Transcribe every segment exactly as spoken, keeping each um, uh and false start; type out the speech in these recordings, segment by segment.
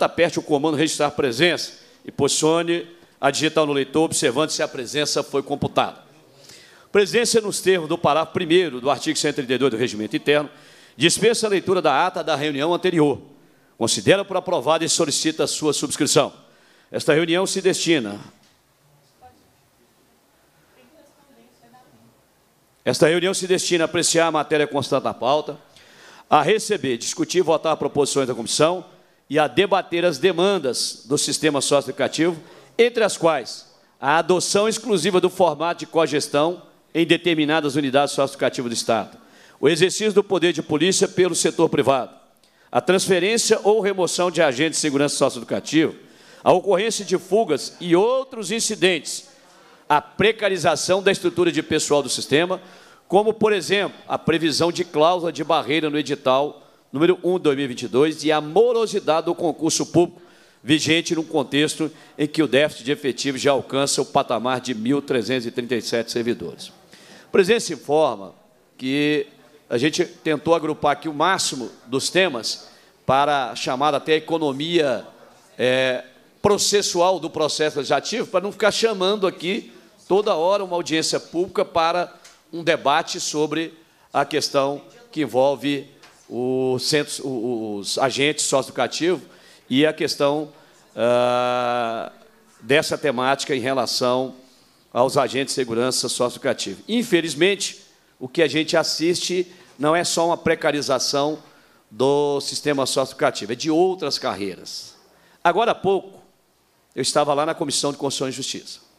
tá, aperte o comando registrar presença e posicione a digital no leitor, observando se a presença foi computada. Presença nos termos do parágrafo primeiro do artigo cento e trinta e dois do Regimento Interno, dispensa a leitura da ata da reunião anterior. Considera por aprovada e solicita a sua subscrição. Esta reunião se destina... Esta reunião se destina a apreciar a matéria constante na pauta, a receber, discutir e votar proposições da comissão e a debater as demandas do sistema socioeducativo, entre as quais a adoção exclusiva do formato de cogestão em determinadas unidades socioeducativas do Estado, o exercício do poder de polícia pelo setor privado, a transferência ou remoção de agentes de segurança socioeducativa, a ocorrência de fugas e outros incidentes, a precarização da estrutura de pessoal do sistema, como, por exemplo, a previsão de cláusula de barreira no edital número um de dois mil e vinte e dois e a morosidade do concurso público vigente num contexto em que o déficit de efetivo já alcança o patamar de mil trezentos e trinta e sete servidores. O presidente informa que a gente tentou agrupar aqui o máximo dos temas para chamar até a economia é, processual do processo legislativo, para não ficar chamando aqui toda hora uma audiência pública para um debate sobre a questão que envolve os, centros, os agentes socioeducativos e a questão ah, dessa temática em relação aos agentes de segurança socioeducativa. Infelizmente, o que a gente assiste não é só uma precarização do sistema socioeducativo, é de outras carreiras. Agora há pouco, eu estava lá na Comissão de Constituição e Justiça.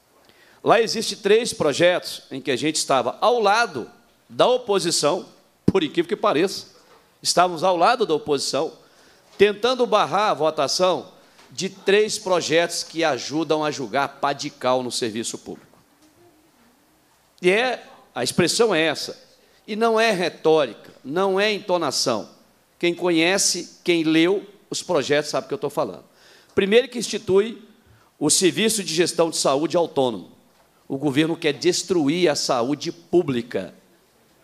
Lá existem três projetos em que a gente estava ao lado da oposição, por incrível que pareça, estávamos ao lado da oposição, tentando barrar a votação de três projetos que ajudam a julgar padical no serviço público. E é, a expressão é essa. E não é retórica, não é entonação. Quem conhece, quem leu os projetos sabe o que eu estou falando. Primeiro que institui o Serviço de Gestão de Saúde Autônomo. O governo quer destruir a saúde pública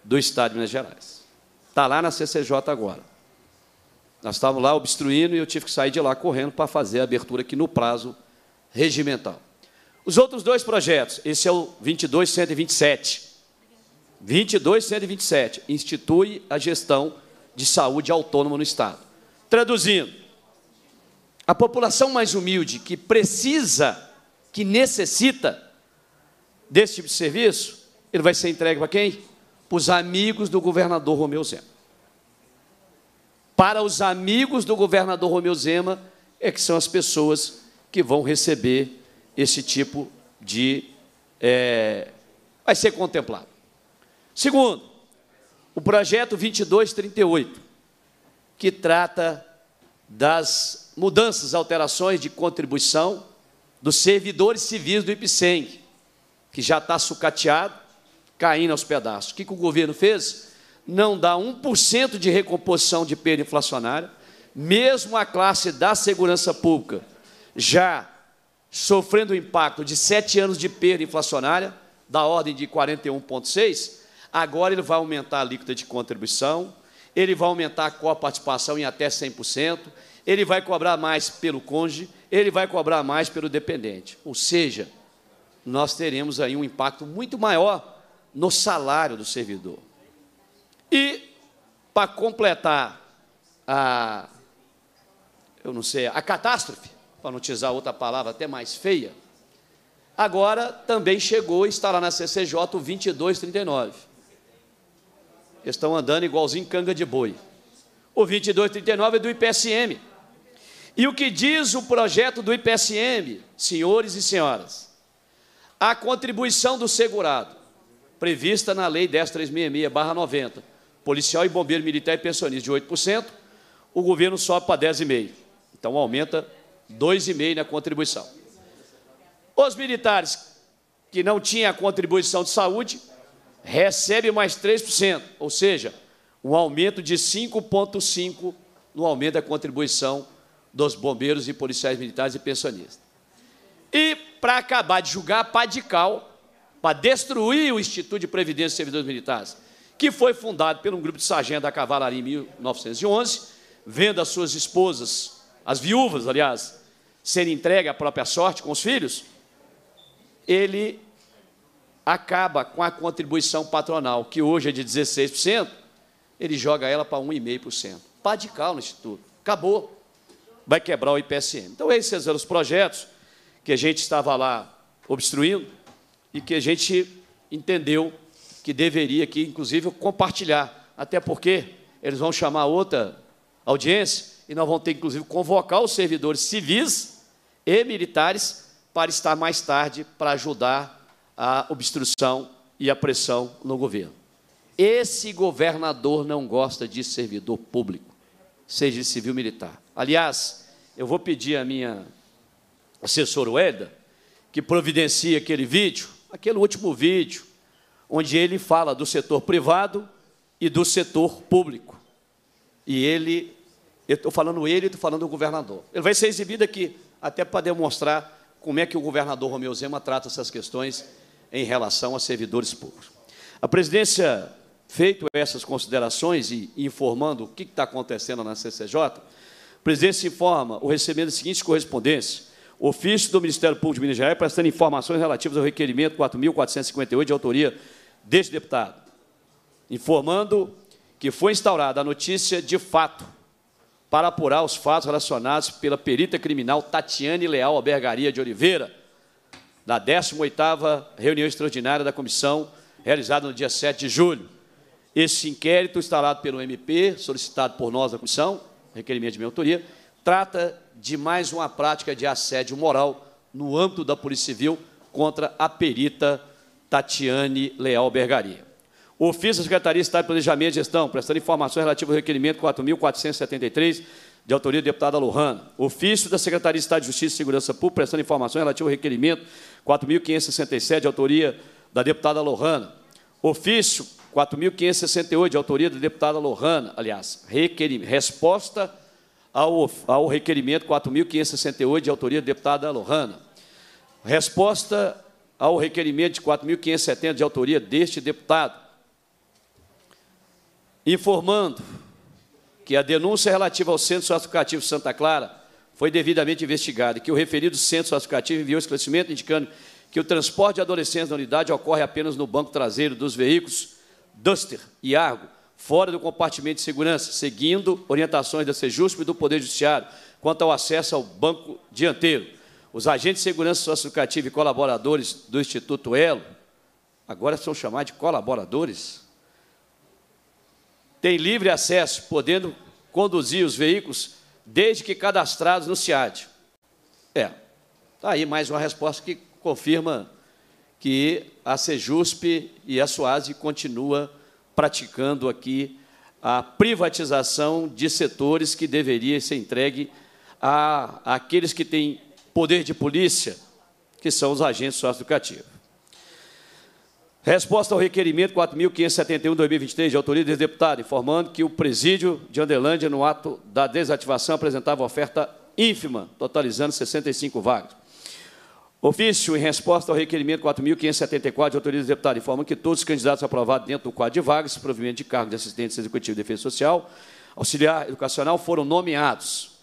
do Estado de Minas Gerais. Está lá na C C J agora. Nós estávamos lá obstruindo e eu tive que sair de lá correndo para fazer a abertura aqui no prazo regimental. Os outros dois projetos, esse é o vinte e dois cento e vinte e sete. vinte e dois cento e vinte e sete, institui a gestão de saúde autônoma no Estado. Traduzindo, a população mais humilde que precisa, que necessita desse tipo de serviço, ele vai ser entregue para quem? Para os amigos do governador Romeu Zema. Para os amigos do governador Romeu Zema é que são as pessoas que vão receber esse tipo de... É, vai ser contemplado. Segundo, o projeto vinte e dois trinta e oito, que trata das mudanças, alterações de contribuição dos servidores civis do I P S E M G, que já está sucateado, caindo aos pedaços. O que, que o governo fez? Não dá um por cento de recomposição de perda inflacionária, mesmo a classe da segurança pública já sofrendo o impacto de sete anos de perda inflacionária, da ordem de quarenta e um vírgula seis por cento, agora ele vai aumentar a alíquota de contribuição, ele vai aumentar a coparticipação em até cem por cento, ele vai cobrar mais pelo cônjuge, ele vai cobrar mais pelo dependente. Ou seja, nós teremos aí um impacto muito maior no salário do servidor. E, para completar a, eu não sei, a catástrofe, para não utilizar outra palavra até mais feia, agora também chegou e está lá na C C J o vinte e dois trinta e nove. Eles estão andando igualzinho canga de boi. O vinte e dois trinta e nove é do I P S M. E o que diz o projeto do I P S M, senhores e senhoras? A contribuição do segurado, prevista na Lei dez mil trezentos e sessenta e seis barra noventa, policial e bombeiro militar e pensionista de oito por cento, o governo sobe para dez vírgula cinco por cento. Então, aumenta dois vírgula cinco por cento na contribuição. Os militares que não tinham a contribuição de saúde recebe mais três por cento, ou seja, um aumento de cinco vírgula cinco por cento no aumento da contribuição dos bombeiros e policiais militares e pensionistas. E, para acabar de julgar, padical, para destruir o Instituto de Previdência e Servidores Militares, que foi fundado por um grupo de sargentos da Cavalaria em mil novecentos e onze, vendo as suas esposas as viúvas, aliás, serem entregue à própria sorte com os filhos, ele acaba com a contribuição patronal, que hoje é de dezesseis por cento, ele joga ela para um vírgula cinco por cento. Pá de cal no Instituto. Acabou. Vai quebrar o I P S M. Então, esses eram os projetos que a gente estava lá obstruindo e que a gente entendeu que deveria aqui, inclusive, compartilhar, até porque eles vão chamar outra audiência e nós vamos ter, inclusive, convocar os servidores civis e militares para estar mais tarde para ajudar a obstrução e a pressão no governo. Esse governador não gosta de servidor público, seja civil ou militar. Aliás, eu vou pedir à minha assessora Welda que providencie aquele vídeo, aquele último vídeo, onde ele fala do setor privado e do setor público. E ele, eu estou falando ele, estou falando do governador. Ele vai ser exibido aqui, até para demonstrar como é que o governador Romeu Zema trata essas questões em relação a servidores públicos. A presidência, feito essas considerações e informando o que está acontecendo na C C J, a presidência informa o recebimento das seguintes correspondências. Ofício do Ministério Público de Minas Gerais prestando informações relativas ao requerimento quatro mil quatrocentos e cinquenta e oito de autoria deste deputado, informando que foi instaurada a notícia de fato para apurar os fatos relacionados pela perita criminal Tatiane Leal Albergaria de Oliveira, na décima oitava reunião extraordinária da comissão, realizada no dia sete de julho. Esse inquérito, instalado pelo M P, solicitado por nós da comissão, requerimento de minha autoria, trata de mais uma prática de assédio moral no âmbito da Polícia Civil contra a perita Tatiane Leal Albergaria. Ofício da Secretaria de Estado de Planejamento e Gestão, prestando informações relativas ao requerimento quatro mil quatrocentos e setenta e três, de autoria do deputado Lohana. Ofício da Secretaria de Estado de Justiça e Segurança Pública, prestando informações relativas ao requerimento quatro mil quinhentos e sessenta e sete, de autoria da deputada Lohana. Ofício quatro mil quinhentos e sessenta e oito, de autoria da deputada Lohana, aliás, requerimento, resposta Ao, ao requerimento quatro mil quinhentos e sessenta e oito, de autoria da deputada Lohana. Resposta ao requerimento de quatro mil quinhentos e setenta, de autoria deste deputado, informando que a denúncia relativa ao Centro Socioeducativo Santa Clara foi devidamente investigada e que o referido Centro Socioeducativo enviou esclarecimento indicando que o transporte de adolescentes na unidade ocorre apenas no banco traseiro dos veículos Duster e Argo, fora do compartimento de segurança, seguindo orientações da SEJUSP e do Poder Judiciário quanto ao acesso ao banco dianteiro. Os agentes de segurança socioeducativa e colaboradores do Instituto Elo, agora são chamados de colaboradores, têm livre acesso, podendo conduzir os veículos desde que cadastrados no SEAD. É, está aí mais uma resposta que confirma que a SEJUSP e a SUASE continua praticando aqui a privatização de setores que deveria ser entregue a, àqueles que têm poder de polícia, que são os agentes socioeducativos. Resposta ao requerimento quatro mil quinhentos e setenta e um, de dois mil e vinte e três, de autoria desse deputado, informando que o presídio de Andelândia, no ato da desativação, apresentava oferta ínfima, totalizando sessenta e cinco vagas. Ofício em resposta ao requerimento quatro mil quinhentos e setenta e quatro, de autoria do deputado, informam que todos os candidatos aprovados dentro do quadro de vagas, provimento de cargo de assistente executivo de defesa social, auxiliar educacional, foram nomeados.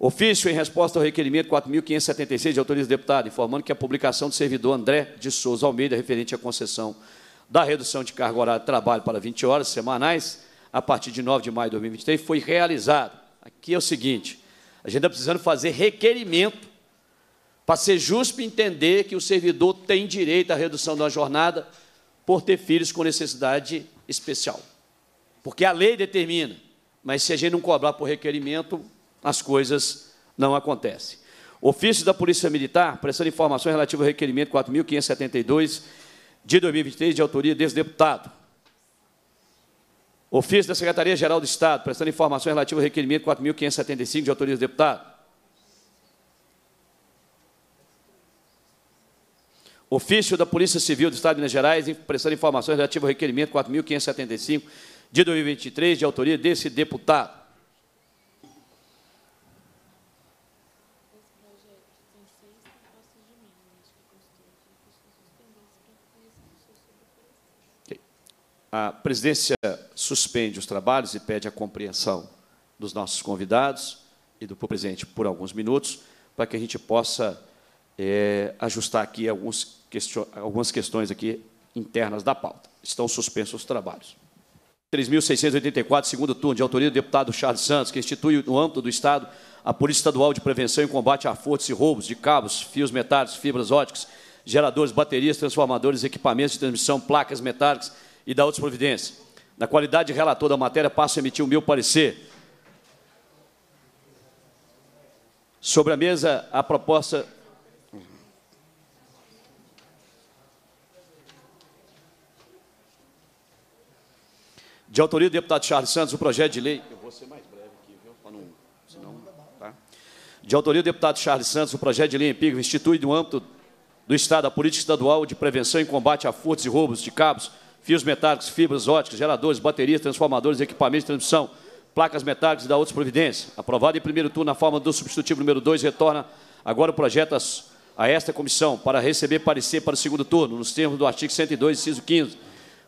Ofício em resposta ao requerimento quatro mil quinhentos e setenta e seis, de autoria do deputado, informando que a publicação do servidor André de Souza Almeida, referente à concessão da redução de carga horária de trabalho para vinte horas semanais, a partir de nove de maio de dois mil e vinte e três, foi realizado. Aqui é o seguinte, a gente está precisando fazer requerimento para ser justo entender que o servidor tem direito à redução da jornada por ter filhos com necessidade especial. Porque a lei determina, mas se a gente não cobrar por requerimento, as coisas não acontecem. Ofício da Polícia Militar, prestando informações relativas ao requerimento quatro mil quinhentos e setenta e dois, de dois mil e vinte e três, de autoria desse deputado. Ofício da Secretaria-Geral do Estado, prestando informações relativas ao requerimento quatro mil quinhentos e setenta e cinco, de autoria desse deputado. Ofício da Polícia Civil do Estado de Minas Gerais, prestando informações relativas ao requerimento quatro mil quinhentos e setenta e cinco, de dois mil e vinte e três, de autoria desse deputado. A presidência suspende os trabalhos e pede a compreensão dos nossos convidados e do presidente por alguns minutos, para que a gente possa é, ajustar aqui alguns question algumas questões aqui internas da pauta. Estão suspensos os trabalhos. três mil seiscentos e oitenta e quatro, segundo turno, de autoria do deputado Charles Santos, que institui no âmbito do Estado a Polícia Estadual de Prevenção e Combate a Furtos e Roubos de cabos, fios metálicos, fibras óticas, geradores, baterias, transformadores, equipamentos de transmissão, placas metálicas e da outras providências. Na qualidade de relator da matéria, passo a emitir o meu parecer. Sobre a mesa, a proposta... De autoria do deputado Charles Santos, o projeto de lei... Eu vou ser mais breve aqui, viu? Para não... Senão, tá? De autoria do deputado Charles Santos, o projeto de lei empírico institui no âmbito do Estado a Política Estadual de Prevenção e Combate a Furtos e Roubos de cabos, fios metálicos, fibras óticas, geradores, baterias, transformadores, equipamentos de transmissão, placas metálicas e da outras providências. Aprovado em primeiro turno na forma do substitutivo número dois, retorna agora o projeto a, a esta comissão para receber parecer para o segundo turno, nos termos do artigo cento e dois, inciso quinze,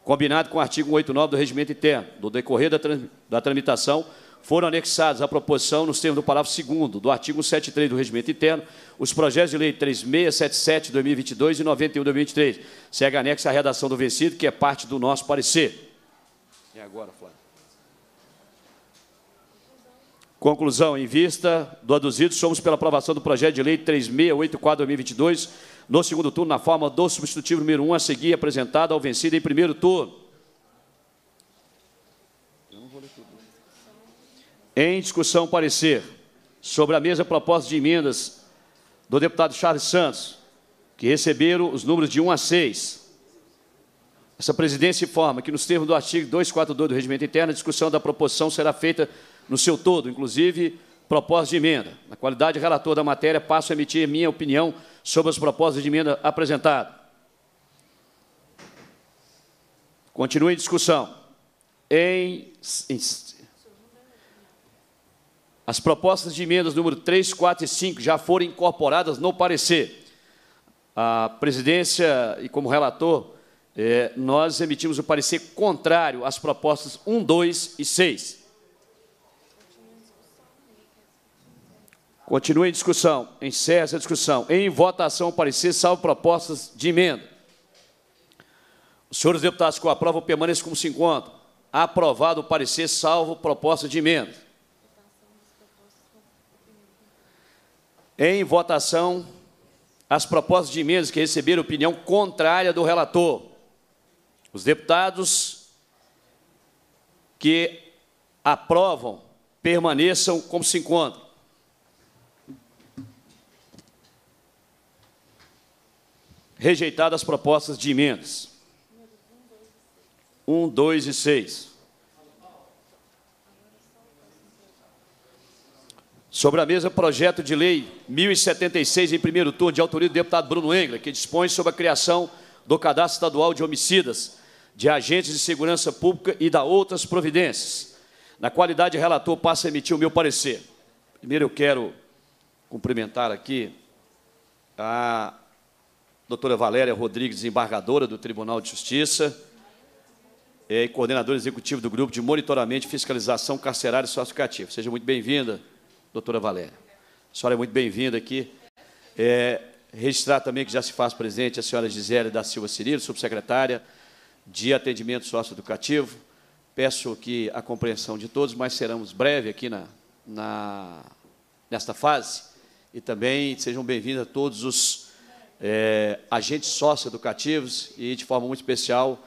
combinado com o artigo cento e oitenta e nove do Regimento Interno. No decorrer da, trans, da tramitação, foram anexados à proposição, nos termos do parágrafo segundo do artigo cento e setenta e três do Regimento Interno, os projetos de lei três mil seiscentos e setenta e sete, dois mil e vinte e dois e noventa e um, dois mil e vinte e três. Segue anexo à redação do vencido, que é parte do nosso parecer. E agora, Flávio. Conclusão. Em vista do aduzido, somos pela aprovação do projeto de lei três mil seiscentos e oitenta e quatro, dois mil e vinte e dois, no segundo turno, na forma do substitutivo número um, a seguir apresentado ao vencido em primeiro turno. Em discussão, parecer sobre a mesa proposta de emendas do deputado Charles Santos, que receberam os números de um a seis. Essa presidência informa que, nos termos do artigo duzentos e quarenta e dois do Regimento Interno, a discussão da proposição será feita no seu todo, inclusive proposta de emenda. Na qualidade de relator da matéria, passo a emitir minha opinião sobre as propostas de emenda apresentadas. Continua em discussão. Em... As propostas de emendas número três, quatro e cinco já foram incorporadas no parecer. A presidência e como relator, eh, nós emitimos o parecer contrário às propostas um, dois e seis. Continua em discussão. Encerra essa discussão. Em votação, o parecer, salvo propostas de emenda. Os senhores deputados que aprovam permaneçam como se encontram. Aprovado o parecer, salvo proposta de emenda. Em votação, as propostas de emendas que receberam opinião contrária do relator. Os deputados que aprovam permaneçam como se encontram. Rejeitadas as propostas de emendas. um, dois e seis. Sobre a mesa, projeto de lei mil e setenta e seis, em primeiro turno, de autoria do deputado Bruno Engler, que dispõe sobre a criação do cadastro estadual de homicidas, de agentes de segurança pública e da outras providências. Na qualidade de relator, passo a emitir o meu parecer. Primeiro, eu quero cumprimentar aqui a doutora Valéria Rodrigues, desembargadora do Tribunal de Justiça e coordenadora executiva do Grupo de Monitoramento e Fiscalização Carcerária e Socioeducativa. Seja muito bem-vinda, doutora Valéria. A senhora é muito bem-vinda aqui. É, registrar também que já se faz presente a senhora Gisele da Silva Cirilo, subsecretária de Atendimento Socioeducativo. Peço que a compreensão de todos, mas seremos breve aqui na, na, nesta fase. E também sejam bem-vindos a todos os é, agentes socioeducativos e, de forma muito especial,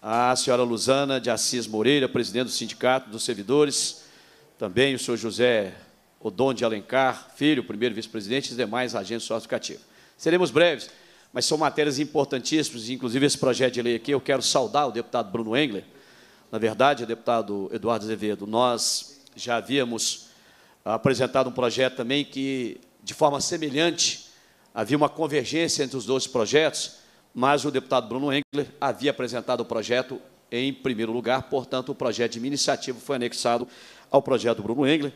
a senhora Luzana de Assis Moreira, presidente do Sindicato dos Servidores, também o senhor José Odon de Alencar Filho, primeiro vice-presidente, e demais agentes socioeducativos. Seremos breves, mas são matérias importantíssimas, inclusive esse projeto de lei aqui, eu quero saudar o deputado Bruno Engler. Na verdade, o deputado Eduardo Azevedo, nós já havíamos apresentado um projeto também que, de forma semelhante, havia uma convergência entre os dois projetos, mas o deputado Bruno Engler havia apresentado o projeto em primeiro lugar, portanto, o projeto de minha iniciativa foi anexado ao projeto do Bruno Engler.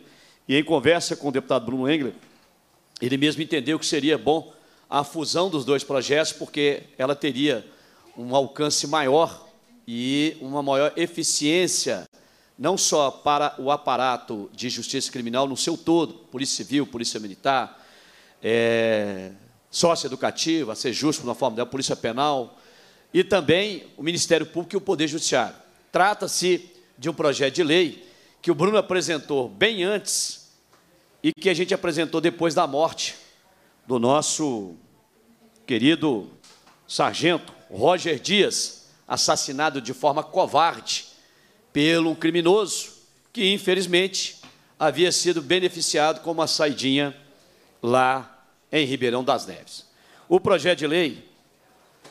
E, em conversa com o deputado Bruno Engler, ele mesmo entendeu que seria bom a fusão dos dois projetos, porque ela teria um alcance maior e uma maior eficiência não só para o aparato de justiça criminal no seu todo, polícia civil, polícia militar, é, socioeducativa, SEJUSP, na forma da polícia penal, e também o Ministério Público e o Poder Judiciário. Trata-se de um projeto de lei que o Bruno apresentou bem antes e que a gente apresentou depois da morte do nosso querido sargento Roger Dias, assassinado de forma covarde pelo criminoso, que, infelizmente, havia sido beneficiado com uma saidinha lá em Ribeirão das Neves. O projeto de lei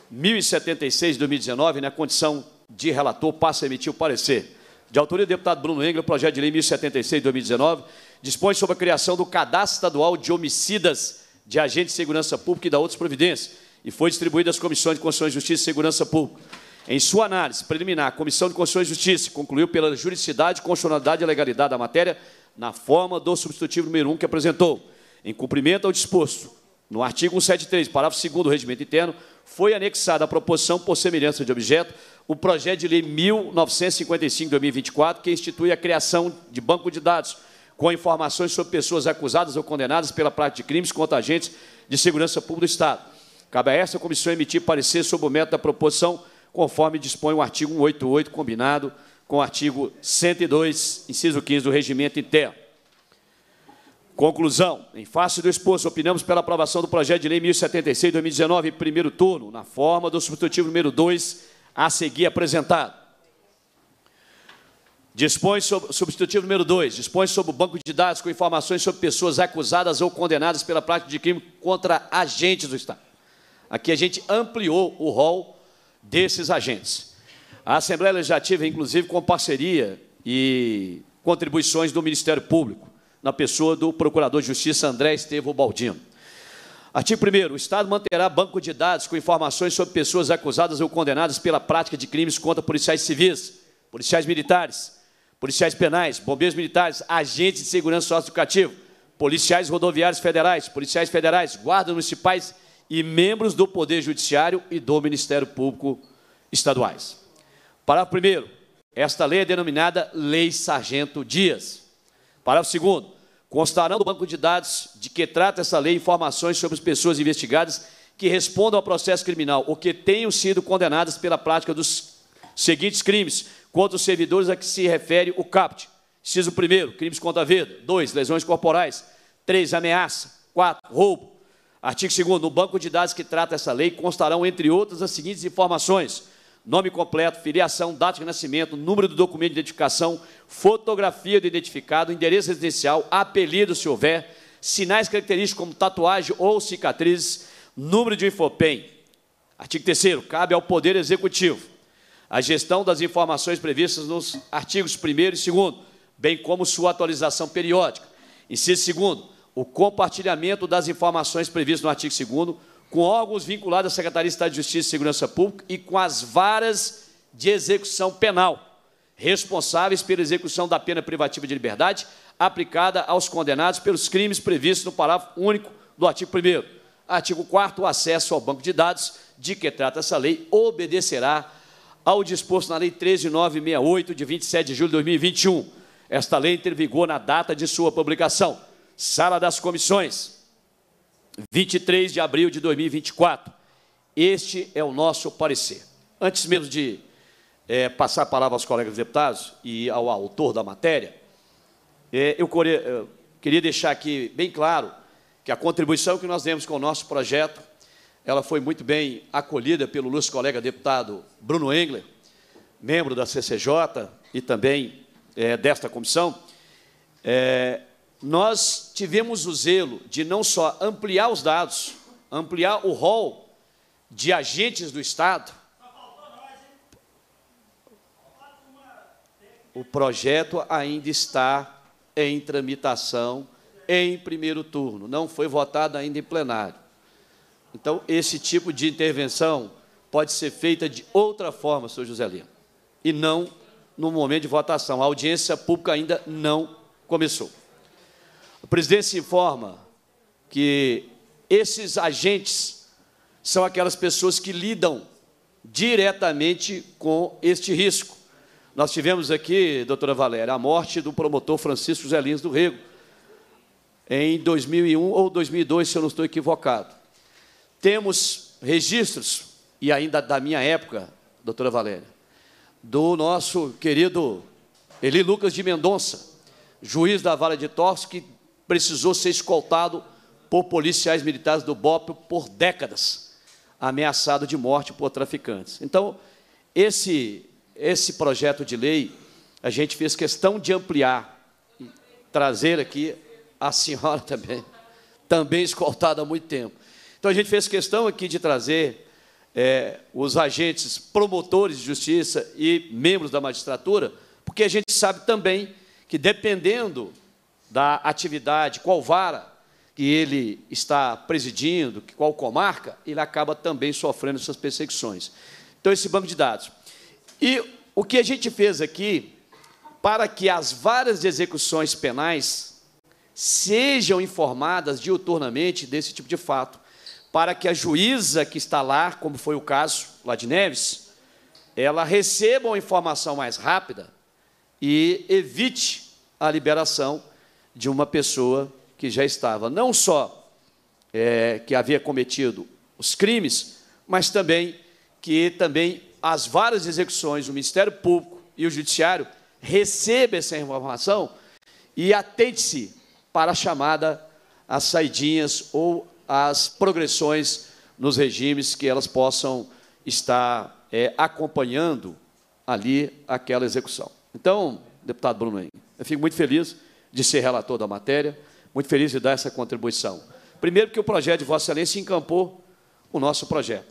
mil e setenta e seis de dois mil e dezenove, na condição de relator, passa a emitir o parecer. De autoria do deputado Bruno Engler, o projeto de lei mil e setenta e seis de dois mil e dezenove dispõe sobre a criação do Cadastro Estadual de Homicidas de Agentes de Segurança Pública e da outras providências, e foi distribuído às Comissões de Constituição e Justiça e Segurança Pública. Em sua análise preliminar, a Comissão de Constituição e Justiça concluiu pela juridicidade, constitucionalidade e legalidade da matéria na forma do substitutivo número um que apresentou. Em cumprimento ao disposto no artigo cento e setenta e três, parágrafo segundo do Regimento Interno, foi anexada à proposição por semelhança de objeto o projeto de lei mil novecentos e cinquenta e cinco de dois mil e vinte e quatro, que institui a criação de banco de dados com informações sobre pessoas acusadas ou condenadas pela prática de crimes contra agentes de segurança pública do Estado. Cabe a esta comissão emitir parecer sobre o método da proposição, conforme dispõe o artigo cento e oitenta e oito, combinado com o artigo cento e dois, inciso quinze, do Regimento Interno. Conclusão. Em face do exposto, opinamos pela aprovação do projeto de lei mil e setenta e seis de dois mil e dezenove, em primeiro turno, na forma do substitutivo número dois, a seguir apresentado. Dispõe sobre, substitutivo número dois, dispõe sobre o banco de dados com informações sobre pessoas acusadas ou condenadas pela prática de crime contra agentes do Estado. Aqui a gente ampliou o rol desses agentes. A Assembleia Legislativa, inclusive, com parceria e contribuições do Ministério Público, na pessoa do Procurador de Justiça André Estevão Baldino. Artigo primeiro. O Estado manterá banco de dados com informações sobre pessoas acusadas ou condenadas pela prática de crimes contra policiais civis, policiais militares, policiais penais, bombeiros militares, agentes de segurança socioeducativa, policiais rodoviários federais, policiais federais, guardas municipais e membros do Poder Judiciário e do Ministério Público estaduais. Parágrafo primeiro. Esta lei é denominada Lei Sargento Dias. Parágrafo segundo. Constarão do banco de dados de que trata essa lei informações sobre as pessoas investigadas que respondam ao processo criminal ou que tenham sido condenadas pela prática dos seguintes crimes contra os servidores a que se refere o caput. Inciso primeiro, crimes contra a vida. dois. Lesões corporais. três. Ameaça. quatro. Roubo. Artigo segundo. No banco de dados que trata essa lei constarão, entre outras, as seguintes informações: nome completo, filiação, data de nascimento, número do documento de identificação, fotografia do identificado, endereço residencial, apelido, se houver, sinais característicos como tatuagem ou cicatrizes, número de InfoPEN. Artigo terceiro. Cabe ao Poder Executivo a gestão das informações previstas nos artigos primeiro e segundo, bem como sua atualização periódica. Inciso segundo. O compartilhamento das informações previstas no artigo segundo com órgãos vinculados à Secretaria de Estado de Justiça e Segurança Pública e com as varas de execução penal, responsáveis pela execução da pena privativa de liberdade aplicada aos condenados pelos crimes previstos no parágrafo único do artigo primeiro. Artigo quarto. O acesso ao banco de dados de que trata essa lei obedecerá ao disposto na Lei treze mil novecentos e sessenta e oito, de vinte e sete de julho de dois mil e vinte e um. Esta lei entra em vigor na data de sua publicação. Sala das Comissões. vinte e três de abril de dois mil e vinte e quatro. Este é o nosso parecer. Antes mesmo de é, passar a palavra aos colegas deputados e ao autor da matéria, é, eu, queria, eu queria deixar aqui bem claro que a contribuição que nós demos com o nosso projeto, ela foi muito bem acolhida pelo nosso colega deputado Bruno Engler, membro da C C J e também é, desta comissão. É, Nós tivemos o zelo de não só ampliar os dados, ampliar o rol de agentes do Estado. O projeto ainda está em tramitação em primeiro turno, não foi votado ainda em plenário. Então, esse tipo de intervenção pode ser feita de outra forma, senhor José Lima, e não no momento de votação. A audiência pública ainda não começou. A presidência informa que esses agentes são aquelas pessoas que lidam diretamente com este risco. Nós tivemos aqui, doutora Valéria, a morte do promotor Francisco José Lins do Rego, em dois mil e um ou dois mil e dois, se eu não estou equivocado. Temos registros, e ainda da minha época, doutora Valéria, do nosso querido Eli Lucas de Mendonça, juiz da Vara de Torres, que precisou ser escoltado por policiais militares do B O P por décadas, ameaçado de morte por traficantes. Então, esse, esse projeto de lei, a gente fez questão de ampliar, trazer aqui a senhora também, também escoltada há muito tempo. Então, a gente fez questão aqui de trazer é, os agentes promotores de justiça e membros da magistratura, porque a gente sabe também que, dependendo da atividade, qual vara que ele está presidindo, qual comarca, ele acaba também sofrendo essas perseguições. Então, esse banco de dados. E o que a gente fez aqui, para que as varas de execuções penais sejam informadas diuturnamente desse tipo de fato, para que a juíza que está lá, como foi o caso lá de Neves, ela receba uma informação mais rápida e evite a liberação de uma pessoa que já estava, não só é, que havia cometido os crimes, mas também que também as várias execuções, o Ministério Público e o Judiciário recebam essa informação e atente-se para a chamada as saidinhas ou as progressões nos regimes que elas possam estar é, acompanhando ali aquela execução. Então, deputado Bruno Engler, eu fico muito feliz de ser relator da matéria, muito feliz de dar essa contribuição. Primeiro, que o projeto de Vossa Excelência encampou o nosso projeto.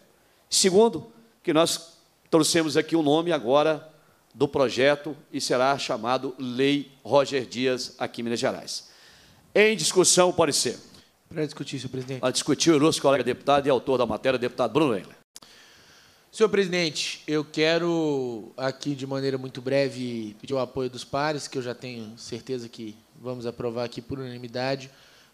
Segundo, que nós trouxemos aqui o nome agora do projeto e será chamado Lei Roger Dias, aqui em Minas Gerais. Em discussão, o parecer. Para discutir, senhor presidente. Para discutir, o nosso colega deputado e autor da matéria, deputado Bruno Engler. Senhor presidente, eu quero aqui, de maneira muito breve, pedir o apoio dos pares, que eu já tenho certeza que vamos aprovar aqui por unanimidade,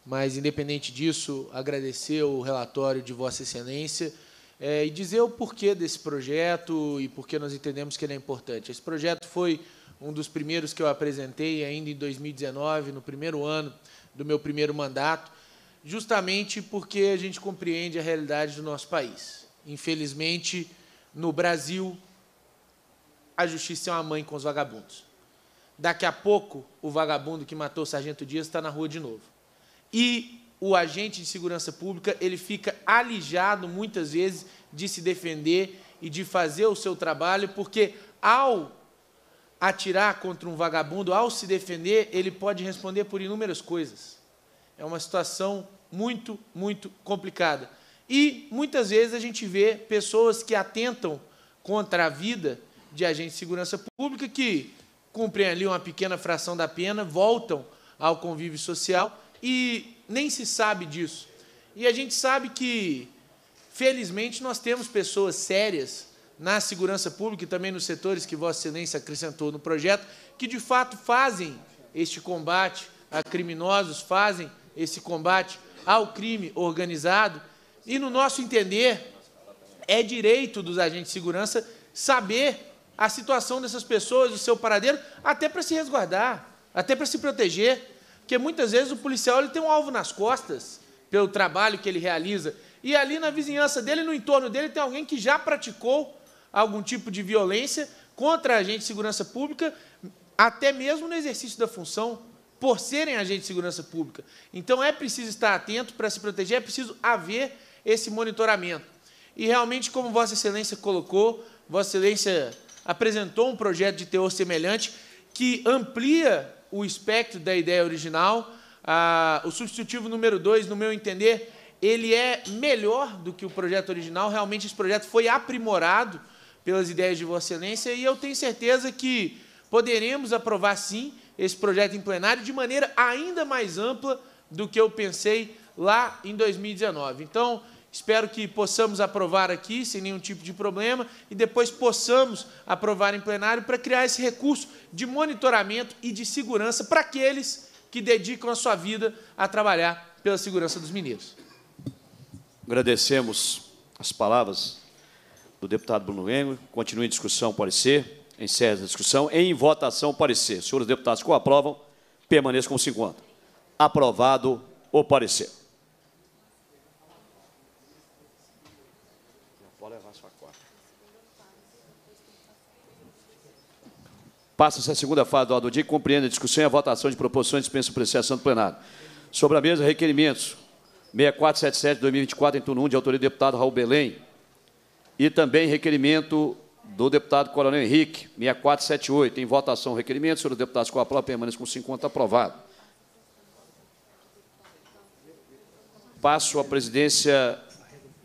mas, independente disso, agradecer o relatório de Vossa Excelência é, e dizer o porquê desse projeto e por que nós entendemos que ele é importante. Esse projeto foi um dos primeiros que eu apresentei ainda em dois mil e dezenove, no primeiro ano do meu primeiro mandato, justamente porque a gente compreende a realidade do nosso país. Infelizmente, no Brasil, a justiça é uma mãe com os vagabundos. Daqui a pouco, o vagabundo que matou o Sargento Dias está na rua de novo. E o agente de segurança pública, ele fica alijado, muitas vezes, de se defender e de fazer o seu trabalho, porque, ao atirar contra um vagabundo, ao se defender, ele pode responder por inúmeras coisas. É uma situação muito, muito complicada. E, muitas vezes, a gente vê pessoas que atentam contra a vida de agentes de segurança pública que cumprem ali uma pequena fração da pena, voltam ao convívio social e nem se sabe disso. E a gente sabe que, felizmente, nós temos pessoas sérias na segurança pública e também nos setores que Vossa Excelência acrescentou no projeto, que, de fato, fazem este combate a criminosos, fazem esse combate ao crime organizado. E, no nosso entender, é direito dos agentes de segurança saber a situação dessas pessoas, o seu paradeiro, até para se resguardar, até para se proteger. Porque, muitas vezes, o policial ele tem um alvo nas costas pelo trabalho que ele realiza. E, ali na vizinhança dele, no entorno dele, tem alguém que já praticou algum tipo de violência contra agente de segurança pública, até mesmo no exercício da função, por serem agentes de segurança pública. Então, é preciso estar atento para se proteger, é preciso haver esse monitoramento. E, realmente, como Vossa Excelência colocou, Vossa Excelência apresentou um projeto de teor semelhante que amplia o espectro da ideia original. Ah, o substitutivo número dois, no meu entender, ele é melhor do que o projeto original. Realmente, esse projeto foi aprimorado pelas ideias de Vossa Excelência e eu tenho certeza que poderemos aprovar, sim, esse projeto em plenário de maneira ainda mais ampla do que eu pensei lá em dois mil e dezenove. Então, espero que possamos aprovar aqui, sem nenhum tipo de problema, e depois possamos aprovar em plenário para criar esse recurso de monitoramento e de segurança para aqueles que dedicam a sua vida a trabalhar pela segurança dos mineiros. Agradecemos as palavras do deputado Bruno Engler. Continua em discussão, parecer. Encerro a discussão. Em votação, parecer. Senhores deputados que o aprovam, permaneçam com cinquenta. Aprovado o parecer. Passa-se a segunda fase da ordem do dia, que compreende a discussão e a votação de proposições de dispensa de apreciação do plenário. Sobre a mesa, requerimentos seis mil quatrocentos e setenta e sete, dois mil e vinte e quatro, em turno um, de autoria do deputado Raul Belém, e também requerimento do deputado Coronel Henrique, seis mil quatrocentos e setenta e oito. Em votação, requerimento. Senhores deputados, com a palavra, permaneçam com cinquenta. Aprovado. Passo à presidência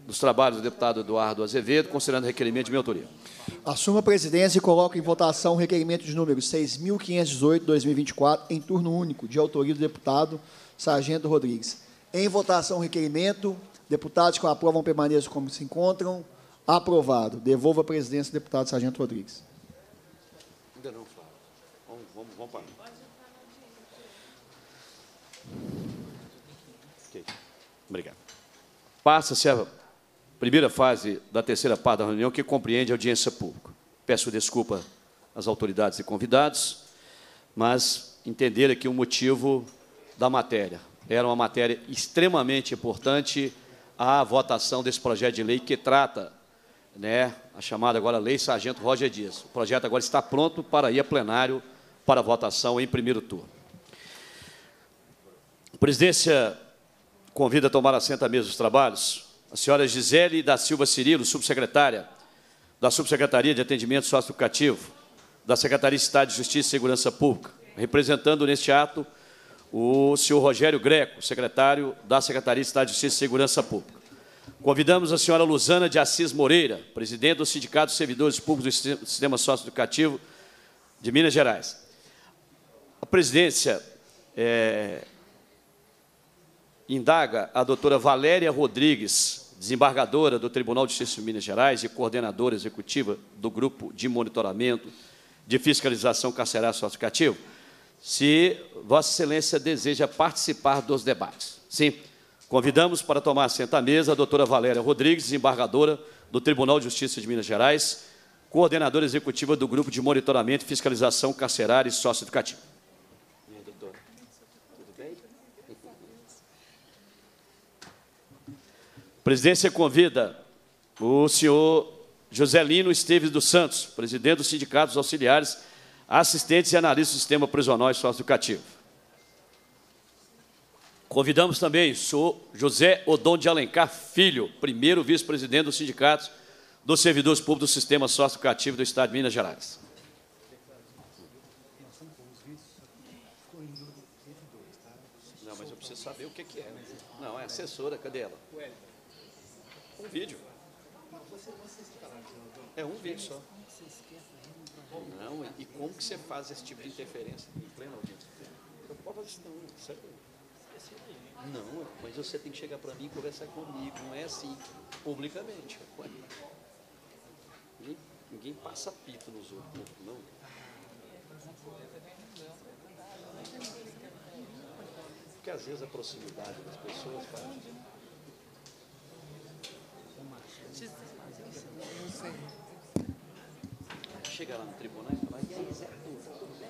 dos trabalhos do deputado Eduardo Azevedo, considerando o requerimento de minha autoria. Assumo a presidência e coloco em votação o requerimento de número seis mil quinhentos e dezoito, dois mil e vinte e quatro, em turno único, de autoria do deputado Sargento Rodrigues. Em votação, o requerimento. Deputados que o aprovam permaneçam como se encontram. Aprovado. Devolvo a presidência ao deputado Sargento Rodrigues. Ainda não, Flávio. Vamos, vamos, vamos para lá. Okay. Obrigado. Passa-se a primeira fase da terceira parte da reunião, que compreende a audiência pública. Peço desculpa às autoridades e convidados, mas entenderam aqui o motivo da matéria. Era uma matéria extremamente importante a votação desse projeto de lei que trata... Né, a chamada agora Lei Sargento Roger Dias. O projeto agora está pronto para ir a plenário para votação em primeiro turno. A presidência convida a tomar assento à mesa dos trabalhos a senhora Gisele da Silva Cirilo, subsecretária da Subsecretaria de Atendimento Socioeducativo, da Secretaria de Estado de Justiça e Segurança Pública, representando neste ato o senhor Rogério Greco, secretário da Secretaria de Estado de Justiça e Segurança Pública. Convidamos a senhora Luzana de Assis Moreira, presidente do Sindicato dos Servidores Públicos do Sistema Socioeducativo de Minas Gerais. A presidência é, indaga a doutora Valéria Rodrigues, desembargadora do Tribunal de Justiça de Minas Gerais e coordenadora executiva do Grupo de Monitoramento de Fiscalização Carcerária Socioeducativo, se Vossa Excelência deseja participar dos debates. Sim. Convidamos para tomar assento à mesa a doutora Valéria Rodrigues, desembargadora do Tribunal de Justiça de Minas Gerais, coordenadora executiva do Grupo de Monitoramento e Fiscalização Carcerária e Socioeducativa. E aí, doutora? Tudo bem? A presidência convida o senhor Joselino Esteves dos Santos, presidente dos sindicatos auxiliares, assistentes e analistas do sistema prisional e socioeducativo. Convidamos também o senhor José Odon de Alencar Filho, primeiro vice-presidente do Sindicato dos Servidores Públicos do Sistema Socioeducativo do Estado de Minas Gerais. Não, mas eu preciso saber o que é. Né? Não, é assessora, cadê ela? Um vídeo. É um vídeo só. Não, e como que você faz esse tipo de interferência em plena audiência? Eu posso fazer isso, não, sério. Não, mas você tem que chegar para mim e conversar comigo, não é assim, publicamente. Ninguém, ninguém passa pito nos outros, não. Porque às vezes a proximidade das pessoas faz... Chega lá no tribunal e fala, e aí, Zé, tudo bem?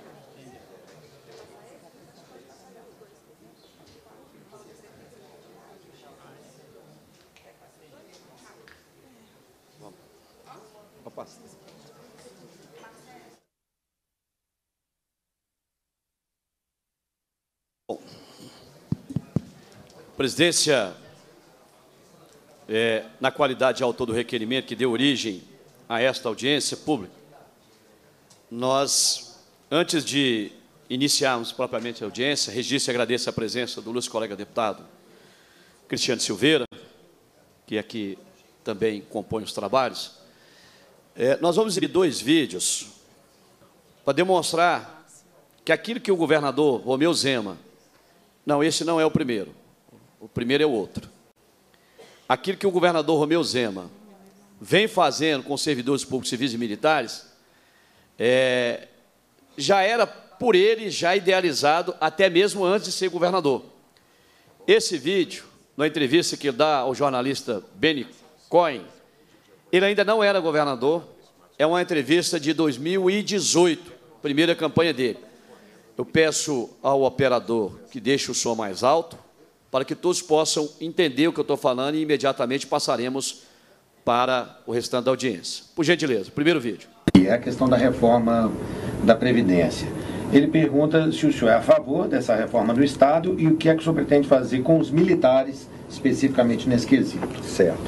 Bom, presidência, é, na qualidade de autor do requerimento que deu origem a esta audiência pública, nós, antes de iniciarmos propriamente a audiência, registro e agradeço a presença do nosso colega deputado Cristiano Silveira, que aqui também compõe os trabalhos. É, nós vamos exibir dois vídeos para demonstrar que aquilo que o governador Romeu Zema... Não, esse não é o primeiro. O primeiro é o outro. Aquilo que o governador Romeu Zema vem fazendo com os servidores públicos, civis e militares, é, já era por ele já idealizado até mesmo antes de ser governador. Esse vídeo, na entrevista que ele dá ao jornalista Benny Cohen, ele ainda não era governador, é uma entrevista de dois mil e dezoito, primeira campanha dele. Eu peço ao operador que deixe o som mais alto, para que todos possam entender o que eu estou falando e imediatamente passaremos para o restante da audiência. Por gentileza, primeiro vídeo. É a questão da reforma da Previdência. Ele pergunta se o senhor é a favor dessa reforma do Estado e o que é que o senhor pretende fazer com os militares, especificamente nesse quesito. Certo.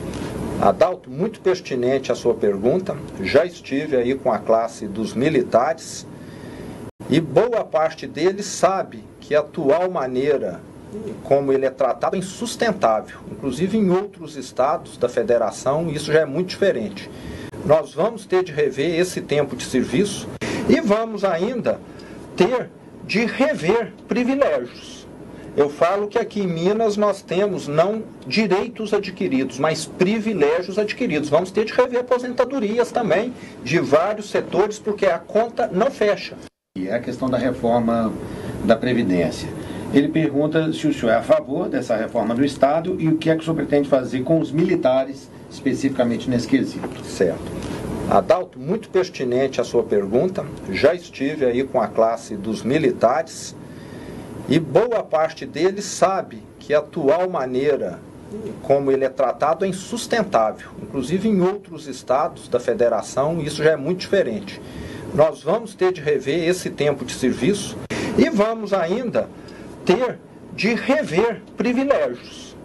Adalto, muito pertinente a sua pergunta. Já estive aí com a classe dos militares e boa parte deles sabe que a atual maneira como ele é tratado é insustentável. Inclusive em outros estados da federação isso já é muito diferente. Nós vamos ter de rever esse tempo de serviço e vamos ainda ter de rever privilégios. Eu falo que aqui em Minas nós temos não direitos adquiridos, mas privilégios adquiridos. Vamos ter de rever aposentadorias também de vários setores, porque a conta não fecha. E é a questão da reforma da Previdência. Ele pergunta se o senhor é a favor dessa reforma do Estado e o que é que o senhor pretende fazer com os militares, especificamente nesse quesito. Certo. Adalto, muito pertinente a sua pergunta. Já estive aí com a classe dos militares e boa parte deles sabe que a atual maneira como ele é tratado é insustentável. Inclusive em outros estados da federação isso já é muito diferente. Nós vamos ter de rever esse tempo de serviço e vamos ainda ter de rever privilégios.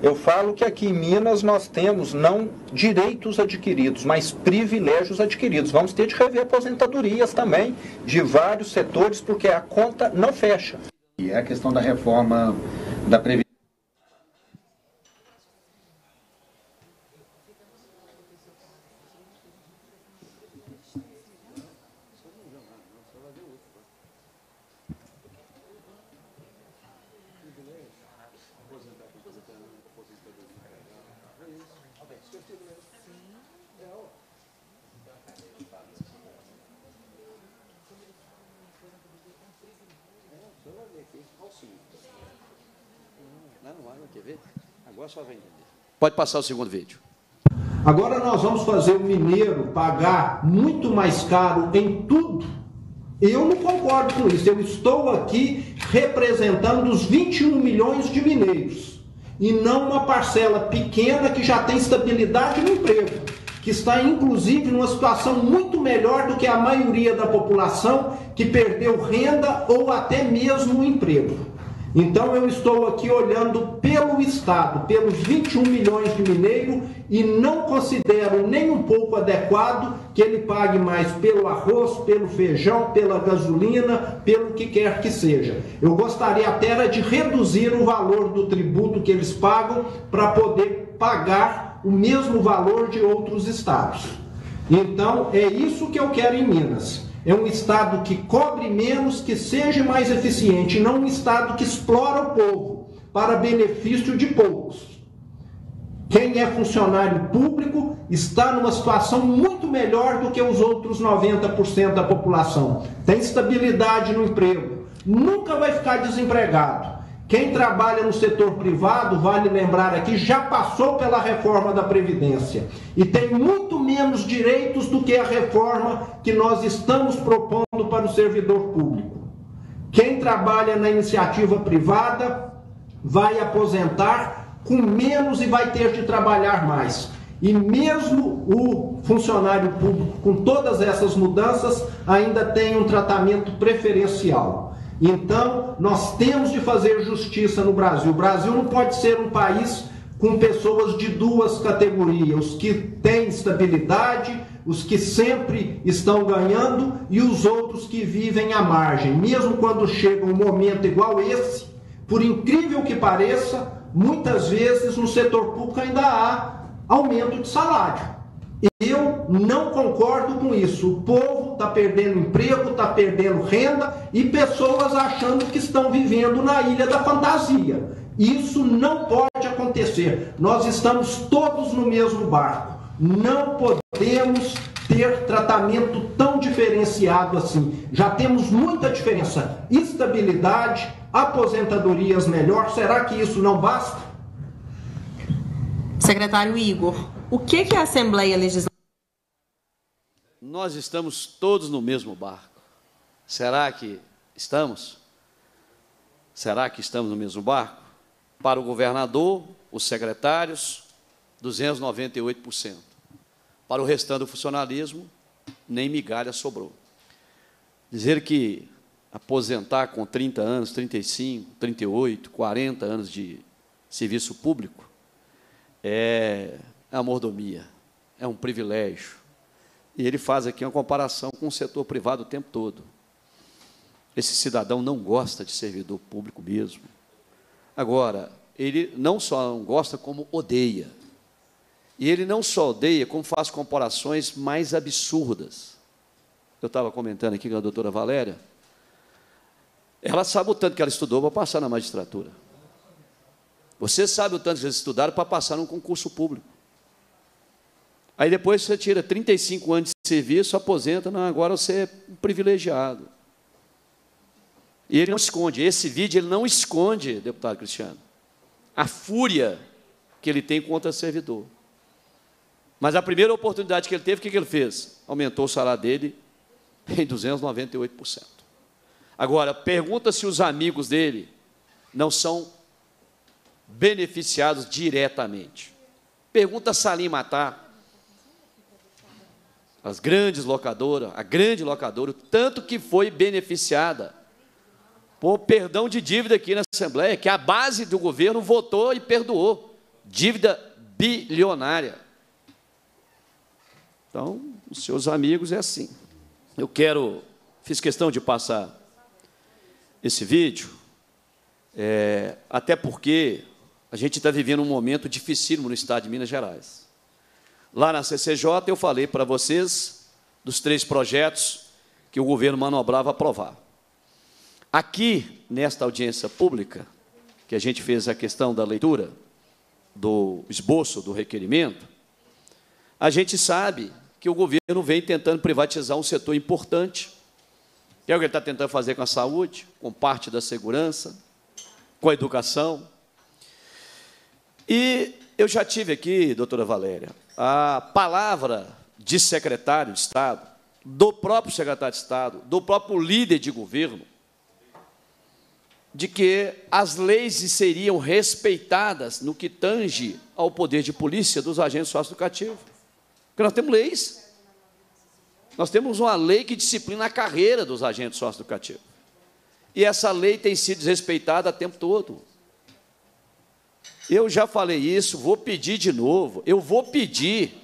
Eu falo que aqui em Minas nós temos não direitos adquiridos, mas privilégios adquiridos. Vamos ter de rever aposentadorias também de vários setores, porque a conta não fecha. E é a questão da reforma da Previdência. Pode passar o segundo vídeo. Agora nós vamos fazer o mineiro pagar muito mais caro em tudo. Eu não concordo com isso. Eu estou aqui representando os vinte e um milhões de mineiros e não uma parcela pequena que já tem estabilidade no emprego, que está inclusive numa situação muito melhor do que a maioria da população que perdeu renda ou até mesmo o emprego. Então eu estou aqui olhando pelo Estado, pelos vinte e um milhões de mineiros, e não considero nem um pouco adequado que ele pague mais pelo arroz, pelo feijão, pela gasolina, pelo que quer que seja. Eu gostaria até de reduzir o valor do tributo que eles pagam para poder pagar o mesmo valor de outros estados. Então é isso que eu quero em Minas. É um Estado que cobre menos, que seja mais eficiente, não um Estado que explora o povo para benefício de poucos. Quem é funcionário público está numa situação muito melhor do que os outros noventa por cento da população. Tem estabilidade no emprego, nunca vai ficar desempregado. Quem trabalha no setor privado, vale lembrar aqui, já passou pela reforma da Previdência e tem muito menos direitos do que a reforma que nós estamos propondo para o servidor público. Quem trabalha na iniciativa privada vai aposentar com menos e vai ter de trabalhar mais. E mesmo o funcionário público, com todas essas mudanças, ainda tem um tratamento preferencial. Então, nós temos de fazer justiça no Brasil. O Brasil não pode ser um país com pessoas de duas categorias, os que têm estabilidade, os que sempre estão ganhando e os outros que vivem à margem. Mesmo quando chega um momento igual esse, por incrível que pareça, muitas vezes no setor público ainda há aumento de salário. Eu não concordo com isso. O povo está perdendo emprego, está perdendo renda e pessoas achando que estão vivendo na ilha da fantasia. Isso não pode acontecer. Nós estamos todos no mesmo barco. Não podemos ter tratamento tão diferenciado assim. Já temos muita diferença. Estabilidade, aposentadorias melhor. Será que isso não basta? Secretário Igor, o que, que a Assembleia Legislativa... nós estamos todos no mesmo barco. Será que estamos? Será que estamos no mesmo barco? Para o governador, os secretários, duzentos e noventa e oito por cento. Para o restante do funcionalismo, nem migalha sobrou. Dizer que aposentar com trinta anos, trinta e cinco, trinta e oito, quarenta anos de serviço público é uma mordomia, é um privilégio. E ele faz aqui uma comparação com o setor privado o tempo todo. Esse cidadão não gosta de servidor público mesmo. Agora, ele não só não gosta, como odeia. E ele não só odeia, como faz comparações mais absurdas. Eu estava comentando aqui com a doutora Valéria. Ela sabe o tanto que ela estudou para passar na magistratura. Você sabe o tanto que eles estudaram para passar num concurso público. Aí depois você tira trinta e cinco anos de serviço, aposenta, não, agora você é um privilegiado. E ele não esconde, esse vídeo ele não esconde, deputado Cristiano, a fúria que ele tem contra o servidor. Mas a primeira oportunidade que ele teve, o que ele fez? Aumentou o salário dele em duzentos e noventa e oito por cento. Agora, pergunta se os amigos dele não são beneficiados diretamente. Pergunta a Salim Matar, as grandes locadoras, a grande locadora, o tanto que foi beneficiada por perdão de dívida aqui na Assembleia, que a base do governo votou e perdoou. Dívida bilionária. Então, os seus amigos é assim. Eu quero, fiz questão de passar esse vídeo, é, até porque a gente está vivendo um momento dificílimo no estado de Minas Gerais. Lá na C C J, eu falei para vocês dos três projetos que o governo manobrava aprovar. Aqui, nesta audiência pública, que a gente fez a questão da leitura, do esboço do requerimento, a gente sabe que o governo vem tentando privatizar um setor importante, que é o que ele está tentando fazer com a saúde, com parte da segurança, com a educação. E eu já tive aqui, doutora Valéria, a palavra de secretário de Estado, do próprio secretário de Estado, do próprio líder de governo, de que as leis seriam respeitadas no que tange ao poder de polícia dos agentes socioeducativos. Porque nós temos leis. Nós temos uma lei que disciplina a carreira dos agentes socioeducativos. E essa lei tem sido desrespeitada o tempo todo. Eu já falei isso, vou pedir de novo, eu vou pedir,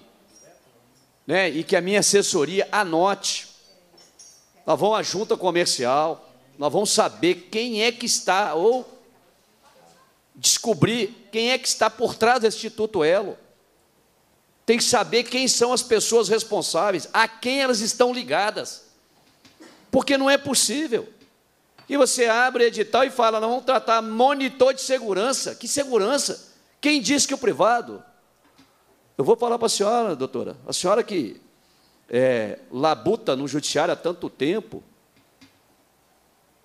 né, e que a minha assessoria anote. Nós vamos à junta comercial, nós vamos saber quem é que está, ou descobrir quem é que está por trás do Instituto Elo. Tem que saber quem são as pessoas responsáveis, a quem elas estão ligadas. Porque não é possível. E você abre edital e fala, não, vamos tratar monitor de segurança. Que segurança? Quem disse que o privado? Eu vou falar para a senhora, doutora, a senhora que é, labuta no judiciário há tanto tempo,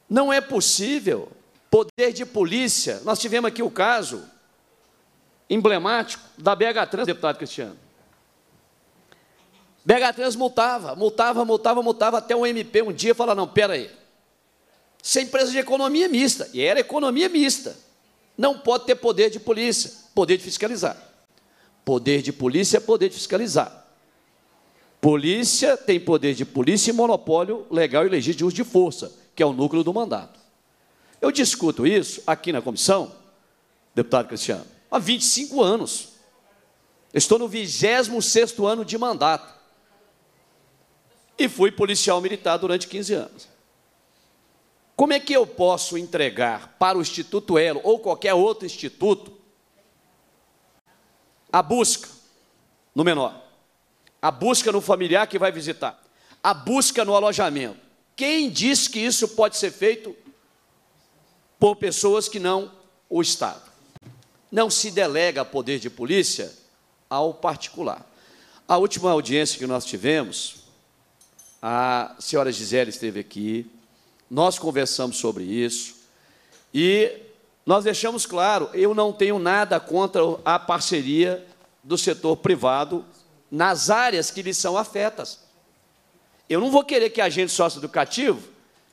não é possível poder de polícia. Nós tivemos aqui o caso emblemático da B H Trans, deputado Cristiano. B H Trans multava, multava, multava, multava, até um M P um dia falar, não, espera aí, isso é empresa de economia mista, e era economia mista. Não pode ter poder de polícia, poder de fiscalizar. Poder de polícia é poder de fiscalizar. Polícia tem poder de polícia e monopólio legal e legítimo de uso de força, que é o núcleo do mandato. Eu discuto isso aqui na comissão, deputado Cristiano, há vinte e cinco anos. Eu estou no vigésimo sexto ano de mandato. E fui policial militar durante quinze anos. Como é que eu posso entregar para o Instituto Elo ou qualquer outro instituto a busca no menor, a busca no familiar que vai visitar, a busca no alojamento? Quem diz que isso pode ser feito por pessoas que não o Estado? Não se delega poder de polícia ao particular. A última audiência que nós tivemos, a senhora Gisele esteve aqui, nós conversamos sobre isso e nós deixamos claro, eu não tenho nada contra a parceria do setor privado nas áreas que lhes são afetas. Eu não vou querer que agente socioeducativo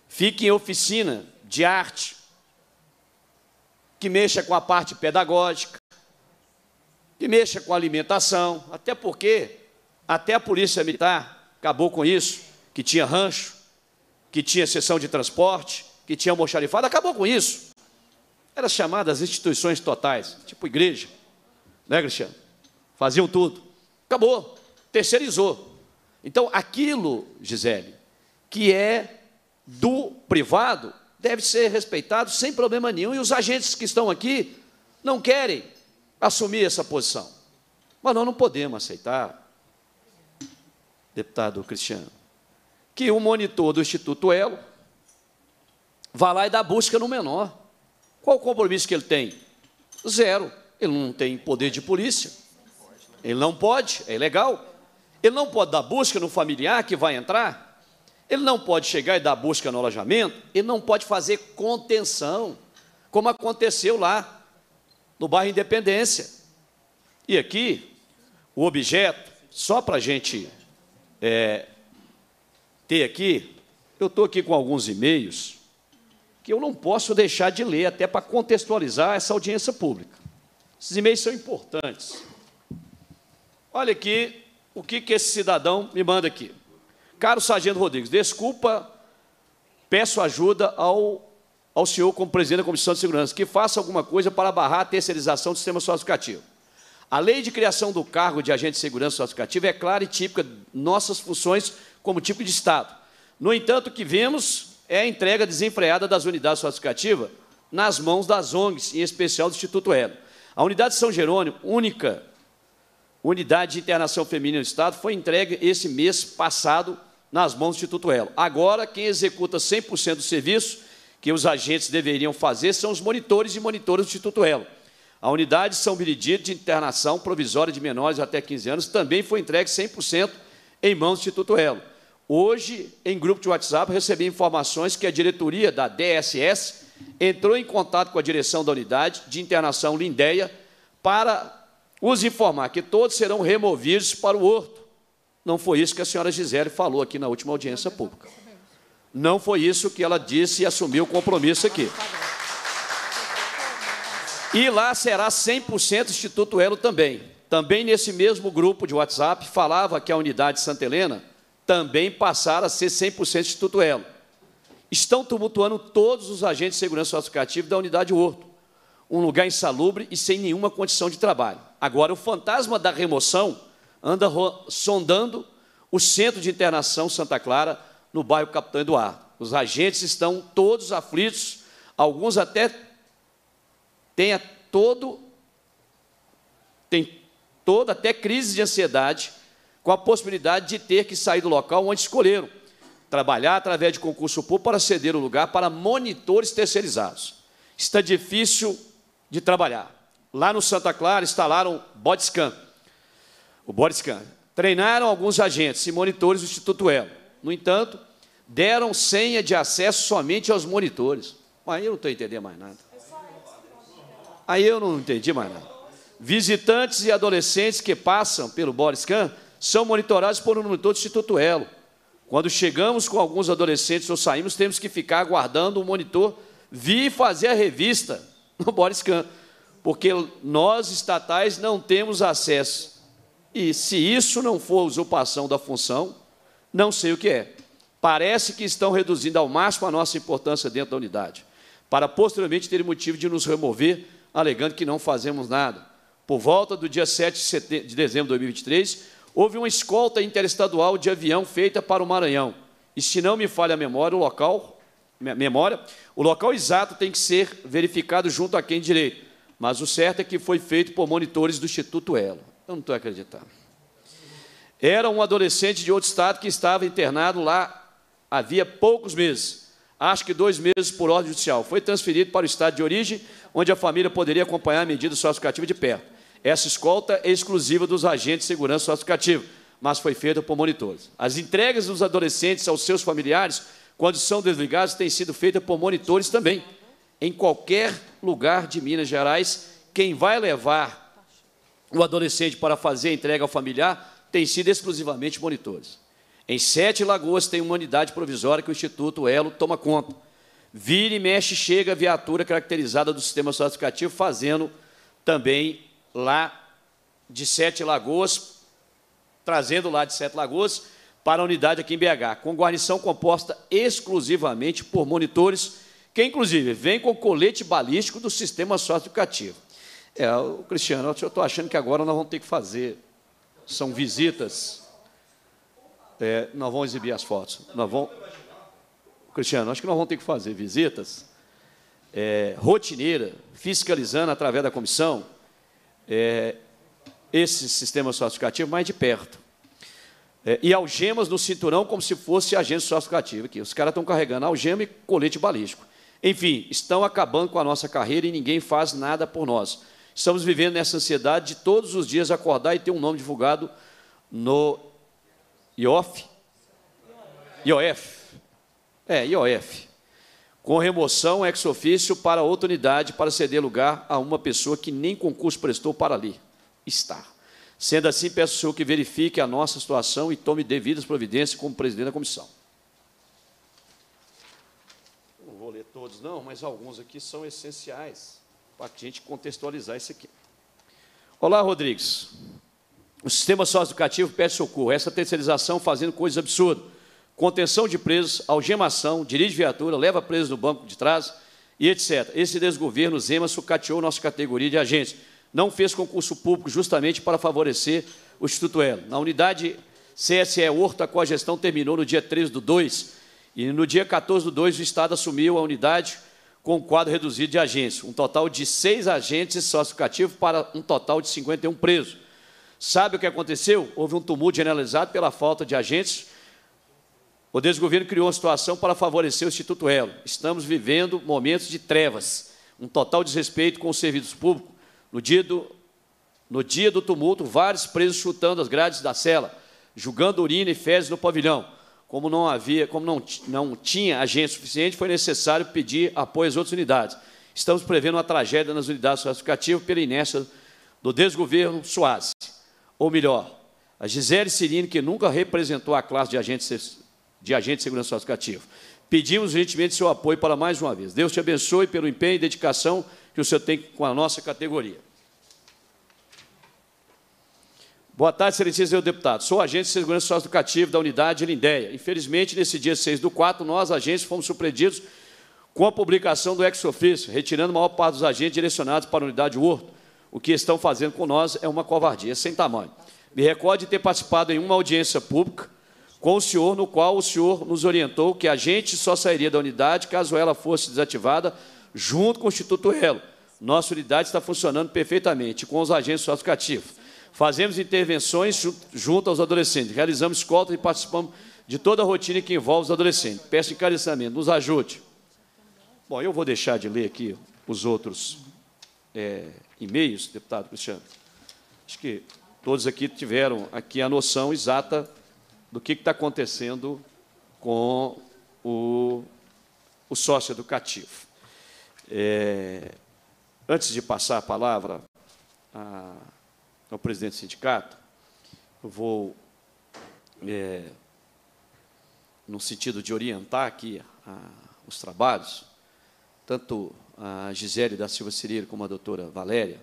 fique em oficina de arte, que mexa com a parte pedagógica, que mexa com a alimentação, até porque até a Polícia Militar acabou com isso, que tinha rancho, que tinha sessão de transporte, que tinha almoxarifado, acabou com isso. Eram chamadas instituições totais, tipo igreja, né, Cristiano? Faziam tudo. Acabou, terceirizou. Então, aquilo, Gisele, que é do privado, deve ser respeitado sem problema nenhum, e os agentes que estão aqui não querem assumir essa posição. Mas nós não podemos aceitar, deputado Cristiano, que o monitor do Instituto Elo vá lá e dá busca no menor. Qual o compromisso que ele tem? Zero. Ele não tem poder de polícia. Ele não pode, é ilegal. Ele não pode dar busca no familiar que vai entrar. Ele não pode chegar e dar busca no alojamento. Ele não pode fazer contenção, como aconteceu lá no bairro Independência. E aqui, o objeto, só para a gente é, ter aqui, eu estou aqui com alguns e-mails que eu não posso deixar de ler, até para contextualizar essa audiência pública. Esses e-mails são importantes. Olha aqui o que, que esse cidadão me manda aqui. Caro Sargento Rodrigues, desculpa, peço ajuda ao, ao senhor como presidente da Comissão de Segurança, que faça alguma coisa para barrar a terceirização do sistema socioeducativo. A lei de criação do cargo de agente de segurança socioeducativa é clara e típica de nossas funções como tipo de Estado. No entanto, o que vemos é a entrega desenfreada das unidades socioeducativas nas mãos das O N Gs, em especial do Instituto Elo. A unidade de São Jerônimo, única unidade de internação feminina do Estado, foi entregue esse mês passado nas mãos do Instituto Elo. Agora, quem executa cem por cento do serviço que os agentes deveriam fazer são os monitores e monitoras do Instituto Elo. A unidade de São Benedito de internação provisória de menores até quinze anos também foi entregue cem por cento em mãos do Instituto Elo. Hoje, em grupo de WhatsApp, recebi informações que a diretoria da D S S entrou em contato com a direção da unidade de internação Lindéia para os informar que todos serão removidos para o horto. Não foi isso que a senhora Gisele falou aqui na última audiência pública. Não foi isso que ela disse e assumiu o compromisso aqui. E lá será cem por cento Instituto Elo também. Também nesse mesmo grupo de WhatsApp falava que a unidade de Santa Helena também passara a ser cem por cento Instituto Elo. Estão tumultuando todos os agentes de segurança socioeducativa da unidade Horto, um lugar insalubre e sem nenhuma condição de trabalho. Agora, o fantasma da remoção anda sondando o centro de internação Santa Clara, no bairro Capitão Eduardo. Os agentes estão todos aflitos, alguns até têm todo, têm toda até crise de ansiedade, com a possibilidade de ter que sair do local onde escolheram, trabalhar através de concurso público para ceder o lugar para monitores terceirizados. Está difícil de trabalhar. Lá no Santa Clara instalaram bodyscan, o bodyscan. Treinaram alguns agentes e monitores do Instituto Elo. No entanto, deram senha de acesso somente aos monitores. Aí eu não estou entendendo mais nada. Aí eu não entendi mais nada. Visitantes e adolescentes que passam pelo bodyscan são monitorados por um monitor do Instituto Elo. Quando chegamos com alguns adolescentes ou saímos, temos que ficar aguardando o monitor vir fazer a revista no bodyscan, porque nós, estatais, não temos acesso. E se isso não for usurpação da função, não sei o que é. Parece que estão reduzindo ao máximo a nossa importância dentro da unidade, para posteriormente ter motivo de nos remover, alegando que não fazemos nada. Por volta do dia sete de dezembro de dois mil e vinte e três, houve uma escolta interestadual de avião feita para o Maranhão. E, se não me falha a memória, o local, memória, o local exato tem que ser verificado junto a quem de direito. Mas o certo é que foi feito por monitores do Instituto Elo. Eu não estou acreditando. Era um adolescente de outro estado que estava internado lá havia poucos meses. Acho que dois meses por ordem judicial. Foi transferido para o estado de origem, onde a família poderia acompanhar a medida socioeducativa de perto. Essa escolta é exclusiva dos agentes de segurança socioeducativa, mas foi feita por monitores. As entregas dos adolescentes aos seus familiares, quando são desligados, têm sido feitas por monitores também. Em qualquer lugar de Minas Gerais, quem vai levar o adolescente para fazer a entrega ao familiar tem sido exclusivamente monitores. Em Sete Lagoas tem uma unidade provisória que o Instituto Elo toma conta. Vira e mexe, chega a viatura caracterizada do sistema classificativo, fazendo também lá de Sete Lagoas, trazendo lá de Sete Lagoas para a unidade aqui em B H, com guarnição composta exclusivamente por monitores, que, inclusive, vem com colete balístico do sistema socioeducativo. É, o Cristiano, eu estou achando que agora nós vamos ter que fazer... São visitas... É, nós vamos exibir as fotos. Nós vamos... Cristiano, acho que nós vamos ter que fazer visitas é, rotineira, fiscalizando através da comissão é, esse sistema socioeducativo mais de perto. É, e algemas no cinturão como se fosse agente socioeducativo aqui. Os caras estão carregando algema e colete balístico. Enfim, estão acabando com a nossa carreira e ninguém faz nada por nós. Estamos vivendo nessa ansiedade de todos os dias acordar e ter um nome divulgado no I O F, I O F, é, I O F, com remoção ex-ofício para outra unidade para ceder lugar a uma pessoa que nem concurso prestou para ali estar. Sendo assim, peço ao senhor que verifique a nossa situação e tome devidas providências como presidente da comissão. Não vou ler todos, não, mas alguns aqui são essenciais para a gente contextualizar isso aqui. Olá, Rodrigues. O sistema socioeducativo pede socorro. Essa terceirização fazendo coisas absurdas. Contenção de presos, algemação, dirige viatura, leva presos no banco de trás e etcétera. Esse desgoverno, Zema, sucateou nossa categoria de agentes. Não fez concurso público justamente para favorecer o Instituto Elo. Na unidade C S E Horto, a cogestão terminou no dia treze do dois e no dia quatorze do dois o Estado assumiu a unidade com um quadro reduzido de agentes. Um total de seis agentes socioeducativos para um total de cinquenta e um presos. Sabe o que aconteceu? Houve um tumulto generalizado pela falta de agentes. O desgoverno criou uma situação para favorecer o Instituto Elo. Estamos vivendo momentos de trevas, um total desrespeito com os serviços públicos. No dia do, no dia do tumulto, vários presos chutando as grades da cela, julgando urina e fezes no pavilhão. Como não havia, como não, não tinha agente suficiente, foi necessário pedir apoio às outras unidades. Estamos prevendo uma tragédia nas unidades classificativas pela inércia do desgoverno SUASE. Ou melhor, a Gisele Cirilo, que nunca representou a classe de agentes de, agente de segurança socioeducativa. Pedimos urgentemente seu apoio para mais uma vez. Deus te abençoe pelo empenho e dedicação que o senhor tem com a nossa categoria. Boa tarde, excelentíssimo senhor deputado. Sou agente de segurança socioeducativa da unidade Lindéia. Infelizmente, nesse dia seis do quatro, nós, agentes, fomos surpreendidos com a publicação do ex-ofício, retirando a maior parte dos agentes direcionados para a unidade Horto. O que estão fazendo com nós é uma covardia sem tamanho. Me recordo de ter participado em uma audiência pública com o senhor, no qual o senhor nos orientou que a gente só sairia da unidade caso ela fosse desativada junto com o Instituto Elo. Nossa unidade está funcionando perfeitamente com os agentes socioeducativos. Fazemos intervenções junto aos adolescentes, realizamos escolta e participamos de toda a rotina que envolve os adolescentes. Peço encarecidamente, nos ajude. Bom, eu vou deixar de ler aqui os outros... É, e-mails, deputado Cristiano. Acho que todos aqui tiveram aqui a noção exata do que está acontecendo com o, o socioeducativo. É, antes de passar a palavra a, ao presidente do sindicato, eu vou, é, no sentido de orientar aqui a, os trabalhos, tanto... a Gisele da Silva Cirilo, como a doutora Valéria,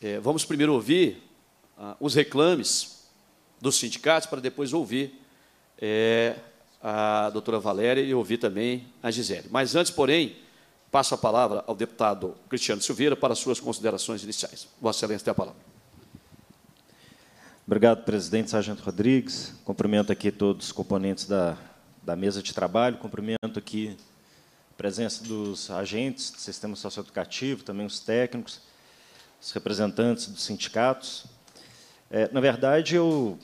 é, vamos primeiro ouvir ah, os reclames dos sindicatos, para depois ouvir é, a doutora Valéria e ouvir também a Gisele. Mas antes, porém, passo a palavra ao deputado Cristiano Silveira para suas considerações iniciais. Vossa Excelência, tem a palavra. Obrigado, presidente Sargento Rodrigues. Cumprimento aqui todos os componentes da, da mesa de trabalho, cumprimento aqui presença dos agentes do sistema socioeducativo, também os técnicos, os representantes dos sindicatos. É, na verdade, eu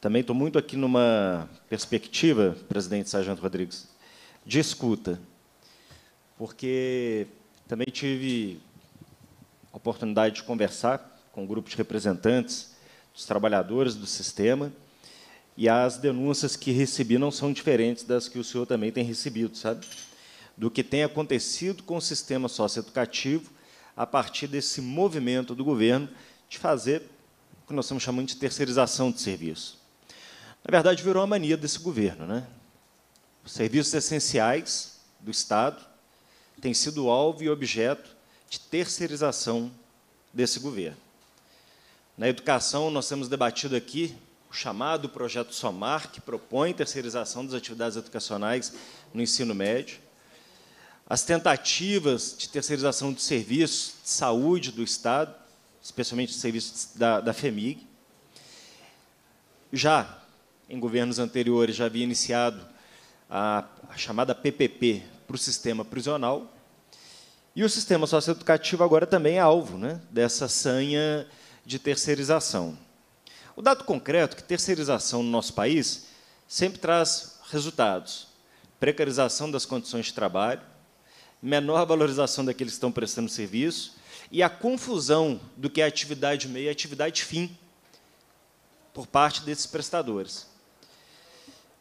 também estou muito aqui numa perspectiva, presidente Sargento Rodrigues, de escuta, porque também tive a oportunidade de conversar com um grupo de representantes dos trabalhadores do sistema, e as denúncias que recebi não são diferentes das que o senhor também tem recebido, sabe? Do que tem acontecido com o sistema socioeducativo a partir desse movimento do governo de fazer o que nós estamos chamando de terceirização de serviço. Na verdade, virou a mania desse governo, né? Os serviços essenciais do Estado têm sido alvo e objeto de terceirização desse governo. Na educação, nós temos debatido aqui o chamado Projeto SOMAR, que propõe terceirização das atividades educacionais no ensino médio. As tentativas de terceirização de serviços de saúde do Estado, especialmente os serviços da, da FEMIG. Já em governos anteriores, já havia iniciado a, a chamada P P P para o sistema prisional. E o sistema socioeducativo agora também é alvo, né, dessa sanha de terceirização. O dado concreto é que terceirização no nosso país sempre traz resultados. Precarização das condições de trabalho, menor valorização daqueles que estão prestando serviço e a confusão do que é atividade meio e atividade fim por parte desses prestadores.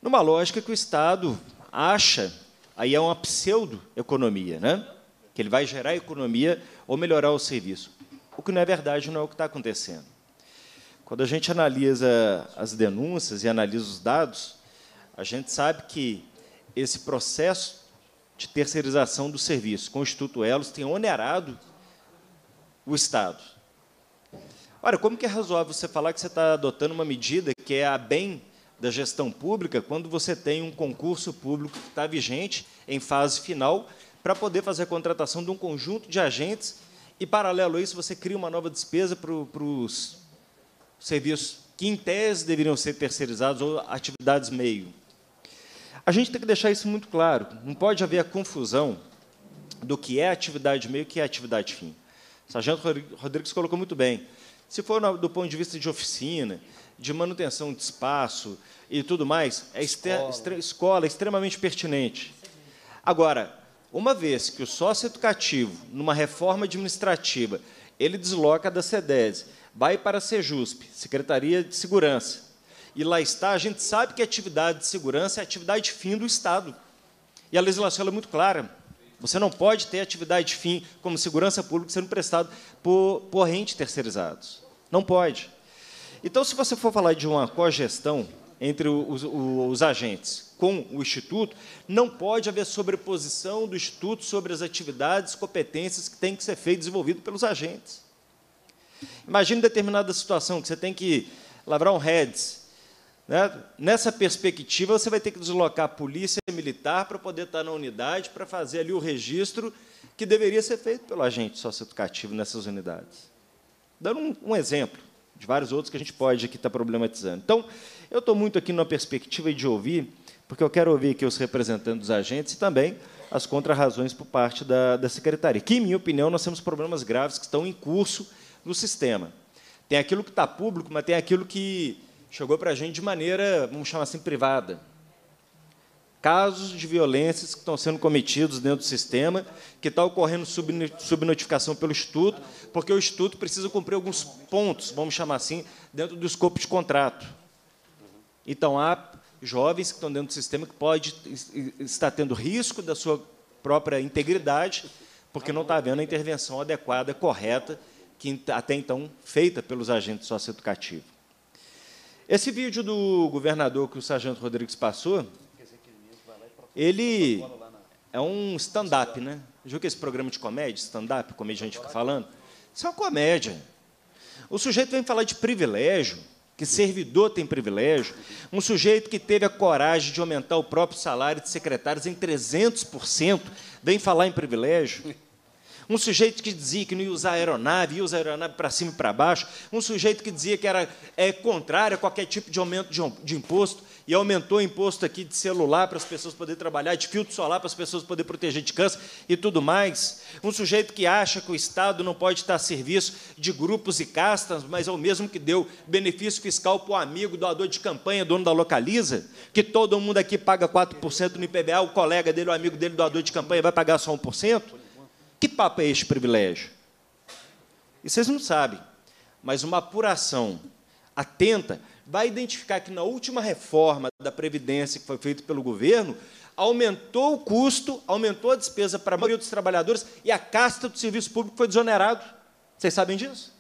Numa lógica que o Estado acha, aí é uma pseudo-economia, né? Que ele vai gerar economia ou melhorar o serviço. O que não é verdade não é o que está acontecendo. Quando a gente analisa as denúncias e analisa os dados, a gente sabe que esse processo de terceirização do serviço com o Instituto Elo tem onerado o Estado. Ora, como que é razoável você falar que você está adotando uma medida que é a bem da gestão pública quando você tem um concurso público que está vigente em fase final para poder fazer a contratação de um conjunto de agentes e, paralelo a isso, você cria uma nova despesa para os serviços que, em tese, deveriam ser terceirizados ou atividades meio. A gente tem que deixar isso muito claro. Não pode haver a confusão do que é atividade meio e o que é atividade fim. O Sargento Rodrigues colocou muito bem. Se for do ponto de vista de oficina, de manutenção de espaço e tudo mais, é escola. escola é extremamente pertinente. Agora, uma vez que o sócio educativo, numa reforma administrativa, ele desloca da SEDES, vai para a SEJUSP, Secretaria de Segurança, e lá está, a gente sabe que a atividade de segurança é a atividade fim do Estado. E a legislação é muito clara. Você não pode ter atividade fim como segurança pública sendo prestado por, por entes terceirizados. Não pode. Então, se você for falar de uma cogestão entre os, os, os agentes com o Instituto, não pode haver sobreposição do Instituto sobre as atividades, competências que têm que ser feitas e desenvolvidas pelos agentes. Imagine determinada situação que você tem que lavrar um R E D S. Né? Nessa perspectiva, você vai ter que deslocar a polícia militar para poder estar na unidade, para fazer ali o registro que deveria ser feito pelo agente socioeducativo nessas unidades. Dando um, um exemplo de vários outros que a gente pode aqui estar problematizando. Então, eu estou muito aqui numa perspectiva de ouvir, porque eu quero ouvir aqui os representantes dos agentes e também as contrarrazões por parte da, da Secretaria, que, em minha opinião, nós temos problemas graves que estão em curso no sistema. Tem aquilo que está público, mas tem aquilo que chegou para a gente de maneira, vamos chamar assim, privada. Casos de violências que estão sendo cometidos dentro do sistema, que está ocorrendo subnotificação pelo Instituto, porque o Instituto precisa cumprir alguns pontos, vamos chamar assim, dentro do escopo de contrato. Então, há jovens que estão dentro do sistema que pode estar tendo risco da sua própria integridade, porque não está havendo a intervenção adequada, correta, que até então feita pelos agentes socioeducativos. Esse vídeo do governador que o Sargento Rodrigues passou, ele é um stand-up, né? Viu que esse programa de comédia, stand-up, comediante fica falando? Isso é uma comédia. O sujeito vem falar de privilégio, que servidor tem privilégio, um sujeito que teve a coragem de aumentar o próprio salário de secretários em trezentos por cento, vem falar em privilégio. Um sujeito que dizia que não ia usar aeronave, ia usar aeronave para cima e para baixo. Um sujeito que dizia que era é, contrário a qualquer tipo de aumento de, de imposto e aumentou o imposto aqui de celular para as pessoas poderem trabalhar, de filtro solar para as pessoas poderem proteger de câncer e tudo mais. Um sujeito que acha que o Estado não pode estar a serviço de grupos e castas, mas é o mesmo que deu benefício fiscal para o amigo, doador de campanha, dono da Localiza, que todo mundo aqui paga quatro por cento no I P V A, o colega dele, o amigo dele, doador de campanha, vai pagar só um por cento. Que papo é este privilégio? E vocês não sabem, mas uma apuração atenta vai identificar que, na última reforma da Previdência que foi feita pelo governo, aumentou o custo, aumentou a despesa para a maioria dos trabalhadores e a casta do serviço público foi desonerado. Vocês sabem disso?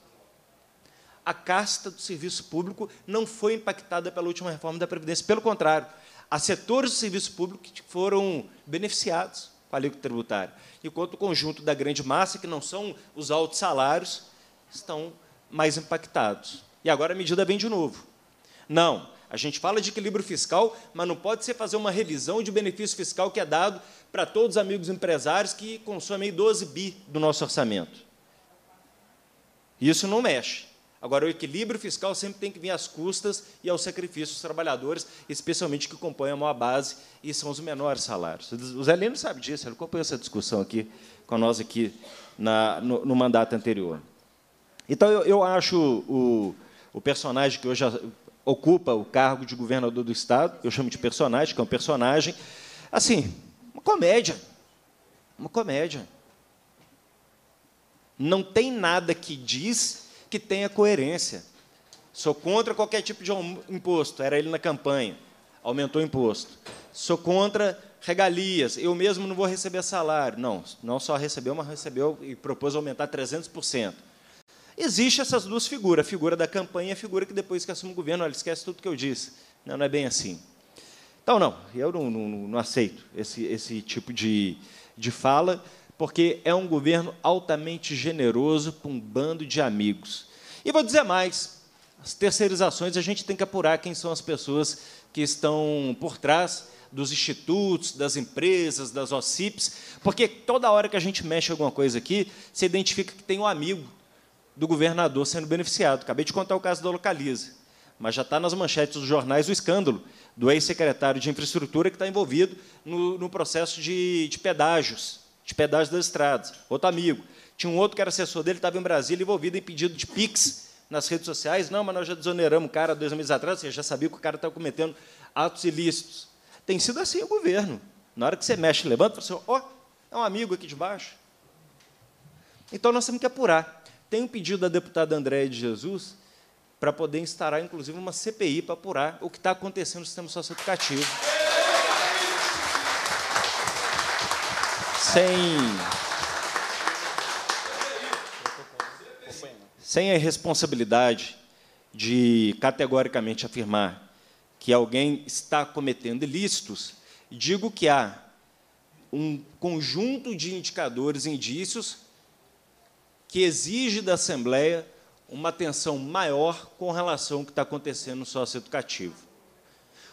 a casta do serviço público não foi impactada pela última reforma da Previdência. Pelo contrário, há setores do serviço público que foram beneficiados com a alíquota tributária, enquanto o conjunto da grande massa, que não são os altos salários, estão mais impactados. E agora a medida vem de novo. Não, a gente fala de equilíbrio fiscal, mas não pode ser fazer uma revisão de benefício fiscal que é dado para todos os amigos empresários que consomem doze bi do nosso orçamento. Isso não mexe. Agora, o equilíbrio fiscal sempre tem que vir às custas e aos sacrifícios dos trabalhadores, especialmente que compõem a maior base e são os menores salários. O Zé Lino sabe disso, ele acompanhou essa discussão aqui com nós aqui na, no, no mandato anterior. Então, eu, eu acho o, o personagem que hoje ocupa o cargo de governador do Estado, eu chamo de personagem, que é um personagem, assim, uma comédia, uma comédia. Não tem nada que diz que tenha coerência. Sou contra qualquer tipo de imposto, era ele na campanha, aumentou o imposto. Sou contra regalias, eu mesmo não vou receber salário. Não, não só recebeu, mas recebeu e propôs aumentar trezentos por cento. Existem essas duas figuras, a figura da campanha e a figura que, depois que assume o governo, olha, esquece tudo que eu disse. Não, não é bem assim. Então, não, eu não, não, não aceito esse, esse tipo de, de fala, porque é um governo altamente generoso para um bando de amigos. E vou dizer mais, as terceirizações, a gente tem que apurar quem são as pessoas que estão por trás dos institutos, das empresas, das O C I Ps, porque toda hora que a gente mexe em alguma coisa aqui, se identifica que tem um amigo do governador sendo beneficiado. Acabei de contar o caso da Localiza, mas já está nas manchetes dos jornais o escândalo do ex-secretário de Infraestrutura que está envolvido no, no processo de, de pedágios, de pedágios das estradas. Outro amigo. Tinha um outro que era assessor dele, estava em Brasília, envolvido em pedido de PIX nas redes sociais. Não, mas nós já desoneramos o cara dois meses atrás, você já sabia que o cara estava cometendo atos ilícitos. Tem sido assim o governo. Na hora que você mexe, levanta, você fala, ó, oh, é um amigo aqui de baixo. Então, nós temos que apurar. Tem um pedido da deputada Andréia de Jesus para poder instaurar, inclusive, uma C P I para apurar o que está acontecendo no sistema socioeducativo. Sem, sem a irresponsabilidade de categoricamente afirmar que alguém está cometendo ilícitos, digo que há um conjunto de indicadores e indícios que exige da Assembleia uma atenção maior com relação ao que está acontecendo no socioeducativo.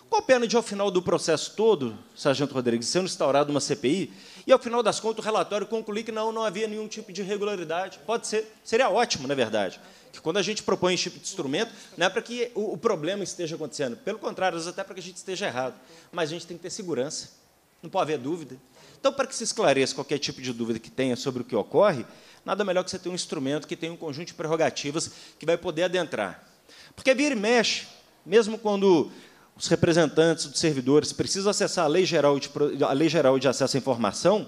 Com a pena de, ao final do processo todo, Sargento Rodrigues, sendo instaurada uma C P I, e, ao final das contas, o relatório concluir que não, não havia nenhum tipo de irregularidade. Pode ser. Seria ótimo, na verdade, que, quando a gente propõe esse tipo de instrumento, não é para que o, o problema esteja acontecendo. Pelo contrário, é até para que a gente esteja errado. Mas a gente tem que ter segurança. Não pode haver dúvida. Então, para que se esclareça qualquer tipo de dúvida que tenha sobre o que ocorre, nada melhor que você ter um instrumento que tem um conjunto de prerrogativas que vai poder adentrar. Porque vira e mexe, mesmo quando os representantes dos servidores precisam acessar a Lei Geral de, a Lei Geral de Acesso à Informação,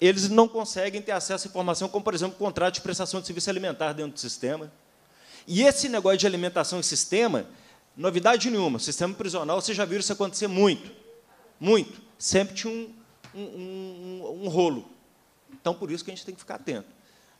eles não conseguem ter acesso à informação, como, por exemplo, o contrato de prestação de serviço alimentar dentro do sistema. E esse negócio de alimentação e sistema, novidade nenhuma, o sistema prisional, vocês já viram isso acontecer muito, muito. Sempre tinha um, um, um, um rolo. Então, por isso que a gente tem que ficar atento.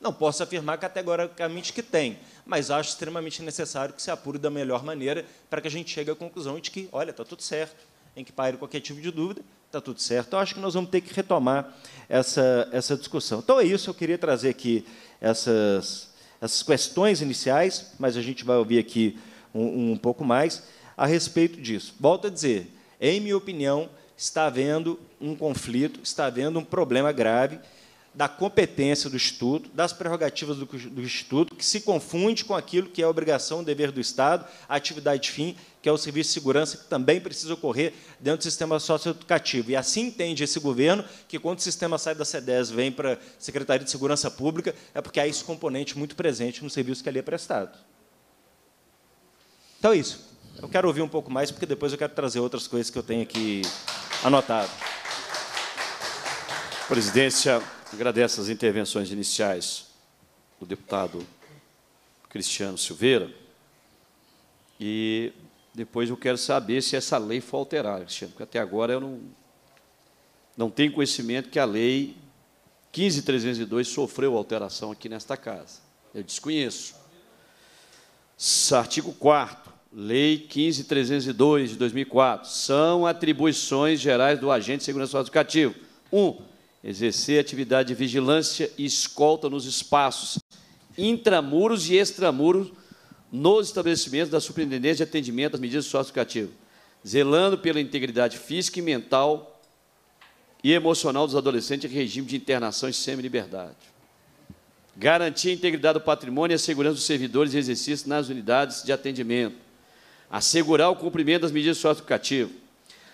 Não posso afirmar categoricamente que tem, mas acho extremamente necessário que se apure da melhor maneira para que a gente chegue à conclusão de que, olha, está tudo certo, em que paire qualquer tipo de dúvida, está tudo certo. Então, acho que nós vamos ter que retomar essa, essa discussão. Então, é isso. Eu queria trazer aqui essas, essas questões iniciais, mas a gente vai ouvir aqui um, um pouco mais a respeito disso. Volto a dizer, em minha opinião, está havendo um conflito, está havendo um problema grave da competência do Instituto, das prerrogativas do, do Instituto, que se confunde com aquilo que é a obrigação, o dever do Estado, a atividade fim, que é o serviço de segurança, que também precisa ocorrer dentro do sistema socioeducativo. E assim entende esse governo que, quando o sistema sai da C dez e vem para a Secretaria de Segurança Pública, é porque há esse componente muito presente no serviço que ali é prestado. Então, é isso. Eu quero ouvir um pouco mais, porque depois eu quero trazer outras coisas que eu tenho aqui anotado. Presidência, agradeço as intervenções iniciais do deputado Cristiano Silveira. E depois eu quero saber se essa lei foi alterada, Cristiano, porque até agora eu não, não tenho conhecimento que a Lei quinze mil trezentos e dois sofreu alteração aqui nesta casa. Eu desconheço. Artigo quarto, Lei quinze mil trezentos e dois, de dois mil e quatro, são atribuições gerais do agente de segurança educativa. um. Um, exercer atividade de vigilância e escolta nos espaços intramuros e extramuros nos estabelecimentos da Superintendência de Atendimento às Medidas Socioeducativas, zelando pela integridade física e mental e emocional dos adolescentes em regime de internação e semi-liberdade. Garantir a integridade do patrimônio e a segurança dos servidores e exercício nas unidades de atendimento. Assegurar o cumprimento das medidas socioeducativas.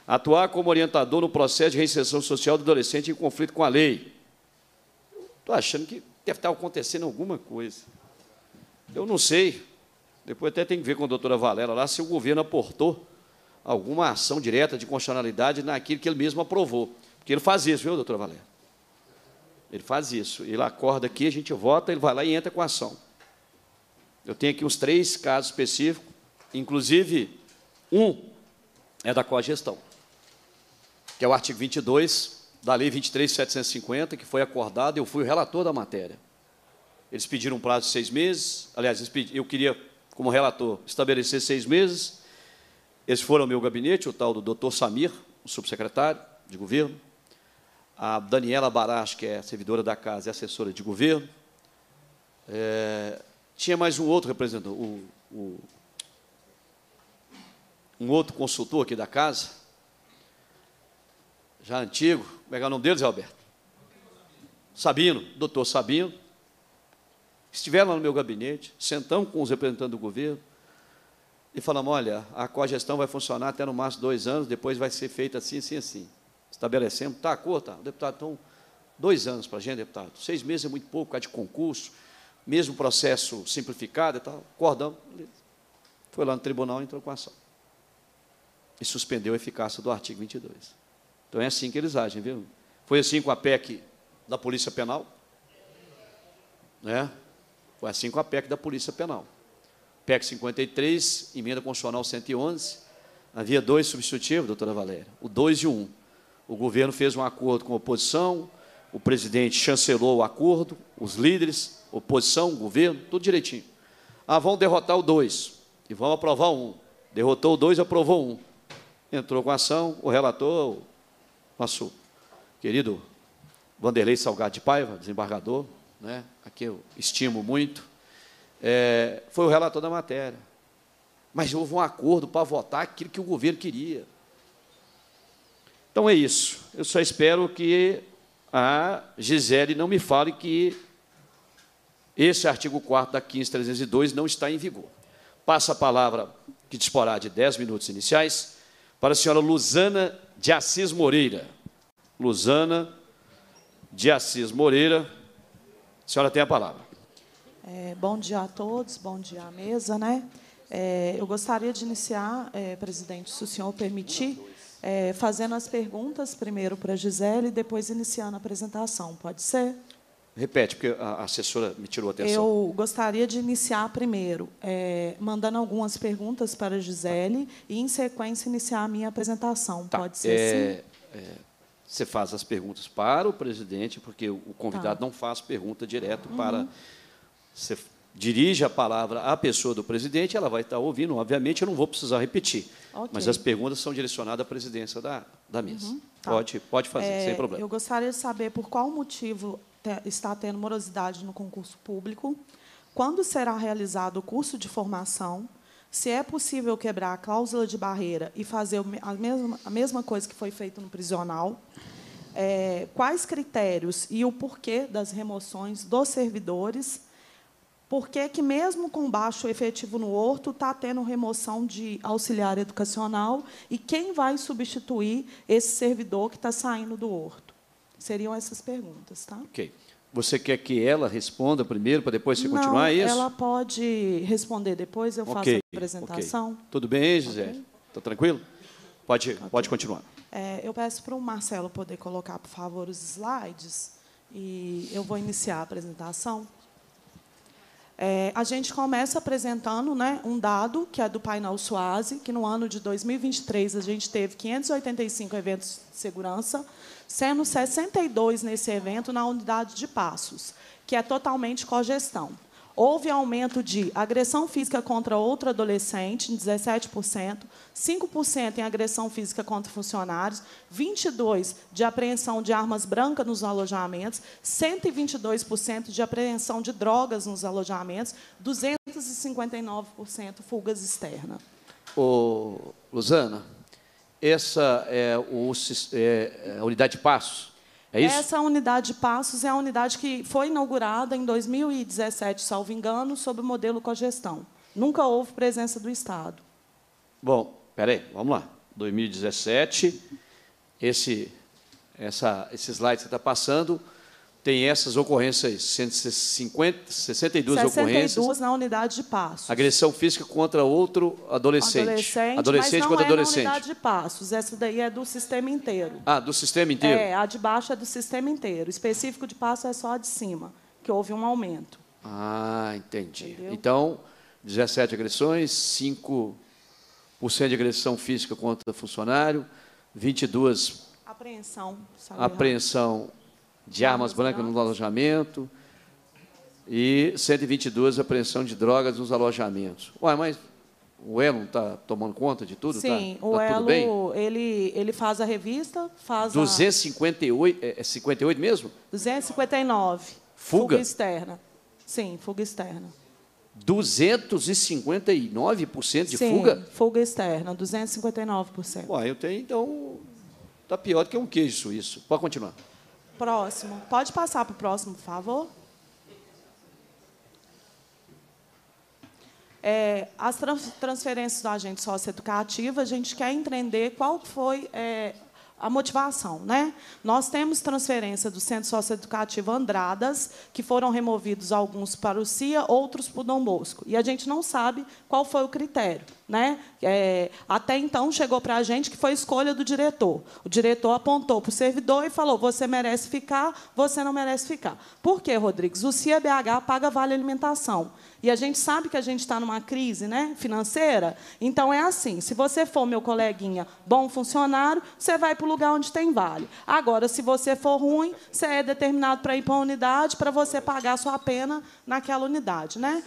Atuar como orientador no processo de reinserção social do adolescente em conflito com a lei. Estou achando que deve estar acontecendo alguma coisa. Eu não sei. Depois até tem que ver com a doutora Valéria lá se o governo aportou alguma ação direta de constitucionalidade naquilo que ele mesmo aprovou. Porque ele faz isso, viu, doutora Valéria? Ele faz isso. Ele acorda aqui, a gente vota, ele vai lá e entra com a ação. Eu tenho aqui uns três casos específicos, inclusive um é da cogestão, que é o artigo vinte e dois da Lei vinte e três mil setecentos e cinquenta, que foi acordado, eu fui o relator da matéria. Eles pediram um prazo de seis meses, aliás, eles pediram, eu queria, como relator, estabelecer seis meses. Eles foram ao meu gabinete, o tal do doutor Samir, o subsecretário de governo, a Daniela Baracho, que é servidora da casa e assessora de governo, é, tinha mais um outro representante, o, o, um outro consultor aqui da casa, já antigo, como é que é o nome deles, Alberto? Sabino, doutor Sabino. Estiveram lá no meu gabinete, sentamos com os representantes do governo e falamos, olha, a cogestão vai funcionar até no máximo dois anos, depois vai ser feita assim, assim, assim. Estabelecemos, está a cor, tá, deputado, então, dois anos para a gente, deputado, seis meses é muito pouco, por causa de concurso, mesmo processo simplificado e tal, acordamos, foi lá no tribunal e entrou com a ação. E suspendeu a eficácia do artigo vinte e dois. Então é assim que eles agem, viu? Foi assim com a P E C da Polícia Penal, né? Foi assim com a P E C da Polícia Penal. P E C cinquenta e três, emenda constitucional cento e onze, havia dois substitutivos, doutora Valéria, o dois e o um. O governo fez um acordo com a oposição, o presidente chancelou o acordo, os líderes, oposição, governo, tudo direitinho. Ah, vão derrotar o dois e vão aprovar o um. Derrotou o dois, aprovou o um. Entrou com a ação, o relator, o nosso querido Vanderlei Salgado de Paiva, desembargador, né, a quem eu estimo muito, é, foi o relator da matéria. Mas houve um acordo para votar aquilo que o governo queria. Então, é isso. Eu só espero que a Gisele não me fale que esse artigo quarto da quinze mil trezentos e dois não está em vigor. Passa a palavra, que disporá de dez minutos iniciais, para a senhora Luzana de Assis Moreira. Luzana de Assis Moreira. A senhora tem a palavra. É, bom dia a todos, bom dia à mesa, né? É, eu gostaria de iniciar, é, presidente, se o senhor permitir, É, fazendo as perguntas primeiro para a Gisele e depois iniciando a apresentação, pode ser? Repete, porque a assessora me tirou a atenção. Eu gostaria de iniciar primeiro, é, mandando algumas perguntas para a Gisele e, em sequência, iniciar a minha apresentação, tá. Pode ser é, sim? É, você faz as perguntas para o presidente, porque o convidado tá. Não faz pergunta direto uhum. para... Você dirige a palavra à pessoa do presidente, ela vai estar ouvindo. Obviamente, eu não vou precisar repetir, okay. Mas as perguntas são direcionadas à presidência da, da mesa. Uhum, tá. pode, pode fazer, é, sem problema. Eu gostaria de saber por qual motivo te, está tendo morosidade no concurso público, quando será realizado o curso de formação, se é possível quebrar a cláusula de barreira e fazer a mesma, a mesma coisa que foi feito no prisional, é, quais critérios e o porquê das remoções dos servidores. Por que que, mesmo com baixo efetivo no Horto, está tendo remoção de auxiliar educacional? E quem vai substituir esse servidor que está saindo do Horto? Seriam essas perguntas, tá? Ok. Você quer que ela responda primeiro, para depois você continuar? Não, isso? Ela pode responder depois, eu faço okay. a apresentação. Okay. Tudo bem, Gisele? Okay. Está tranquilo? Pode, okay. pode continuar. É, eu peço para o Marcelo poder colocar, por favor, os slides, e eu vou iniciar a apresentação. É, a gente começa apresentando, né, um dado, que é do painel SUASE, que no ano de dois mil e vinte e três a gente teve quinhentos e oitenta e cinco eventos de segurança, sendo sessenta e dois nesse evento na unidade de Passos, que é totalmente cogestão. Houve aumento de agressão física contra outro adolescente, em dezessete por cento, cinco por cento em agressão física contra funcionários, vinte e dois por cento de apreensão de armas brancas nos alojamentos, cento e vinte e dois por cento de apreensão de drogas nos alojamentos, duzentos e cinquenta e nove por cento fugas externas. Ô, Luzana, essa é, o, é a unidade de Passos? É isso? Essa unidade de Passos é a unidade que foi inaugurada em dois mil e dezessete, salvo engano, sob o modelo cogestão. Nunca houve presença do Estado. Bom, peraí, vamos lá. dois mil e dezessete, esse, essa, esse slide que você está passando tem essas ocorrências, cento e cinquenta, sessenta e duas, sessenta e duas ocorrências. sessenta e duas na unidade de Passos. Agressão física contra outro adolescente. Adolescente, adolescente mas não contra é adolescente. Na unidade de Passos, essa daí é do sistema inteiro. Ah, do sistema inteiro? É, a de baixo é do sistema inteiro. O específico de Passos é só a de cima, que houve um aumento. Ah, entendi. Entendeu? Então, dezessete agressões, cinco por cento de agressão física contra funcionário, vinte e duas por cento... Apreensão. Apreensão de armas brancas no alojamento e cento e vinte e duas apreensão de drogas nos alojamentos. Ué, mas o Elo não está tomando conta de tudo? Sim, tá, o tá Elo, tudo bem? Ele, ele faz a revista, faz duzentos e cinquenta e oito, a... É cinquenta e oito mesmo? duzentos e cinquenta e nove. Fuga? Fuga externa. Sim, fuga externa. duzentos e cinquenta e nove por cento de Sim, fuga? Sim, fuga externa, duzentos e cinquenta e nove por cento. Ué, eu tenho, então, está pior do que um queijo suíço. Pode continuar. Próximo. Pode passar para o próximo, por favor. É, as transferências do agente socioeducativo, a gente quer entender qual foi é, a motivação, né? Nós temos transferência do Centro Socioeducativo Andradas, que foram removidos alguns para o C I A, outros para o Dom Bosco. E a gente não sabe qual foi o critério, né? É, até então, chegou para a gente que foi escolha do diretor. O diretor apontou para o servidor e falou, você merece ficar, você não merece ficar. Por quê, Rodrigues? O C I A B H paga vale alimentação. E a gente sabe que a gente está numa crise, né, financeira. Então, é assim, se você for, meu coleguinha, bom funcionário, você vai para o lugar onde tem vale. Agora, se você for ruim, você é determinado para ir para a unidade, para você pagar a sua pena naquela unidade, né?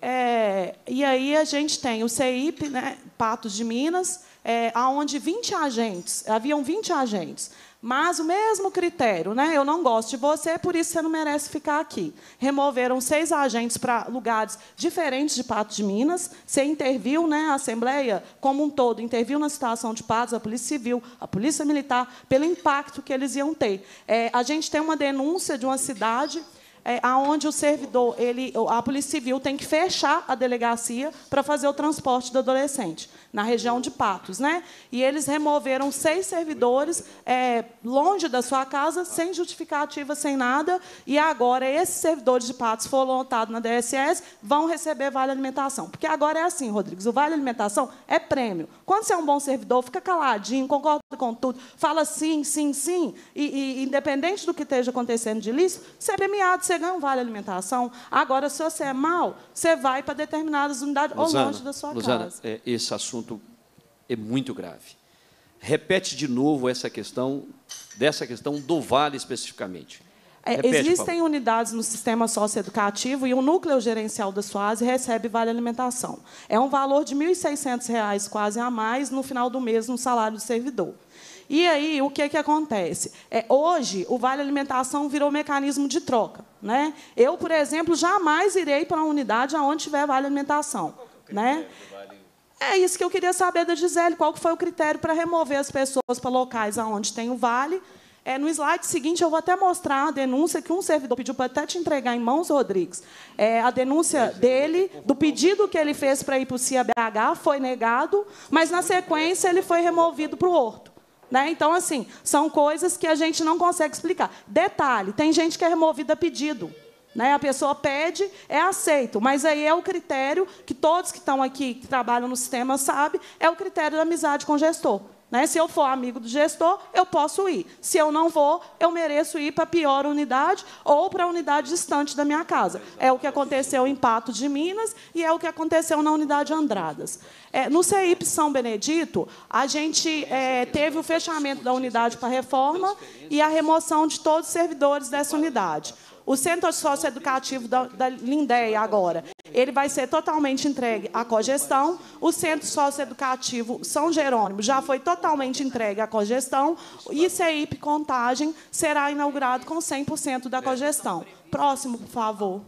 É, e aí a gente tem o C I P, né, Patos de Minas, é, onde vinte agentes, haviam vinte agentes, mas o mesmo critério, né, eu não gosto de você, por isso você não merece ficar aqui. Removeram seis agentes para lugares diferentes de Patos de Minas, você interviu, né, a Assembleia como um todo, interviu na situação de Patos, a Polícia Civil, a Polícia Militar, pelo impacto que eles iam ter. É, a gente tem uma denúncia de uma cidade... É, aonde o servidor, ele, a Polícia Civil tem que fechar a delegacia para fazer o transporte do adolescente, na região de Patos, né? E eles removeram seis servidores é, longe da sua casa, sem justificativa, sem nada, e agora esses servidores de Patos foram lotados na D S S, vão receber vale alimentação. Porque agora é assim, Rodrigues, o vale alimentação é prêmio. Quando você é um bom servidor, fica caladinho, concorda com tudo, fala sim, sim, sim, e, e independente do que esteja acontecendo de ilícito, você é premiado, você ganha um vale alimentação. Agora, se você é mal, você vai para determinadas unidades, Luzana, ou longe da sua Luzana, casa. É, esse assunto é muito grave. Repete de novo essa questão, dessa questão do vale especificamente. É, Repete, existem unidades no sistema socioeducativo e o núcleo gerencial da SUASE recebe vale alimentação. É um valor de mil e seiscentos reais quase a mais no final do mês no salário do servidor. E aí, o que, que acontece? É, hoje, o vale alimentação virou mecanismo de troca, né? Eu, por exemplo, jamais irei para uma unidade onde tiver vale alimentação, né? É isso que eu queria saber da Gisele, qual que foi o critério para remover as pessoas para locais onde tem o vale. É, no slide seguinte, eu vou até mostrar a denúncia que um servidor pediu para até te entregar em mãos, Rodrigues. É, a denúncia dele, do pedido que ele fez para ir para o C I A B H, foi negado, mas, na sequência, ele foi removido para o Horto. Né? Então, assim, são coisas que a gente não consegue explicar. Detalhe, tem gente que é removida a pedido. Né? A pessoa pede, é aceito, mas aí é o critério que todos que estão aqui, que trabalham no sistema, sabem, é o critério da amizade com o gestor. Né? Se eu for amigo do gestor, eu posso ir. Se eu não vou, eu mereço ir para a pior unidade ou para a unidade distante da minha casa. É o que aconteceu em Patos de Minas e é o que aconteceu na unidade Andradas. É, no C I P São Benedito, a gente é, teve o fechamento da unidade para reforma e a remoção de todos os servidores dessa unidade. O Centro Socioeducativo da, da Lindeia, agora, ele vai ser totalmente entregue à cogestão. O Centro Socioeducativo São Jerônimo já foi totalmente entregue à cogestão. E C I P Contagem será inaugurado com cem por cento da cogestão. Próximo, por favor.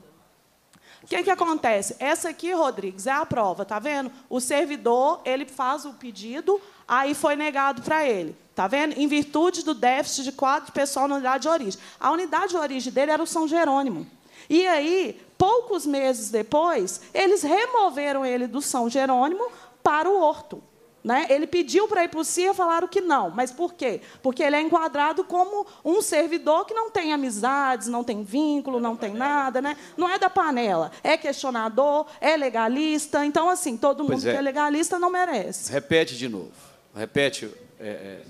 O que, que acontece? Essa aqui, Rodrigues, é a prova, tá vendo? O servidor, ele faz o pedido, aí foi negado para ele. Tá vendo? Em virtude do déficit de quadro de pessoal na unidade de origem. A unidade de origem dele era o São Jerônimo. E aí, poucos meses depois, eles removeram ele do São Jerônimo para o Horto. Né? Ele pediu para ir para o C I A, falaram que não. Mas por quê? Porque ele é enquadrado como um servidor que não tem amizades, não tem vínculo, não tem nada, né? Não é da panela. É questionador, é legalista. Então, assim, todo mundo que é legalista não merece. Repete de novo. Repete... É, é...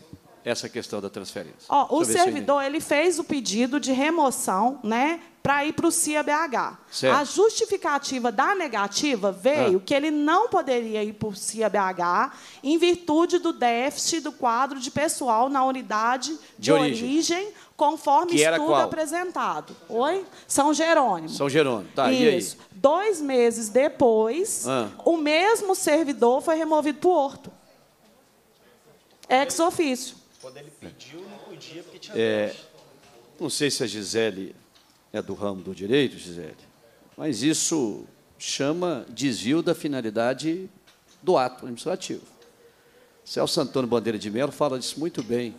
essa questão da transferência. Oh, o servidor ele fez o pedido de remoção, né, para ir para o C I A B H. Certo. A justificativa da negativa veio ah. que ele não poderia ir para o C I A B H em virtude do déficit do quadro de pessoal na unidade de, de origem, origem conforme estudo qual? apresentado. Oi? São Jerônimo. São Jerônimo, tá. Isso. E aí? Dois meses depois, ah. o mesmo servidor foi removido para o Horto. Ex ofício. Quando ele pediu, não podia, porque tinha é, não sei se a Gisele é do ramo do direito, Gisele, mas isso chama desvio da finalidade do ato administrativo. Celso Antônio Bandeira de Mello fala disso muito bem.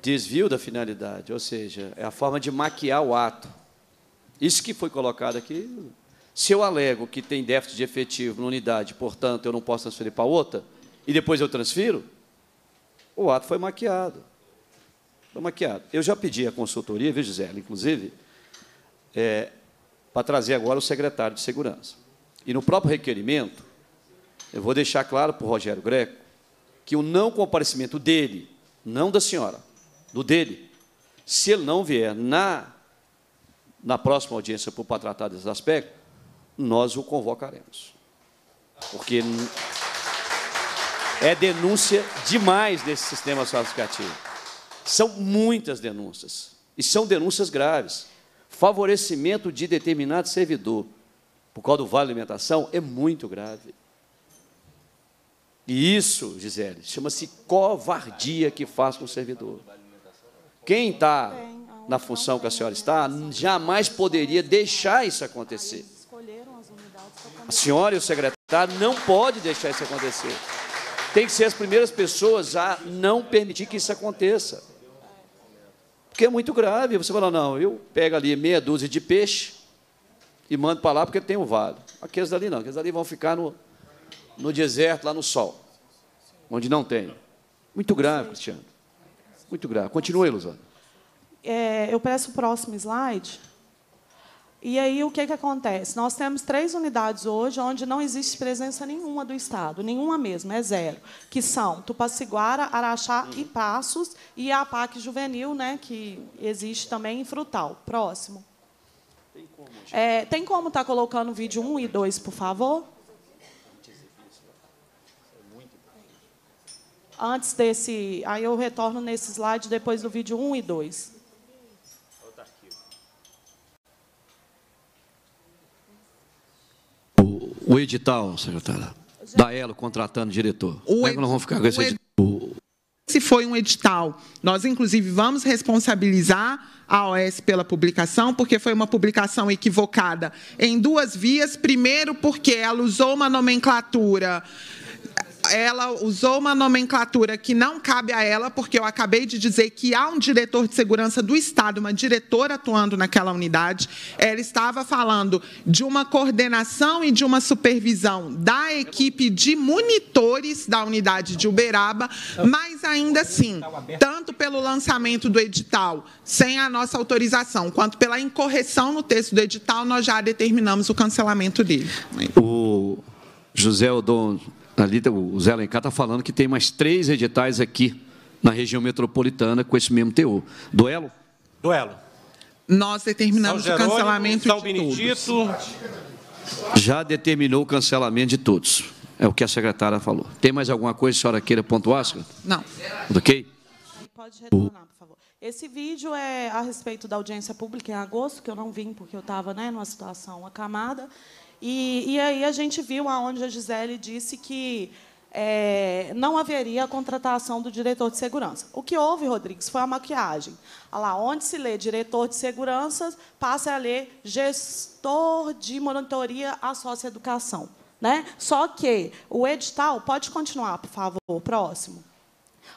Desvio da finalidade, ou seja, é a forma de maquiar o ato. Isso que foi colocado aqui. Se eu alego que tem déficit de efetivo na unidade, portanto, eu não posso transferir para outra, e depois eu transfiro, o ato foi maquiado. Foi maquiado. Eu já pedi à consultoria, viu, Gisele, inclusive, é, para trazer agora o secretário de Segurança. E no próprio requerimento, eu vou deixar claro para o Rogério Greco que o não comparecimento dele, não da senhora, do dele, se ele não vier na, na próxima audiência para tratar desse aspecto, nós o convocaremos. Porque... é denúncia demais desse sistema classificativo. São muitas denúncias, e são denúncias graves. Favorecimento de determinado servidor por causa do vale alimentação é muito grave. E isso, Gisele, chama-se covardia que faz com o servidor. Quem está na função que a senhora está, jamais poderia deixar isso acontecer. A senhora e o secretário não podem deixar isso acontecer. Tem que ser as primeiras pessoas a não permitir que isso aconteça. Porque é muito grave. Você fala, não, eu pego ali meia dúzia de peixe e mando para lá porque tem um vale. Aqueles dali não, aqueles dali vão ficar no, no deserto, lá no sol, onde não tem. Muito grave, Cristiano. Muito grave. Continue, Luzana. É, eu peço o próximo slide. E aí, o que, que acontece? Nós temos três unidades hoje onde não existe presença nenhuma do Estado, nenhuma mesmo, é zero, que são Tupaciguara, Araxá uhum. e Passos, e a APAC Juvenil, né, que existe também em Frutal. Próximo. Tem como estar é, tem como tá colocando o vídeo um e dois, por favor? Antes desse... Aí eu retorno nesse slide depois do vídeo um e dois. O edital, secretária, da Elo contratando diretor. Como é que nós vamos ficar com esse edital? Se foi um edital, nós, inclusive, vamos responsabilizar a O S pela publicação, porque foi uma publicação equivocada em duas vias. Primeiro, porque ela usou uma nomenclatura... Ela usou uma nomenclatura que não cabe a ela, porque eu acabei de dizer que há um diretor de segurança do Estado, uma diretora atuando naquela unidade. Ela estava falando de uma coordenação e de uma supervisão da equipe de monitores da unidade de Uberaba, mas ainda assim, tanto pelo lançamento do edital, sem a nossa autorização, quanto pela incorreção no texto do edital, nós já determinamos o cancelamento dele. O José Odon... Ali, o Zé Alencar está falando que tem mais três editais aqui na região metropolitana com esse mesmo teor. Do Elo? Do Elo. Nós determinamos São Jerônimo, o cancelamento São de Benedito. Todos. Já determinou o cancelamento de todos. É o que a secretária falou. Tem mais alguma coisa que a senhora queira pontuar, secretária? Não. Ok? Pode retornar, por favor. Esse vídeo é a respeito da audiência pública em agosto, que eu não vim porque eu estava, né, numa situação acamada. E, e aí a gente viu aonde a Gisele disse que é, não haveria a contratação do diretor de segurança. O que houve, Rodrigues, foi a maquiagem. Olha lá, onde se lê diretor de segurança, passa a ler gestor de monitoria à socioeducação, né? Só que o edital... Pode continuar, por favor, próximo.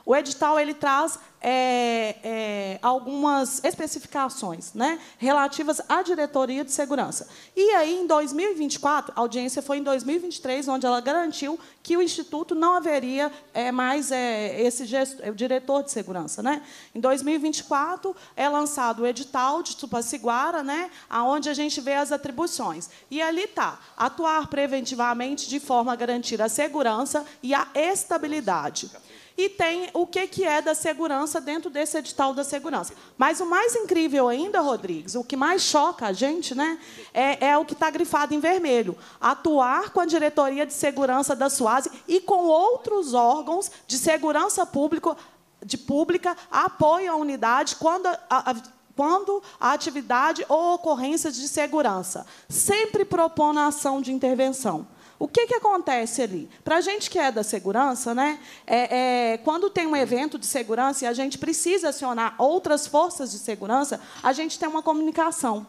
O edital ele traz é, é, algumas especificações, né, relativas à diretoria de segurança. E aí, em dois mil e vinte e quatro, a audiência foi em dois mil e vinte e três, onde ela garantiu que o Instituto não haveria é, mais é, esse gestor, é, diretor de segurança, né? Em dois mil e vinte e quatro, é lançado o edital de Tupaciguara, né, onde a gente vê as atribuições. E ali está, atuar preventivamente de forma a garantir a segurança e a estabilidade. E tem o que, que é da segurança dentro desse edital da segurança. Mas o mais incrível ainda, Rodrigues, o que mais choca a gente, né, é, é o que está grifado em vermelho. Atuar com a diretoria de segurança da SUASE e com outros órgãos de segurança público, de pública, apoio à unidade quando a, a, quando a atividade ou ocorrência de segurança, sempre propondo a ação de intervenção. O que, que acontece ali? Para a gente que é da segurança, né, é, é, quando tem um evento de segurança e a gente precisa acionar outras forças de segurança, a gente tem uma comunicação.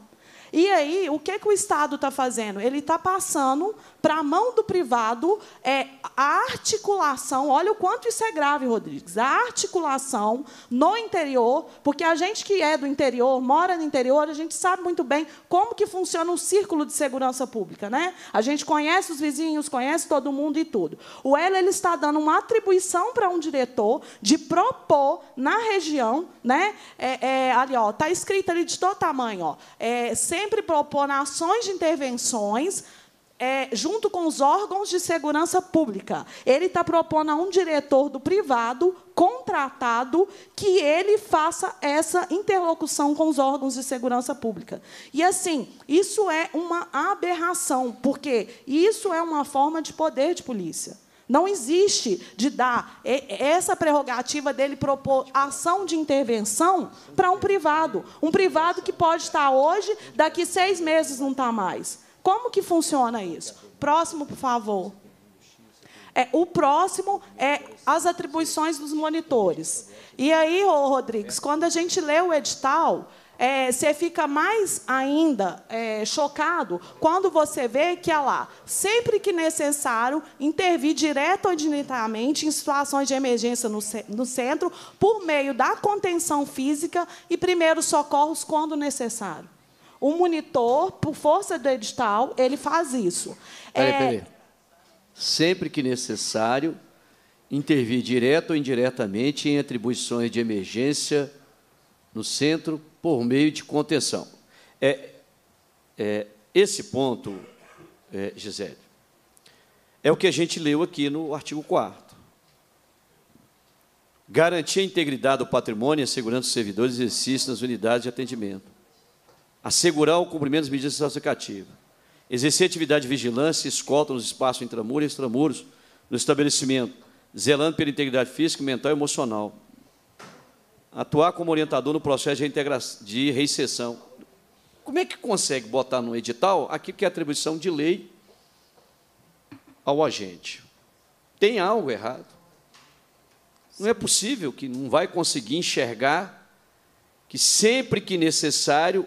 E aí, o que, que o Estado está fazendo? Ele está passando para a mão do privado é, a articulação. Olha o quanto isso é grave, Rodrigues. A articulação no interior, porque a gente que é do interior, mora no interior, a gente sabe muito bem como que funciona o círculo de segurança pública, né? A gente conhece os vizinhos, conhece todo mundo e tudo. O Elo ele está dando uma atribuição para um diretor de propor na região, né? É, é, ali, ó, está escrito ali de todo tamanho, ó, é, sempre propor ações de intervenções. É, junto com os órgãos de segurança pública. Ele está propondo a um diretor do privado contratado que ele faça essa interlocução com os órgãos de segurança pública. E, assim, isso é uma aberração, porque isso é uma forma de poder de polícia. Não existe de dar essa prerrogativa dele propor ação de intervenção para um privado. Um privado que pode estar hoje, daqui seis meses não está mais. Como que funciona isso? Próximo, por favor. É, o próximo é as atribuições dos monitores. E aí, Rodrigues, quando a gente lê o edital, é, você fica mais ainda é, chocado quando você vê que, olha lá, sempre que necessário, intervir direto ou indiretamente em situações de emergência no, ce no centro, por meio da contenção física e primeiros socorros quando necessário. O monitor, por força do edital, ele faz isso. Peraí, é... peraí. Sempre que necessário, intervir direto ou indiretamente em atribuições de emergência no centro por meio de contenção. É, é, esse ponto, é, Gisele, é o que a gente leu aqui no artigo quarto. Garantir a integridade do patrimônio e a segurança dos servidores exercício nas unidades de atendimento. Assegurar o cumprimento das medidas educativas, exercer atividade de vigilância e escolta nos espaços intramuros e extramuros do estabelecimento, zelando pela integridade física, mental e emocional. Atuar como orientador no processo de, de reinserção. Como é que consegue botar no edital aquilo que é atribuição de lei ao agente? Tem algo errado. Não é possível que não vai conseguir enxergar que sempre que necessário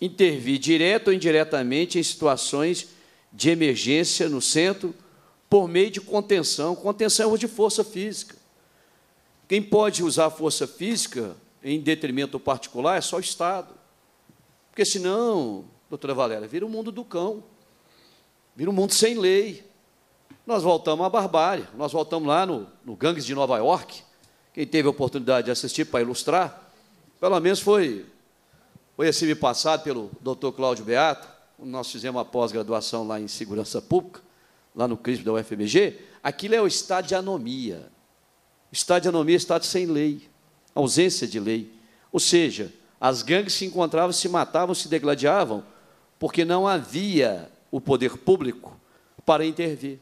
intervir direto ou indiretamente em situações de emergência no centro por meio de contenção. Contenção é uso de força física. Quem pode usar força física em detrimento particular é só o Estado. Porque, senão, doutora Valéria, vira o mundo do cão, vira um mundo sem lei. Nós voltamos à barbárie, nós voltamos lá no, no Gangues de Nova York. Quem teve a oportunidade de assistir para ilustrar, pelo menos foi... Foi assim me passado pelo doutor Cláudio Beato, quando nós fizemos uma pós-graduação lá em Segurança Pública, lá no CRISP da U F M G, aquilo é o estado de anomia. Estado de anomia é estado sem lei, ausência de lei. Ou seja, as gangues se encontravam, se matavam, se degladiavam, porque não havia o poder público para intervir.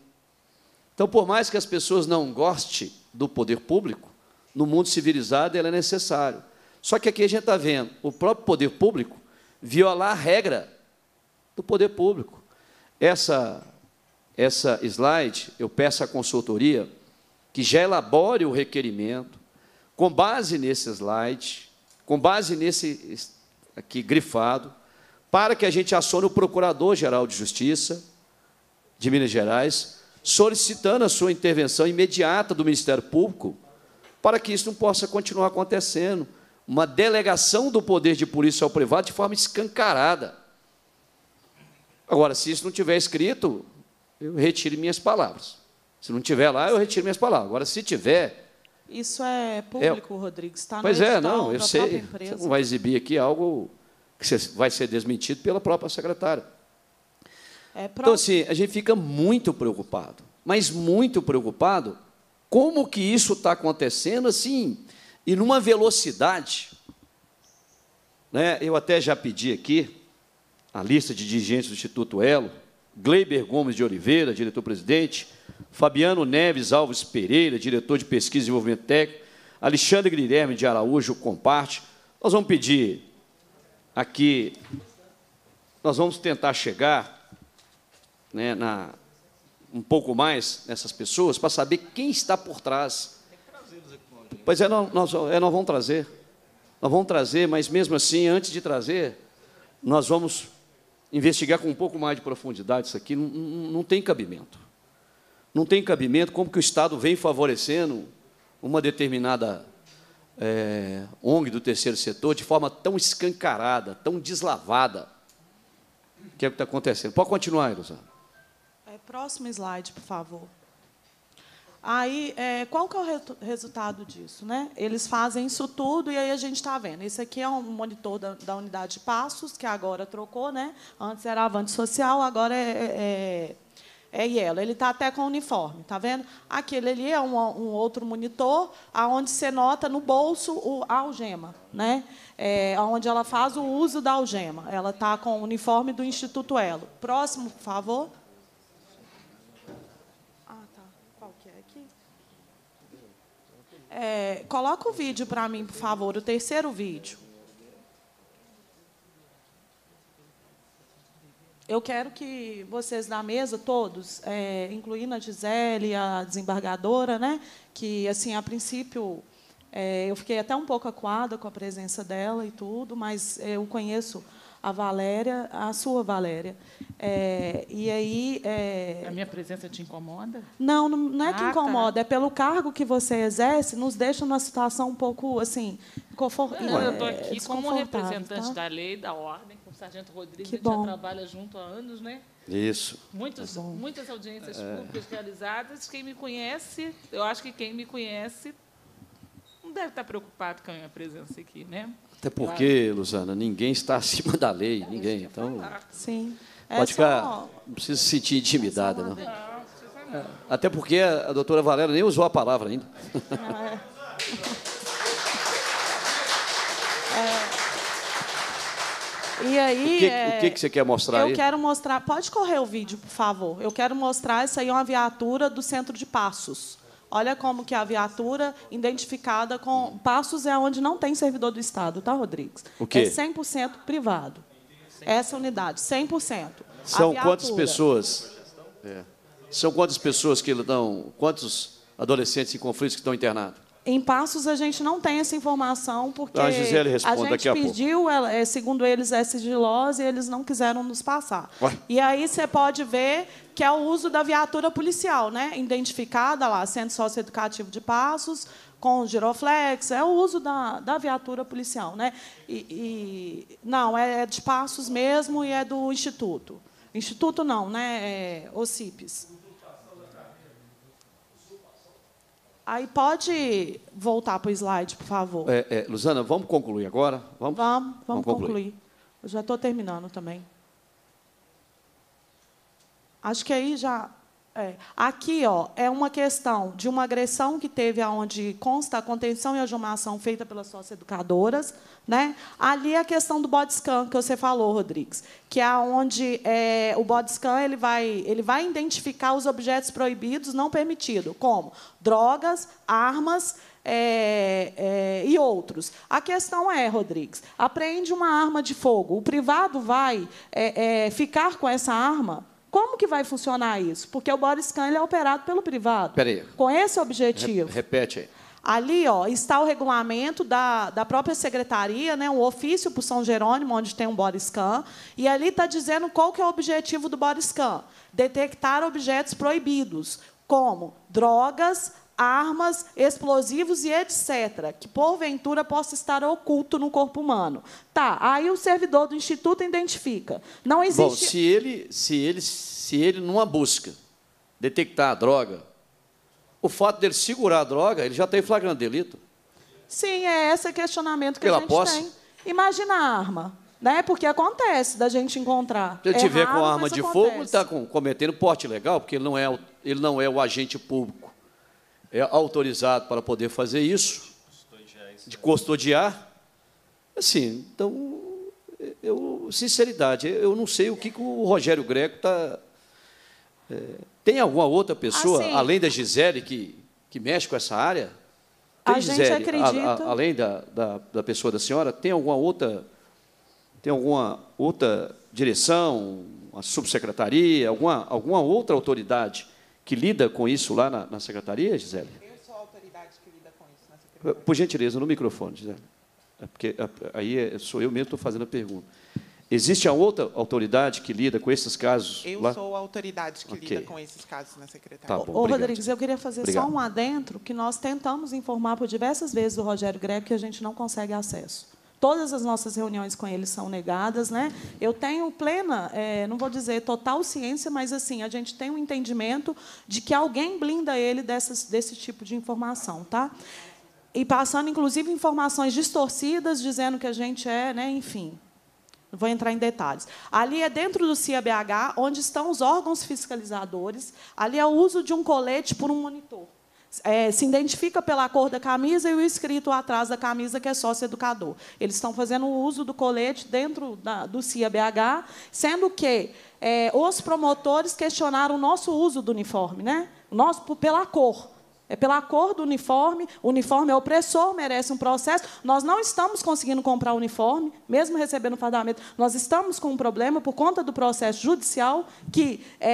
Então, por mais que as pessoas não gostem do poder público, no mundo civilizado ele é necessário. Só que aqui a gente está vendo o próprio poder público violar a regra do poder público. Essa, essa slide, eu peço à consultoria que já elabore o requerimento, com base nesse slide, com base nesse aqui grifado, para que a gente acione o Procurador-Geral de Justiça de Minas Gerais, solicitando a sua intervenção imediata do Ministério Público, para que isso não possa continuar acontecendo. Uma delegação do poder de polícia ao privado de forma escancarada. Agora, se isso não tiver escrito, eu retiro minhas palavras. Se não tiver lá, eu retiro minhas palavras. Agora, se tiver... Isso é público, é... Rodrigues. Está no pois edital, é, não, eu sei. Você não vai exibir aqui algo que vai ser desmentido pela própria secretária. É próprio... Então, assim, a gente fica muito preocupado, mas muito preocupado como que isso está acontecendo, assim, e numa velocidade. Né? Eu até já pedi aqui a lista de dirigentes do Instituto Elo, Gleiber Gomes de Oliveira, diretor-presidente, Fabiano Neves Alves Pereira, diretor de Pesquisa e Desenvolvimento Técnico, Alexandre Guilherme de Araújo, comparte. Nós vamos pedir aqui, nós vamos tentar chegar, né, na, um pouco mais nessas pessoas, para saber quem está por trás. Pois é, nós, nós, é, nós vamos trazer. Nós vamos trazer, mas, mesmo assim, antes de trazer, nós vamos investigar com um pouco mais de profundidade isso aqui. Não, não, não tem cabimento. Não tem cabimento como que o Estado vem favorecendo uma determinada é, O N G do terceiro setor de forma tão escancarada, tão deslavada, que é o que está acontecendo. Pode continuar, Luzana. É, próximo slide, por favor. Aí, é, qual que é o re resultado disso? Né? Eles fazem isso tudo e aí a gente está vendo. Isso aqui é um monitor da, da unidade de Passos, que agora trocou, né? Antes era Avante Social, agora é, é, é Elo. Ele está até com uniforme, está vendo? Aquele ali é um, um outro monitor, onde você nota no bolso o, a algema, né? É, onde ela faz o uso da algema. Ela está com o uniforme do Instituto Elo. Próximo, por favor. É, coloca o vídeo para mim, por favor, o terceiro vídeo. Eu quero que vocês da mesa, todos, é, incluindo a Gisele, a desembargadora, né, que, assim, a princípio, é, eu fiquei até um pouco acuada com a presença dela e tudo, mas eu conheço a Valéria, a sua Valéria. É, e aí... É... A minha presença te incomoda? Não, não, não é ah, que incomoda, tá. É pelo cargo que você exerce, nos deixa numa situação um pouco, assim, confortável. Eu estou aqui como representante, tá? Da lei, da ordem, com o Sargento Rodrigues, que bom. Já trabalha junto há anos, né? Isso. Muitos, tá, muitas audiências é. públicas realizadas. Quem me conhece, eu acho que quem me conhece não deve estar preocupado com a minha presença aqui, né? Até porque, claro. Luzana, ninguém está acima da lei, ninguém. Então, sim. Pode ficar, não precisa se sentir intimidada, não. Até porque a doutora Valéria nem usou a palavra ainda. É. É. E aí... O que, é... o que, que você quer mostrar eu aí? Eu quero mostrar... Pode correr o vídeo, por favor. Eu quero mostrar, isso aí é uma viatura do centro de Passos. Olha como que a viatura identificada com... Passos é onde não tem servidor do Estado, tá, Rodrigues? O quê? É cem por cento privado. Essa unidade, cem por cento. São quantas pessoas? É. São quantas pessoas que estão... Quantos adolescentes em conflitos que estão internados? Em Passos, a gente não tem essa informação, porque a, Gisele responde a gente daqui a pediu, pouco. Ela, segundo eles, é sigilosa, e eles não quiseram nos passar. Ué? E aí você pode ver que é o uso da viatura policial, né? Identificada lá, Centro Socioeducativo de Passos, com giroflex, é o uso da, da viatura policial, né? E, e, não, é de Passos mesmo e é do Instituto. Instituto não, né? É OCIPES. Aí pode voltar para o slide, por favor. É, é, Luzana, vamos concluir agora? Vamos, vamos, vamos, vamos concluir. concluir. Eu já estou terminando também. Acho que aí já... É. Aqui ó, é uma questão de uma agressão que teve aonde consta a contenção e a ajumação feita pelas socioeducadoras, né? Ali é a questão do body scan que você falou, Rodrigues, que é onde é, o body scan ele vai, ele vai identificar os objetos proibidos não permitidos, como drogas, armas... É, é, e outros. A questão é, Rodrigues, apreende uma arma de fogo, o privado vai é, é, ficar com essa arma? Como que vai funcionar isso? Porque o body scan ele é operado pelo privado. Peraí. Com esse objetivo. Re- repete aí. Ali ó, está o regulamento da, da própria secretaria, né, um ofício para São Jerônimo, onde tem um body scan, e ali está dizendo qual que é o objetivo do body scan. Detectar objetos proibidos, como drogas, armas, explosivos e etcétera, que, porventura, possa estar oculto no corpo humano. Tá, aí o servidor do Instituto identifica. Não existe... Bom, se ele, se ele, se ele numa busca, detectar a droga, o fato dele segurar a droga, ele já tem flagrante de delito? Sim, é esse questionamento que Pela a gente posse? tem. Imagina a arma, né? Porque acontece da gente encontrar. Se ele estiver é com a arma de acontece. fogo, ele está cometendo porte ilegal, porque ele não é, ele não é o agente público. É autorizado para poder fazer isso, de custodiar. Assim, então, eu, sinceridade, eu não sei o que o Rogério Greco está... É, tem alguma outra pessoa, assim, além da Gisele, que, que mexe com essa área? Tem, a Gisele, gente acredita... A, a, além da, da, da pessoa da senhora, tem alguma outra, tem alguma outra direção, uma subsecretaria, alguma, alguma outra autoridade que lida com isso lá na, na secretaria, Gisele? Eu sou a autoridade que lida com isso na secretaria. Por gentileza, no microfone, Gisele. É porque aí é, sou eu mesmo que estou fazendo a pergunta. Existe a outra autoridade que lida com esses casos eu lá? Eu sou a autoridade que okay. lida com esses casos na secretaria. Tá bom, Ô, Rodrigues, eu queria fazer obrigado. só um adentro, que nós tentamos informar por diversas vezes o Rogério Greco que a gente não consegue acesso. Todas as nossas reuniões com ele são negadas, né? Eu tenho plena, é, não vou dizer total ciência, mas assim a gente tem um entendimento de que alguém blinda ele dessas, desse tipo de informação, tá? E passando, inclusive, informações distorcidas, dizendo que a gente é, né? Enfim, não vou entrar em detalhes. Ali é dentro do C I A B H, onde estão os órgãos fiscalizadores. Ali é o uso de um colete por um monitor. É, se identifica pela cor da camisa e o escrito atrás da camisa, que é sócio-educador. Eles estão fazendo o uso do colete dentro da, do C I A B H, sendo que é, os promotores questionaram o nosso uso do uniforme, né? O nosso, pela cor. É pela cor do uniforme, o uniforme é opressor, merece um processo. Nós não estamos conseguindo comprar uniforme, mesmo recebendo fardamento. Nós estamos com um problema por conta do processo judicial que está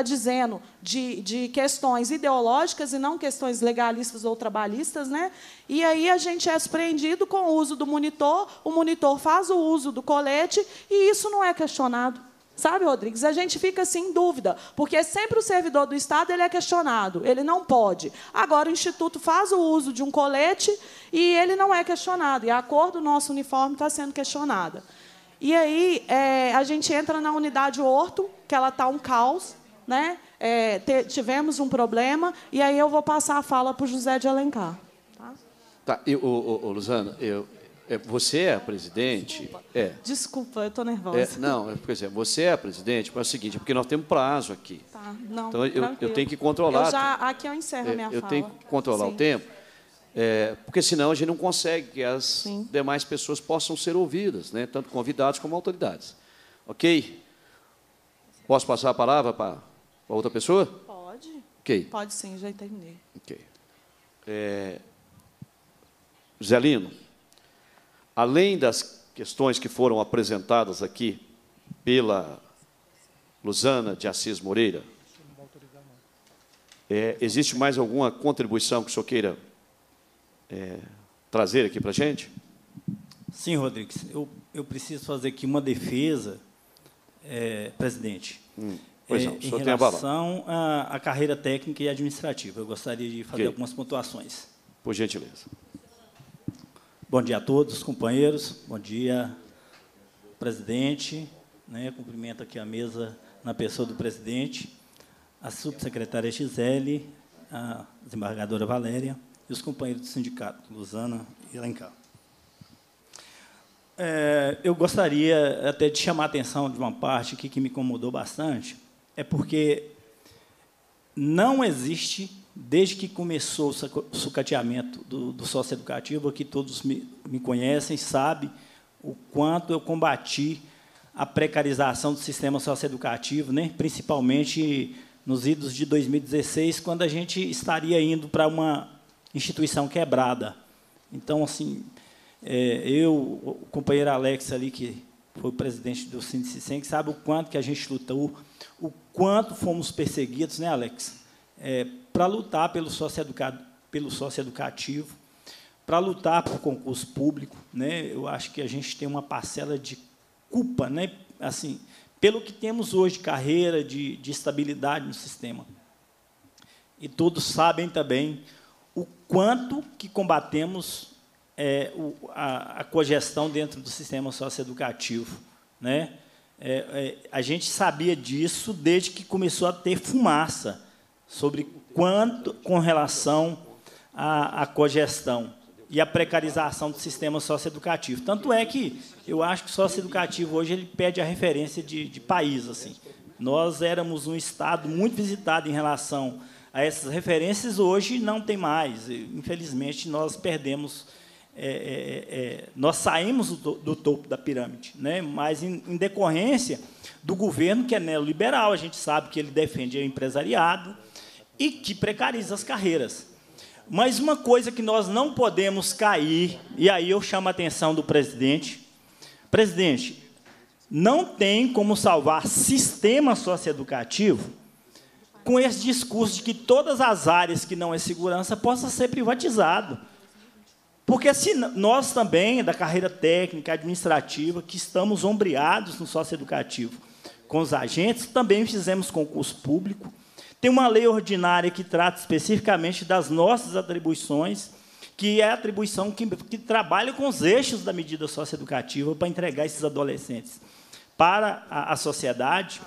é, é, dizendo de, de questões ideológicas e não questões legalistas ou trabalhistas, né? E aí a gente é surpreendido com o uso do monitor, o monitor faz o uso do colete e isso não é questionado. Sabe, Rodrigues, a gente fica assim em dúvida, porque sempre o servidor do Estado ele é questionado, ele não pode. Agora, o Instituto faz o uso de um colete e ele não é questionado, e a cor do nosso uniforme está sendo questionada. E aí é, a gente entra na unidade Horto, que ela está um caos, né? É, te, tivemos um problema, e aí eu vou passar a fala para o José de Alencar. Tá, tá eu, eu, eu, Luzana, eu... Você é a presidente... Desculpa, é. Desculpa eu estou nervosa. É, não, quer dizer, você é a presidente, mas é o seguinte, porque nós temos prazo aqui. Tá, não, então, eu, eu tenho que controlar... Eu já, aqui eu encerro a minha eu fala. Eu tenho que controlar Sim. o tempo, é, porque, senão, a gente não consegue que as Sim. demais pessoas possam ser ouvidas, né, tanto convidados como autoridades. Ok? Posso passar a palavra para outra pessoa? Pode. Okay. Pode sim, já terminei. Ok. É, Zelino, além das questões que foram apresentadas aqui pela Luzana de Assis Moreira, é, existe mais alguma contribuição que o senhor queira é, trazer aqui para a gente? Sim, Rodrigues. Eu, eu preciso fazer aqui uma defesa, é, presidente, hum, pois não, é, o senhor em relação à carreira técnica e administrativa. Eu gostaria de fazer que? algumas pontuações. Por gentileza. Bom dia a todos, companheiros. Bom dia, presidente. Né, cumprimento aqui a mesa na pessoa do presidente, a subsecretária Gisele, a desembargadora Valéria e os companheiros do sindicato, Luzana e Alencar. É, eu gostaria até de chamar a atenção de uma parte aqui que me incomodou bastante, é porque não existe, desde que começou o sucateamento do, do socioeducativo, que todos me, me conhecem, sabem o quanto eu combati a precarização do sistema socioeducativo, né? Principalmente nos idos de dois mil e dezesseis, quando a gente estaria indo para uma instituição quebrada. Então, assim, é, eu, o companheiro Alex ali, que foi o presidente do Sindicem, que sabe o quanto que a gente lutou, o quanto fomos perseguidos, né, Alex? É, para lutar pelo socioeducado, pelo socioeducativo, para lutar por concurso público, né? Eu acho que a gente tem uma parcela de culpa, né? Assim, pelo que temos hoje, carreira de, de estabilidade no sistema. E todos sabem também o quanto que combatemos é, o, a, a cogestão dentro do sistema socioeducativo, né? É, é, a gente sabia disso desde que começou a ter fumaça sobre quanto com relação à, à cogestão e a precarização do sistema socioeducativo. Tanto é que eu acho que o socioeducativo hoje ele perde a referência de, de país. Assim. Nós éramos um Estado muito visitado em relação a essas referências, hoje não tem mais. Infelizmente, nós perdemos... É, é, é, nós saímos do, do topo da pirâmide, né? Mas em, em decorrência do governo que é neoliberal, a gente sabe que ele defende o empresariado e que precariza as carreiras. Mas uma coisa que nós não podemos cair, e aí eu chamo a atenção do presidente. Presidente, não tem como salvar sistema socioeducativo com esse discurso de que todas as áreas que não é segurança possam ser privatizadas. Porque se nós também, da carreira técnica, administrativa, que estamos ombreados no socioeducativo com os agentes, também fizemos concurso público. Tem uma lei ordinária que trata especificamente das nossas atribuições, que é a atribuição que, que trabalha com os eixos da medida socioeducativa para entregar esses adolescentes para a, a sociedade.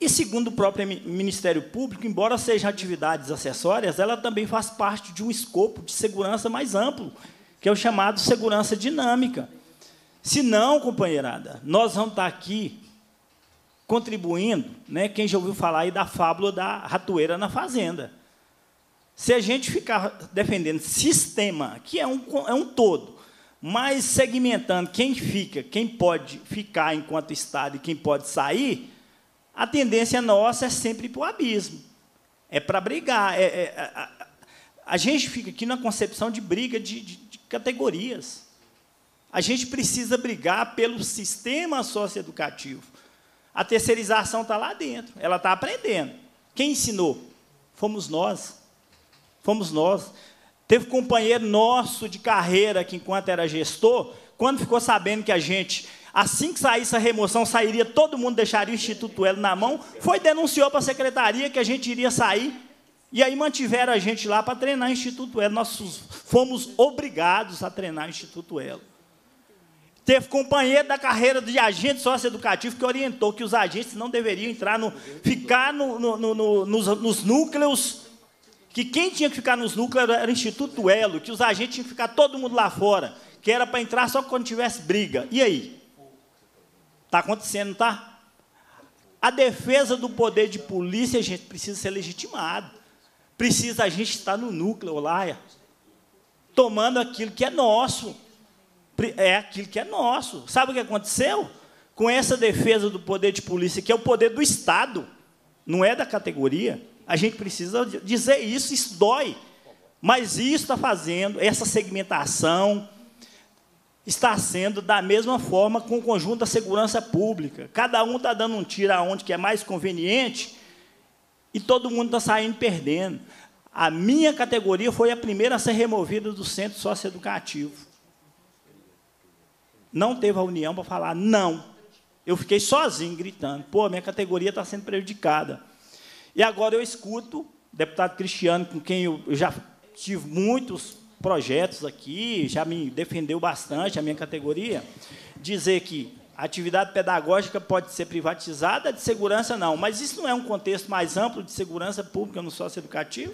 E, segundo o próprio Ministério Público, embora sejam atividades acessórias, ela também faz parte de um escopo de segurança mais amplo, que é o chamado segurança dinâmica. Se não, companheirada, nós vamos estar aqui contribuindo, né, quem já ouviu falar aí da fábula da ratoeira na fazenda. Se a gente ficar defendendo sistema, que é um, é um todo, mas segmentando quem fica, quem pode ficar enquanto Estado e quem pode sair, a tendência nossa é sempre para o abismo, é para brigar. É, é, a, a, a gente fica aqui na concepção de briga de, de, de categorias. A gente precisa brigar pelo sistema socioeducativo. A terceirização está lá dentro, ela está aprendendo. Quem ensinou? Fomos nós. Fomos nós. Teve companheiro nosso de carreira que, enquanto era gestor, quando ficou sabendo que a gente... Assim que saísse a remoção, sairia todo mundo, deixaria o Instituto Elo na mão, foi denunciou para a secretaria que a gente iria sair, e aí mantiveram a gente lá para treinar o Instituto Elo. Nós fomos obrigados a treinar o Instituto Elo. Teve companheiro da carreira de agente socioeducativo que orientou que os agentes não deveriam entrar no, ficar no, no, no, no, nos, nos núcleos, que quem tinha que ficar nos núcleos era o Instituto Elo, que os agentes tinham que ficar todo mundo lá fora, que era para entrar só quando tivesse briga. E aí? Está acontecendo, não tá? A defesa do poder de polícia, a gente precisa ser legitimado. Precisa a gente estar no núcleo, lá, tomando aquilo que é nosso. É aquilo que é nosso. Sabe o que aconteceu? Com essa defesa do poder de polícia, que é o poder do Estado, não é da categoria, a gente precisa dizer isso, isso dói. Mas isso está fazendo, essa segmentação... está sendo da mesma forma com o conjunto da segurança pública. Cada um está dando um tiro aonde que é mais conveniente e todo mundo está saindo perdendo. A minha categoria foi a primeira a ser removida do centro socioeducativo. Não teve a união para falar não. Eu fiquei sozinho gritando. Pô, minha categoria está sendo prejudicada. E agora eu escuto o deputado Cristiano, com quem eu já tive muitos... projetos aqui, já me defendeu bastante a minha categoria, dizer que a atividade pedagógica pode ser privatizada, de segurança não, mas isso não é um contexto mais amplo de segurança pública no socioeducativo?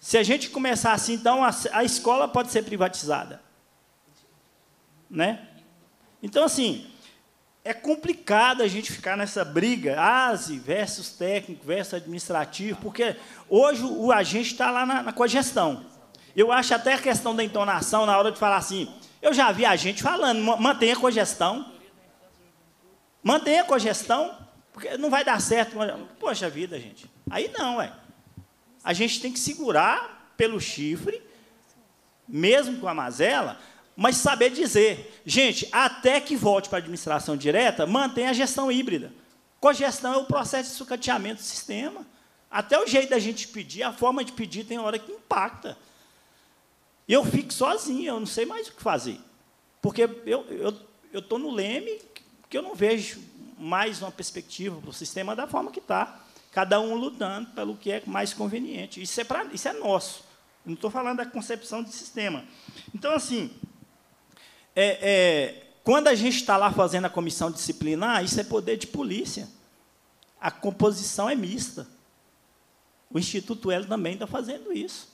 Se a gente começar assim, então, a, a escola pode ser privatizada. Né? Então, assim, é complicado a gente ficar nessa briga, A S E versus técnico versus administrativo, porque hoje o agente está lá na, na cogestão. Eu acho até a questão da entonação, na hora de falar assim, eu já vi a gente falando, mantenha a cogestão, mantenha a cogestão, porque não vai dar certo. Poxa vida, gente. Aí não, ué. A gente tem que segurar pelo chifre, mesmo com a mazela, mas saber dizer, gente, até que volte para a administração direta, mantenha a gestão híbrida. Cogestão é o processo de sucateamento do sistema. Até o jeito da gente pedir, a forma de pedir tem hora que impacta. E eu fico sozinho, eu não sei mais o que fazer. Porque eu eu eu estou no leme que eu não vejo mais uma perspectiva para o sistema da forma que está. Cada um lutando pelo que é mais conveniente. Isso é, pra, isso é nosso. Eu não estou falando da concepção de sistema. Então, assim... É, é, quando a gente está lá fazendo a comissão disciplinar, isso é poder de polícia. A composição é mista. O Instituto Elo também está fazendo isso.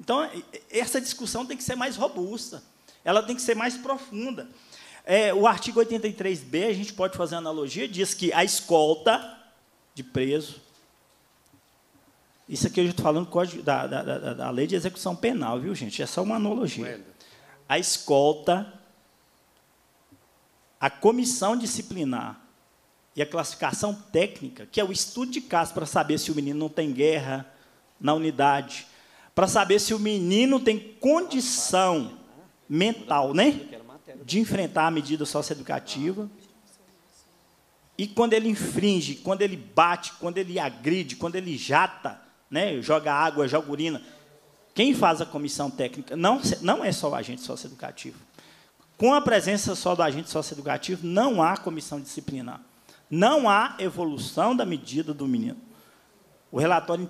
Então, essa discussão tem que ser mais robusta. Ela tem que ser mais profunda. É, o artigo oitenta e três B, a gente pode fazer analogia, diz que a escolta de preso... Isso aqui eu já estou falando do código da, da, da, da lei de execução penal, viu, gente? É só uma analogia. A escolta, a comissão disciplinar e a classificação técnica, que é o estudo de caso para saber se o menino não tem guerra na unidade, para saber se o menino tem condição mental, né, de enfrentar a medida socioeducativa. E quando ele infringe, quando ele bate, quando ele agride, quando ele jata, né, joga água, joga urina... Quem faz a comissão técnica não, não é só o agente socioeducativo. Com a presença só do agente socioeducativo, não há comissão disciplinar. Não há evolução da medida do menino. O relatório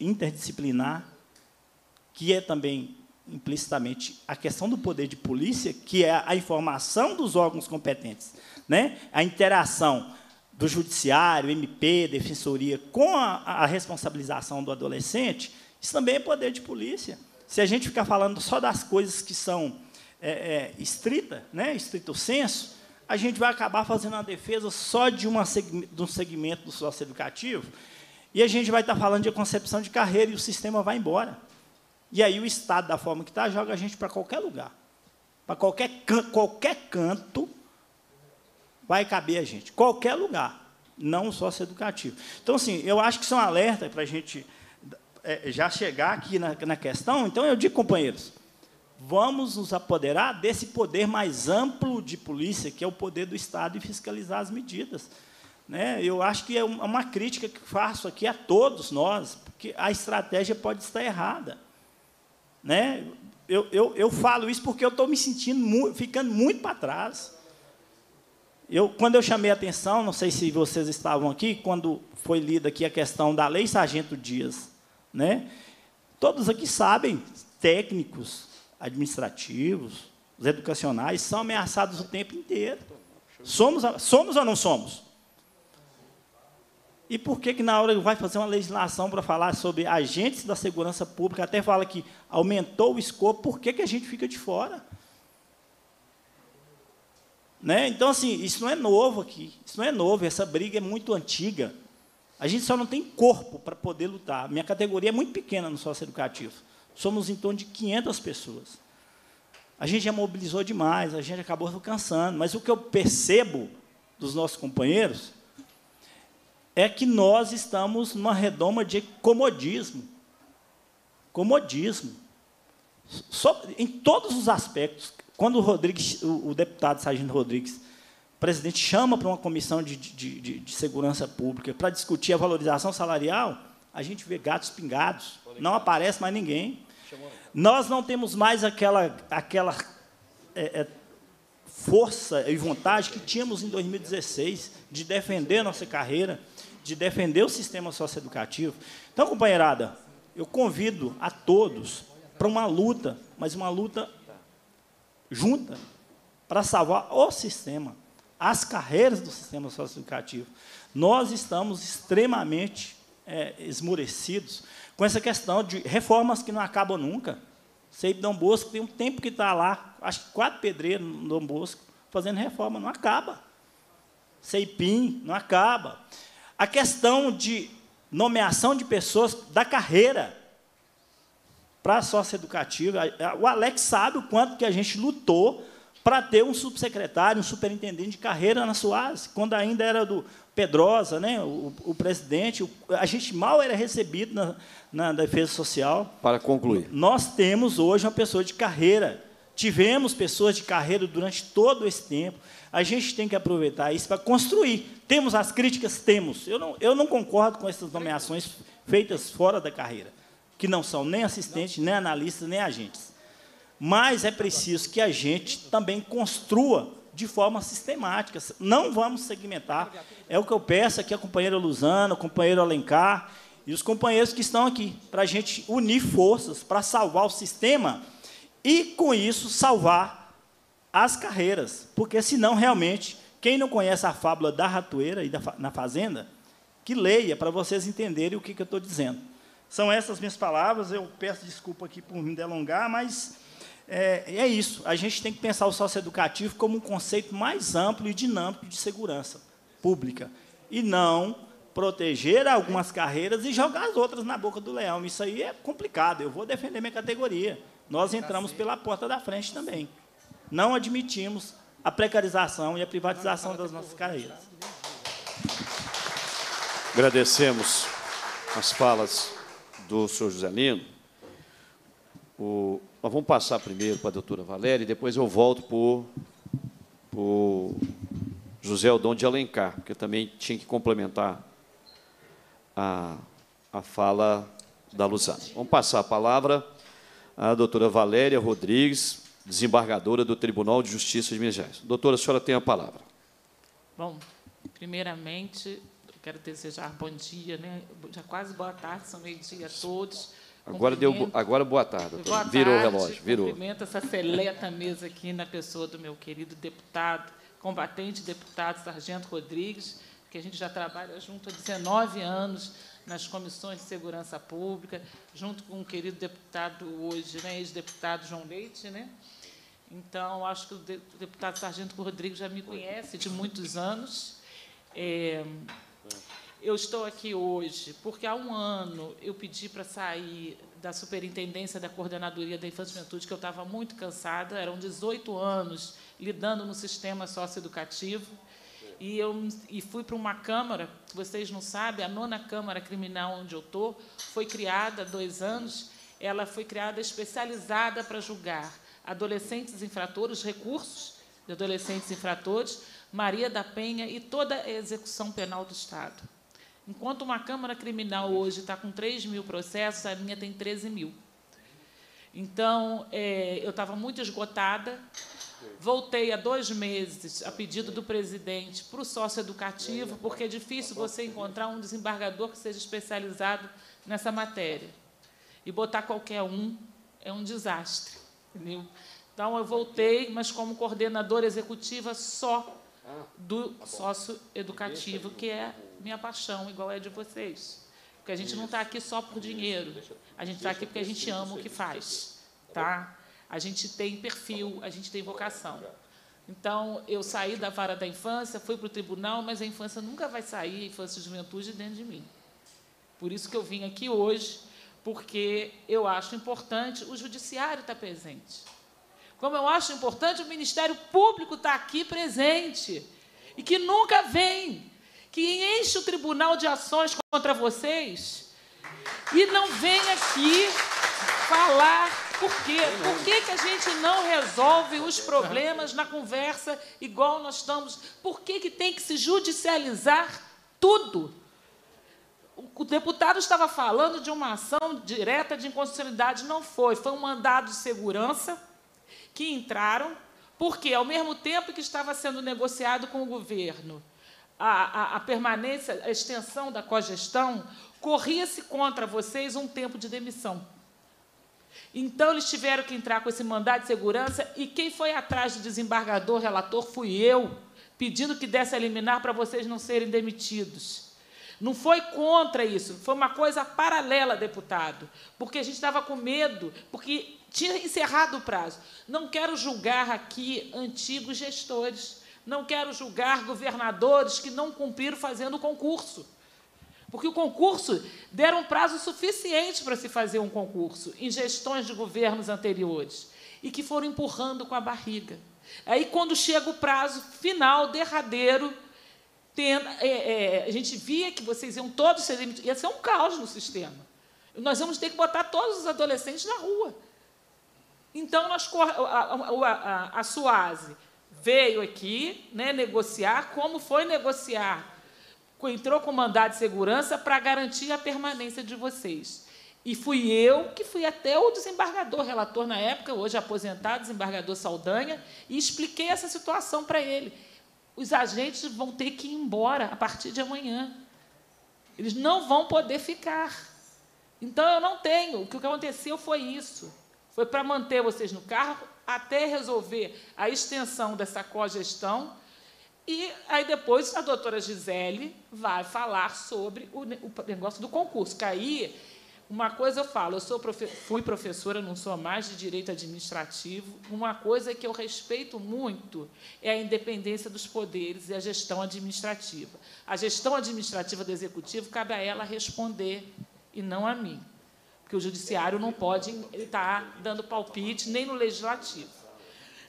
interdisciplinar, que é também, implicitamente, a questão do poder de polícia, que é a informação dos órgãos competentes, né? A interação do judiciário, M P, defensoria, com a, a responsabilização do adolescente... Isso também é poder de polícia. Se a gente ficar falando só das coisas que são é, é, estrita, né, estrito senso, a gente vai acabar fazendo uma defesa só de, uma, de um segmento do socioeducativo, e a gente vai estar falando de concepção de carreira, e o sistema vai embora. E aí o Estado, da forma que está, joga a gente para qualquer lugar. Para qualquer, can qualquer canto vai caber a gente. Qualquer lugar, não socioeducativo. Então, assim, eu acho que são alertas para a gente... É, já chegar aqui na, na questão, então eu digo, companheiros, vamos nos apoderar desse poder mais amplo de polícia, que é o poder do Estado, e fiscalizar as medidas. Né? Eu acho que é uma crítica que faço aqui a todos nós, porque a estratégia pode estar errada. Né? Eu, eu, eu falo isso porque eu estou me sentindo, mu ficando muito para trás. Eu, quando eu chamei a atenção, não sei se vocês estavam aqui, quando foi lida aqui a questão da Lei Sargento Dias, né? Todos aqui sabem, técnicos, administrativos, os educacionais, são ameaçados o tempo inteiro. Somos, somos ou não somos? E por que, que na hora, vai fazer uma legislação para falar sobre agentes da segurança pública, até fala que aumentou o escopo, por que, que a gente fica de fora? Né? Então, assim, isso não é novo aqui, isso não é novo, essa briga é muito antiga. A gente só não tem corpo para poder lutar. Minha categoria é muito pequena no socioeducativo. Somos em torno de quinhentas pessoas. A gente já mobilizou demais, a gente acabou cansando. Mas o que eu percebo dos nossos companheiros é que nós estamos numa redoma de comodismo. Comodismo. Só, em todos os aspectos. Quando o, Rodrigues, o, o deputado Sargento Rodrigues... O presidente chama para uma comissão de, de, de, de segurança pública para discutir a valorização salarial, a gente vê gatos pingados, não aparece mais ninguém. Nós não temos mais aquela, aquela é, é, força e vontade que tínhamos em dois mil e dezesseis de defender a nossa carreira, de defender o sistema socioeducativo. Então, companheirada, eu convido a todos para uma luta, mas uma luta junta, para salvar o sistema, as carreiras do sistema socioeducativo. Nós estamos extremamente é, esmorecidos com essa questão de reformas que não acabam nunca. Sei que Dom Bosco tem um tempo que está lá, acho que quatro pedreiros no Dom Bosco, fazendo reforma, não acaba. Seipim, não acaba. A questão de nomeação de pessoas da carreira para a socioeducativa, o Alex sabe o quanto que a gente lutou para ter um subsecretário, um superintendente de carreira na SUASE, quando ainda era do Pedrosa, né, o, o presidente, o, a gente mal era recebido na, na defesa social. Para concluir. Nós temos hoje uma pessoa de carreira, tivemos pessoas de carreira durante todo esse tempo, a gente tem que aproveitar isso para construir. Temos as críticas? Temos. Eu não, eu não concordo com essas nomeações feitas fora da carreira, que não são nem assistentes, nem analistas, nem agentes. Mas é preciso que a gente também construa de forma sistemática. Não vamos segmentar. É o que eu peço aqui a companheira Luzana, o companheiro Alencar e os companheiros que estão aqui, para a gente unir forças para salvar o sistema e, com isso, salvar as carreiras. Porque, senão, realmente, quem não conhece a fábula da ratoeira e da fa na fazenda, que leia para vocês entenderem o que, que eu estou dizendo. São essas minhas palavras. Eu peço desculpa aqui por me delongar, mas... É, é isso, a gente tem que pensar o socioeducativo como um conceito mais amplo e dinâmico de segurança pública, e não proteger algumas carreiras e jogar as outras na boca do leão. Isso aí é complicado, eu vou defender minha categoria. Nós entramos pela porta da frente também. Não admitimos a precarização e a privatização das nossas carreiras. Agradecemos as falas do senhor José Lino. O... Nós vamos passar primeiro para a doutora Valéria e depois eu volto para o José Odon de Alencar, porque eu também tinha que complementar a, a fala da Luzana. Vamos passar a palavra à doutora Valéria Rodrigues, desembargadora do Tribunal de Justiça de Minas Gerais. Doutora, a senhora tem a palavra. Bom, primeiramente, eu quero desejar bom dia, né? Já quase boa tarde, são meio-dia a todos. Agora, deu, agora boa tarde, boa tarde, virou o relógio, virou. Cumprimento essa seleta mesa aqui na pessoa do meu querido deputado, combatente deputado Sargento Rodrigues, que a gente já trabalha junto há dezenove anos nas comissões de segurança pública, junto com o querido deputado hoje, né, ex-deputado João Leite, né? Então, acho que o deputado Sargento Rodrigues já me conhece de muitos anos. É, Eu estou aqui hoje porque há um ano eu pedi para sair da superintendência da Coordenadoria da Infância e Juventude, que eu estava muito cansada, eram dezoito anos lidando no sistema socioeducativo, e, eu, e fui para uma Câmara, que vocês não sabem, a nona Câmara Criminal onde eu estou, foi criada há dois anos, ela foi criada especializada para julgar adolescentes infratores, recursos de adolescentes infratores, Maria da Penha e toda a execução penal do Estado. Enquanto uma Câmara Criminal hoje está com três mil processos, a minha tem treze mil. Então, é, eu estava muito esgotada, voltei há dois meses, a pedido do presidente, para o socioeducativo, porque é difícil você encontrar um desembargador que seja especializado nessa matéria. E botar qualquer um é um desastre. Entendeu? Então, eu voltei, mas como coordenadora executiva só do socioeducativo, que é minha paixão, igual é de vocês. Porque a gente não está aqui só por dinheiro, a gente está aqui porque a gente ama o que faz, tá? A gente tem perfil, a gente tem vocação. Então, eu saí da vara da infância, fui para o tribunal, mas a infância nunca vai sair, a infância e juventude, dentro de mim. Por isso que eu vim aqui hoje, porque eu acho importante o judiciário estar presente. Como eu acho importante o Ministério Público estar aqui presente, e que nunca vem, que enche o tribunal de ações contra vocês e não vem aqui falar por quê. Por que, que a gente não resolve os problemas na conversa igual nós estamos? Por que, que tem que se judicializar tudo? O deputado estava falando de uma ação direta de inconstitucionalidade, não foi. Foi um mandado de segurança que entraram, porque, ao mesmo tempo que estava sendo negociado com o governo, A, a, a permanência, a extensão da cogestão, corria-se contra vocês um tempo de demissão. Então, eles tiveram que entrar com esse mandado de segurança, e quem foi atrás do desembargador relator fui eu, pedindo que desse a liminar para vocês não serem demitidos. Não foi contra isso, foi uma coisa paralela, deputado, porque a gente estava com medo, porque tinha encerrado o prazo. Não quero julgar aqui antigos gestores, não quero julgar governadores que não cumpriram fazendo o concurso, porque o concurso deram um prazo suficiente para se fazer um concurso em gestões de governos anteriores e que foram empurrando com a barriga. Aí, quando chega o prazo final, derradeiro, tem, é, é, a gente via que vocês iam todos ser demitidos. Ia ser um caos no sistema. Nós vamos ter que botar todos os adolescentes na rua. Então, nós, a, a, a, a SUASE veio aqui, né, negociar. Como foi negociar? Entrou com mandado de segurança para garantir a permanência de vocês. E fui eu que fui até o desembargador, relator na época, hoje aposentado, desembargador Saldanha, e expliquei essa situação para ele. Os agentes vão ter que ir embora a partir de amanhã. Eles não vão poder ficar. Então, eu não tenho. O que aconteceu foi isso. Foi para manter vocês no carro até resolver a extensão dessa cogestão. E aí depois a doutora Gisele vai falar sobre o negócio do concurso. Que aí, uma coisa eu falo, eu sou profe- fui professora, não sou mais de direito administrativo. Uma coisa que eu respeito muito é a independência dos poderes e a gestão administrativa. A gestão administrativa do Executivo cabe a ela responder e não a mim, porque o Judiciário não pode estar dando palpite nem no Legislativo.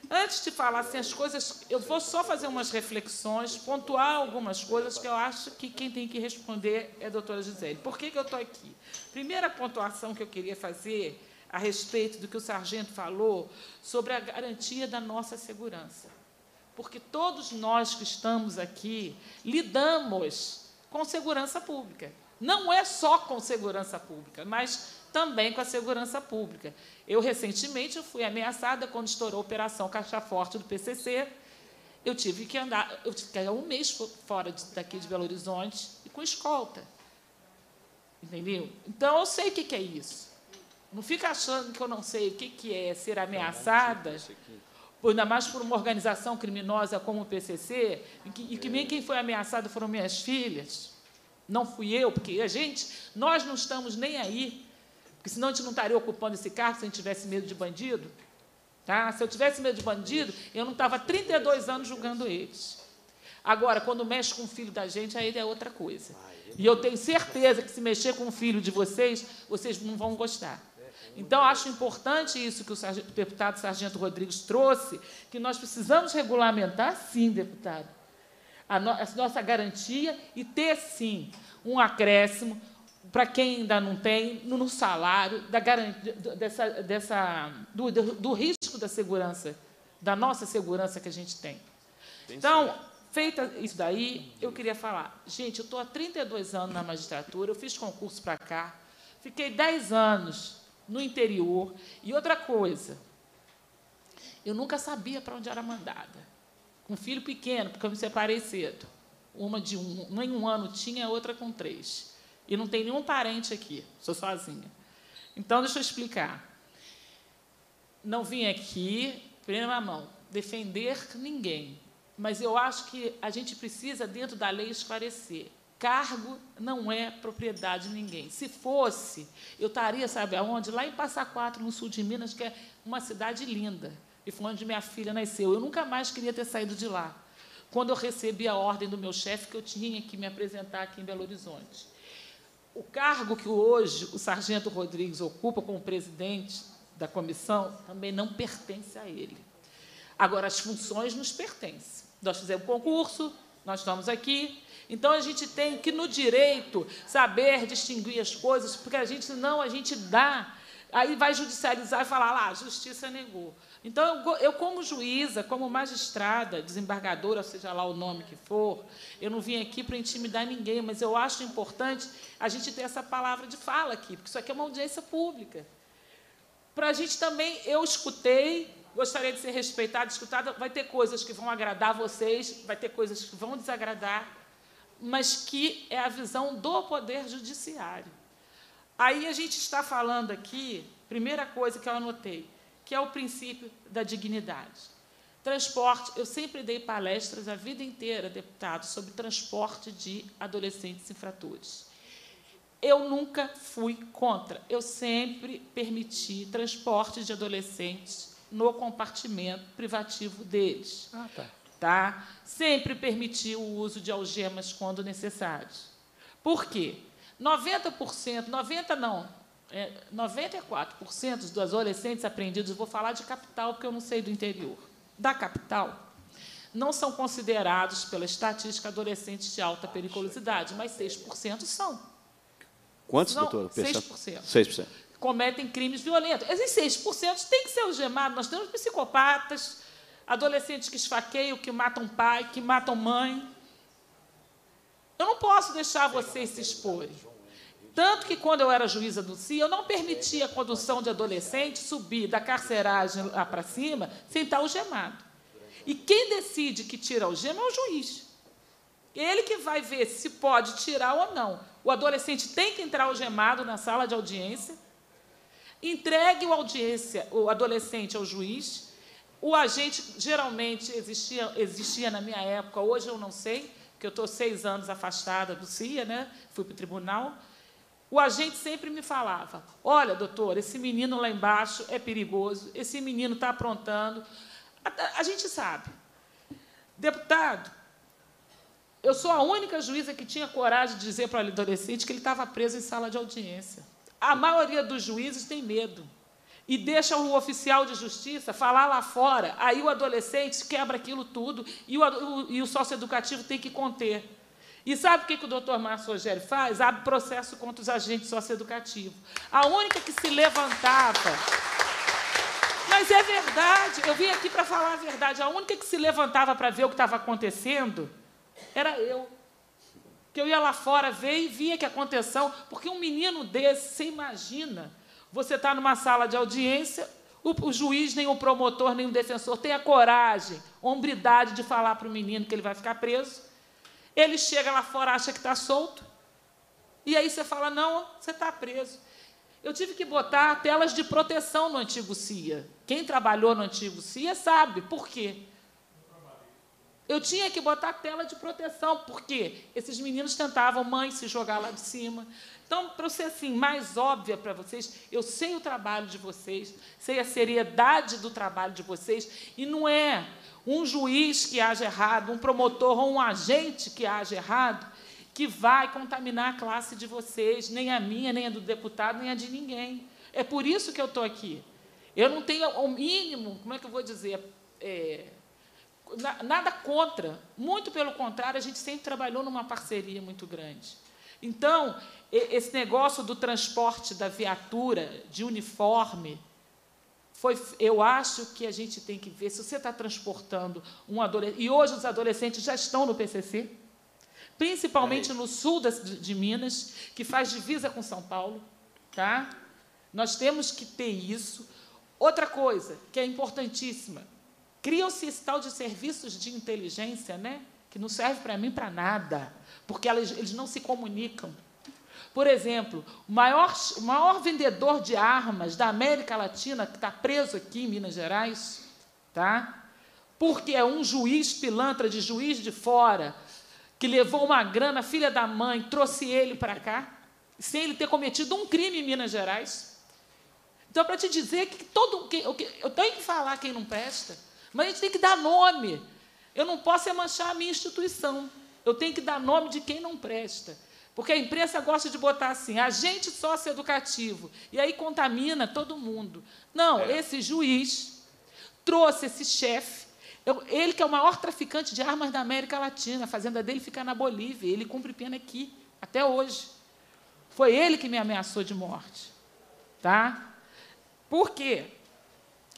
Antes de falar assim, as coisas, eu vou só fazer umas reflexões, pontuar algumas coisas que eu acho que quem tem que responder é a doutora Gisele. Por que que eu estou aqui? Primeira pontuação que eu queria fazer a respeito do que o sargento falou sobre a garantia da nossa segurança. Porque todos nós que estamos aqui lidamos com segurança pública. Não é só com segurança pública, mas também com a segurança pública. Eu, recentemente, eu fui ameaçada quando estourou a Operação Caixa Forte do P C C. Eu tive que andar, eu tive que andar um mês fora daqui de Belo Horizonte e com escolta. Entendeu? Então, eu sei o que é isso. Não fica achando que eu não sei o que é ser ameaçada, ainda mais por uma organização criminosa como o P C C, e que quem foi ameaçado foram minhas filhas. Não fui eu, porque a gente, nós não estamos nem aí, porque senão a gente não estaria ocupando esse cargo se a gente tivesse medo de bandido. Tá? Se eu tivesse medo de bandido, eu não estava há trinta e dois anos julgando eles. Agora, quando mexe com o filho da gente, aí é outra coisa. E eu tenho certeza que, se mexer com o filho de vocês, vocês não vão gostar. Então, acho importante isso que o deputado Sargento Rodrigues trouxe, que nós precisamos regulamentar, sim, deputado, a nossa garantia e ter, sim, um acréscimo para quem ainda não tem, no salário, da garantia, dessa, dessa, do, do, do risco da segurança, da nossa segurança que a gente tem. Então, feita isso daí, eu queria falar. Gente, eu estou há trinta e dois anos na magistratura, eu fiz concurso para cá, fiquei dez anos no interior. E outra coisa, eu nunca sabia para onde era mandada. Um filho pequeno, porque eu me separei cedo. Uma de um, nem um ano tinha, a outra com três. E não tem nenhum parente aqui, sou sozinha. Então, deixa eu explicar. Não vim aqui, primeira mão, defender ninguém, mas eu acho que a gente precisa, dentro da lei, esclarecer. Cargo não é propriedade de ninguém. Se fosse, eu estaria, sabe aonde? Lá em Passa Quatro, no sul de Minas, que é uma cidade linda. E foi onde minha filha nasceu. Eu nunca mais queria ter saído de lá, quando eu recebi a ordem do meu chefe que eu tinha que me apresentar aqui em Belo Horizonte. O cargo que hoje o sargento Rodrigues ocupa como presidente da comissão também não pertence a ele. Agora, as funções nos pertencem. Nós fizemos concurso, nós estamos aqui. Então, a gente tem que, no direito, saber distinguir as coisas, porque a gente, senão, a gente dá... Aí vai judicializar e falar lá, a justiça negou. Então, eu, eu, como juíza, como magistrada, desembargadora, seja lá o nome que for, eu não vim aqui para intimidar ninguém, mas eu acho importante a gente ter essa palavra de fala aqui, porque isso aqui é uma audiência pública. Para a gente também, eu escutei, gostaria de ser respeitada, escutada, vai ter coisas que vão agradar vocês, vai ter coisas que vão desagradar, mas que é a visão do Poder Judiciário. Aí a gente está falando aqui, primeira coisa que eu anotei, que é o princípio da dignidade. Transporte, eu sempre dei palestras a vida inteira, deputado, sobre transporte de adolescentes infratores. Eu nunca fui contra, eu sempre permiti transporte de adolescentes no compartimento privativo deles. Ah, tá. Tá? Sempre permiti o uso de algemas quando necessário. Por quê? noventa por cento, noventa não, é, noventa e quatro por cento dos adolescentes apreendidos, vou falar de capital, porque eu não sei do interior, da capital, não são considerados pela estatística adolescentes de alta periculosidade, mas seis por cento são. Quantos, não, doutora? seis por cento. seis por cento. Cometem crimes violentos. Esses seis por cento têm que ser algemados. Nós temos psicopatas, adolescentes que esfaqueiam, que matam pai, que matam mãe. Eu não posso deixar vocês se exporem. Tanto que, quando eu era juíza do C I A, eu não permitia a condução de adolescente subir da carceragem lá para cima sem estar algemado. E quem decide que tira a algema é o juiz. Ele que vai ver se pode tirar ou não. O adolescente tem que entrar algemado na sala de audiência, entregue a audiência, o adolescente ao juiz, o agente, geralmente, existia, existia na minha época, hoje eu não sei, porque eu estou seis anos afastada do C I A, né? Fui para o tribunal, o agente sempre me falava, olha, doutor, esse menino lá embaixo é perigoso, esse menino está aprontando, a, a gente sabe. Deputado, eu sou a única juíza que tinha coragem de dizer para o adolescente que ele estava preso em sala de audiência. A maioria dos juízes tem medo e deixa o oficial de justiça falar lá fora, aí o adolescente quebra aquilo tudo e o, o, e o socioeducativo tem que conter. E sabe o que, que o doutor Márcio Rogério faz? Abre processo contra os agentes socioeducativos. A única que se levantava... Mas é verdade, eu vim aqui para falar a verdade, a única que se levantava para ver o que estava acontecendo era eu. Que eu ia lá fora ver e via que aconteceu, porque um menino desse, você imagina, você está numa sala de audiência, o, o juiz, nem o promotor, nem o defensor tem a coragem, hombridade de falar para o menino que ele vai ficar preso, ele chega lá fora, acha que está solto, e aí você fala, não, você está preso. Eu tive que botar telas de proteção no antigo C I A. Quem trabalhou no antigo C I A sabe por quê. Eu tinha que botar tela de proteção, porque esses meninos tentavam, mãe, se jogar lá de cima. Então, para eu ser assim, mais óbvia para vocês, eu sei o trabalho de vocês, sei a seriedade do trabalho de vocês, e não é um juiz que age errado, um promotor ou um agente que age errado que vai contaminar a classe de vocês, nem a minha, nem a do deputado, nem a de ninguém. É por isso que eu estou aqui. Eu não tenho o mínimo, como é que eu vou dizer... É, nada contra, muito pelo contrário, a gente sempre trabalhou numa parceria muito grande. Então, esse negócio do transporte da viatura, de uniforme, foi, eu acho que a gente tem que ver, se você está transportando um adolescente, e hoje os adolescentes já estão no P C C, principalmente no sul de Minas, que faz divisa com São Paulo, tá? Nós temos que ter isso. Outra coisa que é importantíssima, criam-se esse tal de serviços de inteligência, né? Que não serve para mim para nada, porque elas, eles não se comunicam. Por exemplo, o maior, o maior vendedor de armas da América Latina, que está preso aqui em Minas Gerais, tá? Porque é um juiz pilantra de Juiz de Fora, que levou uma grana, filha da mãe, trouxe ele para cá, sem ele ter cometido um crime em Minas Gerais. Então, para te dizer que todo... Que, eu tenho que falar quem não presta, mas a gente tem que dar nome. Eu não posso manchar a minha instituição. Eu tenho que dar nome de quem não presta. Porque a imprensa gosta de botar assim, agente socioeducativo, e aí contamina todo mundo. Não, é. Esse juiz trouxe esse chefe, ele que é o maior traficante de armas da América Latina, a fazenda dele fica na Bolívia, ele cumpre pena aqui, até hoje. Foi ele que me ameaçou de morte. Tá? Por quê?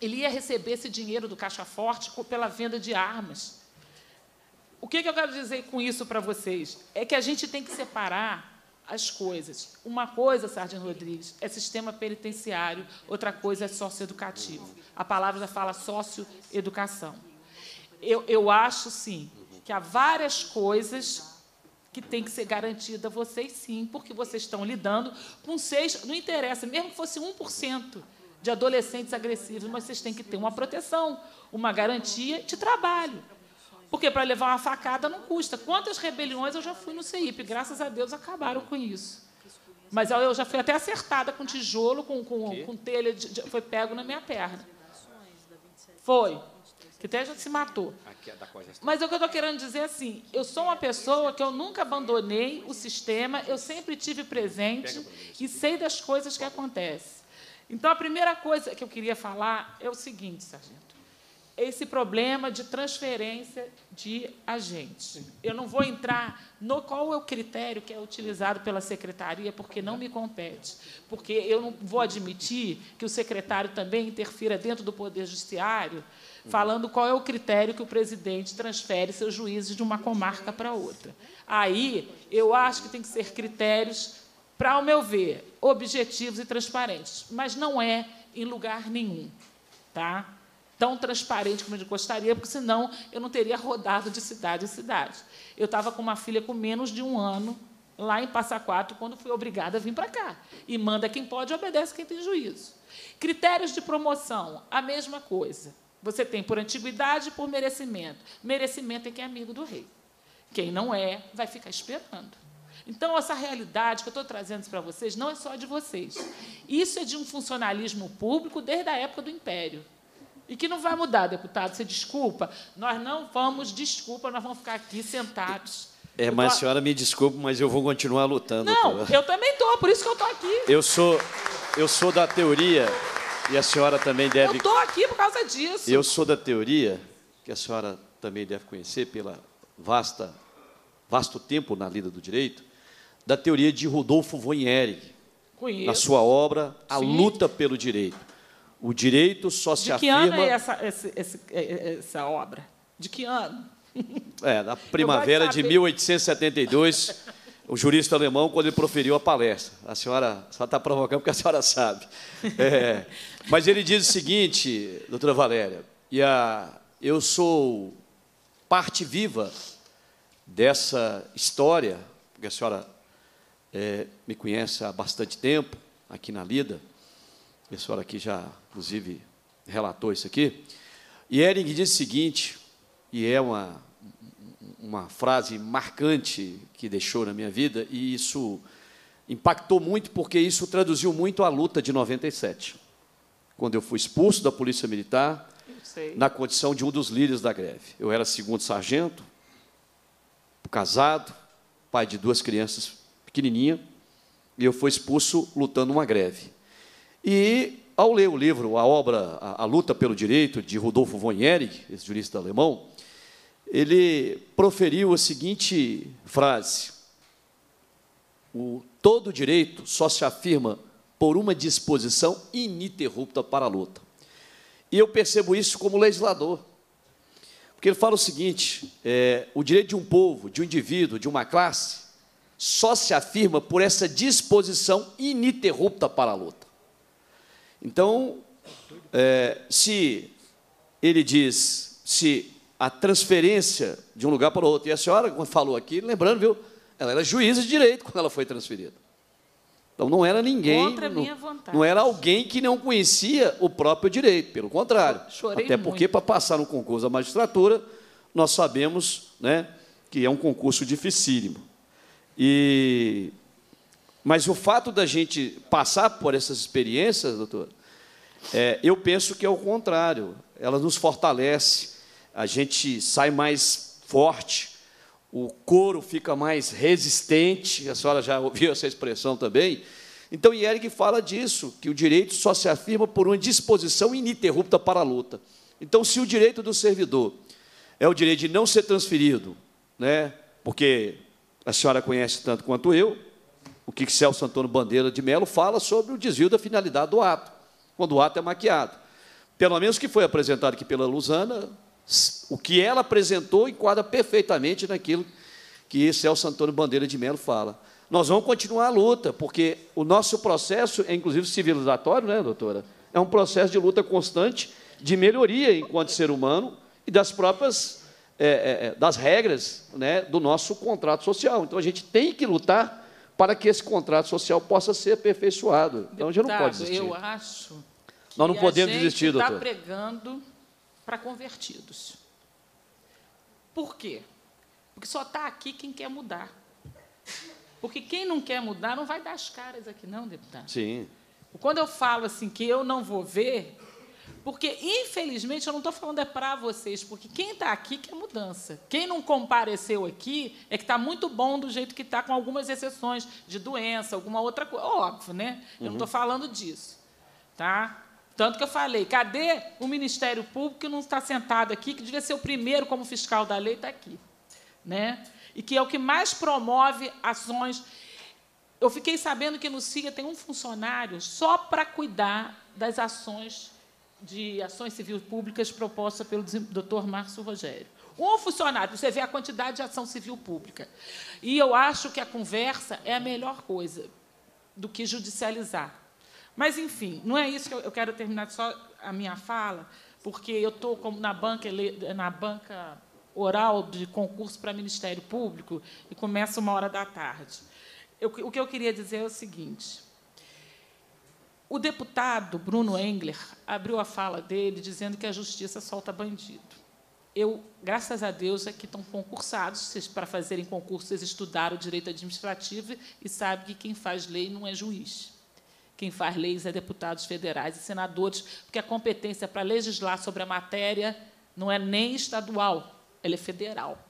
Ele ia receber esse dinheiro do Caixa Forte pela venda de armas. O que eu quero dizer com isso para vocês? É que a gente tem que separar as coisas. Uma coisa, Sargento Rodrigues, é sistema penitenciário, outra coisa é socioeducativo. A palavra já fala socioeducação. Eu, eu acho, sim, que há várias coisas que tem que ser garantida a vocês, sim, porque vocês estão lidando com seis... Não interessa, mesmo que fosse um por cento, de adolescentes agressivos, mas vocês têm que ter uma proteção, uma garantia de trabalho. Porque para levar uma facada não custa. Quantas rebeliões eu já fui no C I P, graças a Deus acabaram com isso. Mas eu já fui até acertada com tijolo, com, com, com telha, de, de, foi pego na minha perna. Foi. Que até já se matou. Mas o que eu estou querendo dizer é assim, eu sou uma pessoa que eu nunca abandonei o sistema, eu sempre tive presente e sei das coisas que acontecem. Então, a primeira coisa que eu queria falar é o seguinte, sargento, esse problema de transferência de agente. Eu não vou entrar no qual é o critério que é utilizado pela secretaria, porque não me compete, porque eu não vou admitir que o secretário também interfira dentro do Poder Judiciário, falando qual é o critério que o presidente transfere seus juízes de uma comarca para outra. Aí, eu acho que tem que ser critérios, para o meu ver, objetivos e transparentes, mas não é em lugar nenhum, tá? Tão transparente como eu gostaria, porque, senão, eu não teria rodado de cidade em cidade. Eu estava com uma filha com menos de um ano, lá em Passa Quatro, quando fui obrigada a vir para cá. E manda quem pode, obedece quem tem juízo. Critérios de promoção, a mesma coisa. Você tem por antiguidade e por merecimento. Merecimento é quem é amigo do rei. Quem não é, vai ficar esperando. Então, essa realidade que eu estou trazendo para vocês não é só de vocês. Isso é de um funcionalismo público desde a época do Império. E que não vai mudar, deputado, você desculpa. Nós não vamos, desculpa, nós vamos ficar aqui sentados. É, mas tô... a senhora me desculpa, mas eu vou continuar lutando. Não, por... eu também estou, por isso que eu estou aqui. Eu sou, eu sou da teoria, e a senhora também deve... Eu estou aqui por causa disso. Eu sou da teoria, que a senhora também deve conhecer, pela vasta, vasto tempo na lida do direito, da teoria de Rodolfo von Ehring. Conheço. Na sua obra, A Sim. Luta pelo Direito. O direito só se afirma... De que afirma... ano é essa, essa, essa, essa obra? De que ano? É, na primavera de mil oitocentos e setenta e dois, o jurista alemão, quando ele proferiu a palestra. A senhora só está provocando porque a senhora sabe. É, mas ele diz o seguinte, doutora Valéria, e a, eu sou parte viva dessa história, porque a senhora é, me conhece há bastante tempo, aqui na lida. A senhora aqui já, inclusive, relatou isso aqui. E Ehring diz o seguinte, e é uma, uma frase marcante que deixou na minha vida, e isso impactou muito, porque isso traduziu muito a luta de noventa e sete, quando eu fui expulso da Polícia Militar na condição de um dos líderes da greve. Eu era segundo sargento, casado, pai de duas crianças pequenininhas, e eu fui expulso lutando uma greve. E, ao ler o livro, a obra A Luta pelo Direito, de Rodolfo von Ehring, esse jurista alemão, ele proferiu a seguinte frase, o todo direito só se afirma por uma disposição ininterrupta para a luta. E eu percebo isso como legislador, porque ele fala o seguinte, é, o direito de um povo, de um indivíduo, de uma classe, só se afirma por essa disposição ininterrupta para a luta. Então, é, se ele diz, se a transferência de um lugar para o outro, e a senhora, quando falou aqui, lembrando, viu, ela era juíza de direito quando ela foi transferida. Então, não era ninguém, Contra a minha vontade. Não era alguém que não conhecia o próprio direito, pelo contrário. Chorei até porque, muito. Para passar no concurso da magistratura, nós sabemos, né, que é um concurso dificílimo. E... Mas o fato da gente passar por essas experiências, doutora, é, eu penso que é o contrário. Ela nos fortalece, a gente sai mais forte, o couro fica mais resistente, a senhora já ouviu essa expressão também. Então, Ehring fala disso, que o direito só se afirma por uma disposição ininterrupta para a luta. Então, se o direito do servidor é o direito de não ser transferido, né, porque a senhora conhece tanto quanto eu, o que Celso Antônio Bandeira de Mello fala sobre o desvio da finalidade do ato, quando o ato é maquiado. Pelo menos que foi apresentado aqui pela Luzana, o que ela apresentou enquadra perfeitamente naquilo que Celso Antônio Bandeira de Mello fala. Nós vamos continuar a luta, porque o nosso processo é, inclusive, civilizatório, né, doutora? É um processo de luta constante, de melhoria enquanto ser humano e das próprias é, é, das regras, né, do nosso contrato social. Então, a gente tem que lutar para que esse contrato social possa ser aperfeiçoado. Então, já não pode existir. Eu acho que Nós não podemos desistir, doutor. Está pregando para convertidos. Por quê? Porque só está aqui quem quer mudar. Porque quem não quer mudar não vai dar as caras aqui, não, deputado. Sim. Quando eu falo assim que eu não vou ver, porque, infelizmente, eu não estou falando é para vocês, porque quem está aqui quer mudança. Quem não compareceu aqui é que está muito bom do jeito que está, com algumas exceções de doença, alguma outra coisa. Óbvio, né? Eu uhum. não estou falando disso. Tá? Tanto que eu falei, cadê o Ministério Público que não está sentado aqui, que devia ser o primeiro como fiscal da lei, está aqui. Né? E que é o que mais promove ações. Eu fiquei sabendo que no C I A tem um funcionário só para cuidar das ações de ações civis públicas proposta pelo doutor Márcio Rogério. Um funcionário, você vê a quantidade de ação civil pública. E eu acho que a conversa é a melhor coisa do que judicializar. Mas, enfim, não é isso que eu, eu quero terminar só a minha fala, porque eu estou como na banca, na banca oral de concurso para Ministério Público e começa uma hora da tarde. Eu, o que eu queria dizer é o seguinte... O deputado Bruno Engler abriu a fala dele dizendo que a justiça solta bandido. Eu, graças a Deus, aqui estão concursados, vocês, para fazerem concurso, vocês estudaram direito administrativo e sabem que quem faz lei não é juiz. Quem faz leis é deputados federais e senadores, porque a competência para legislar sobre a matéria não é nem estadual, ela é federal.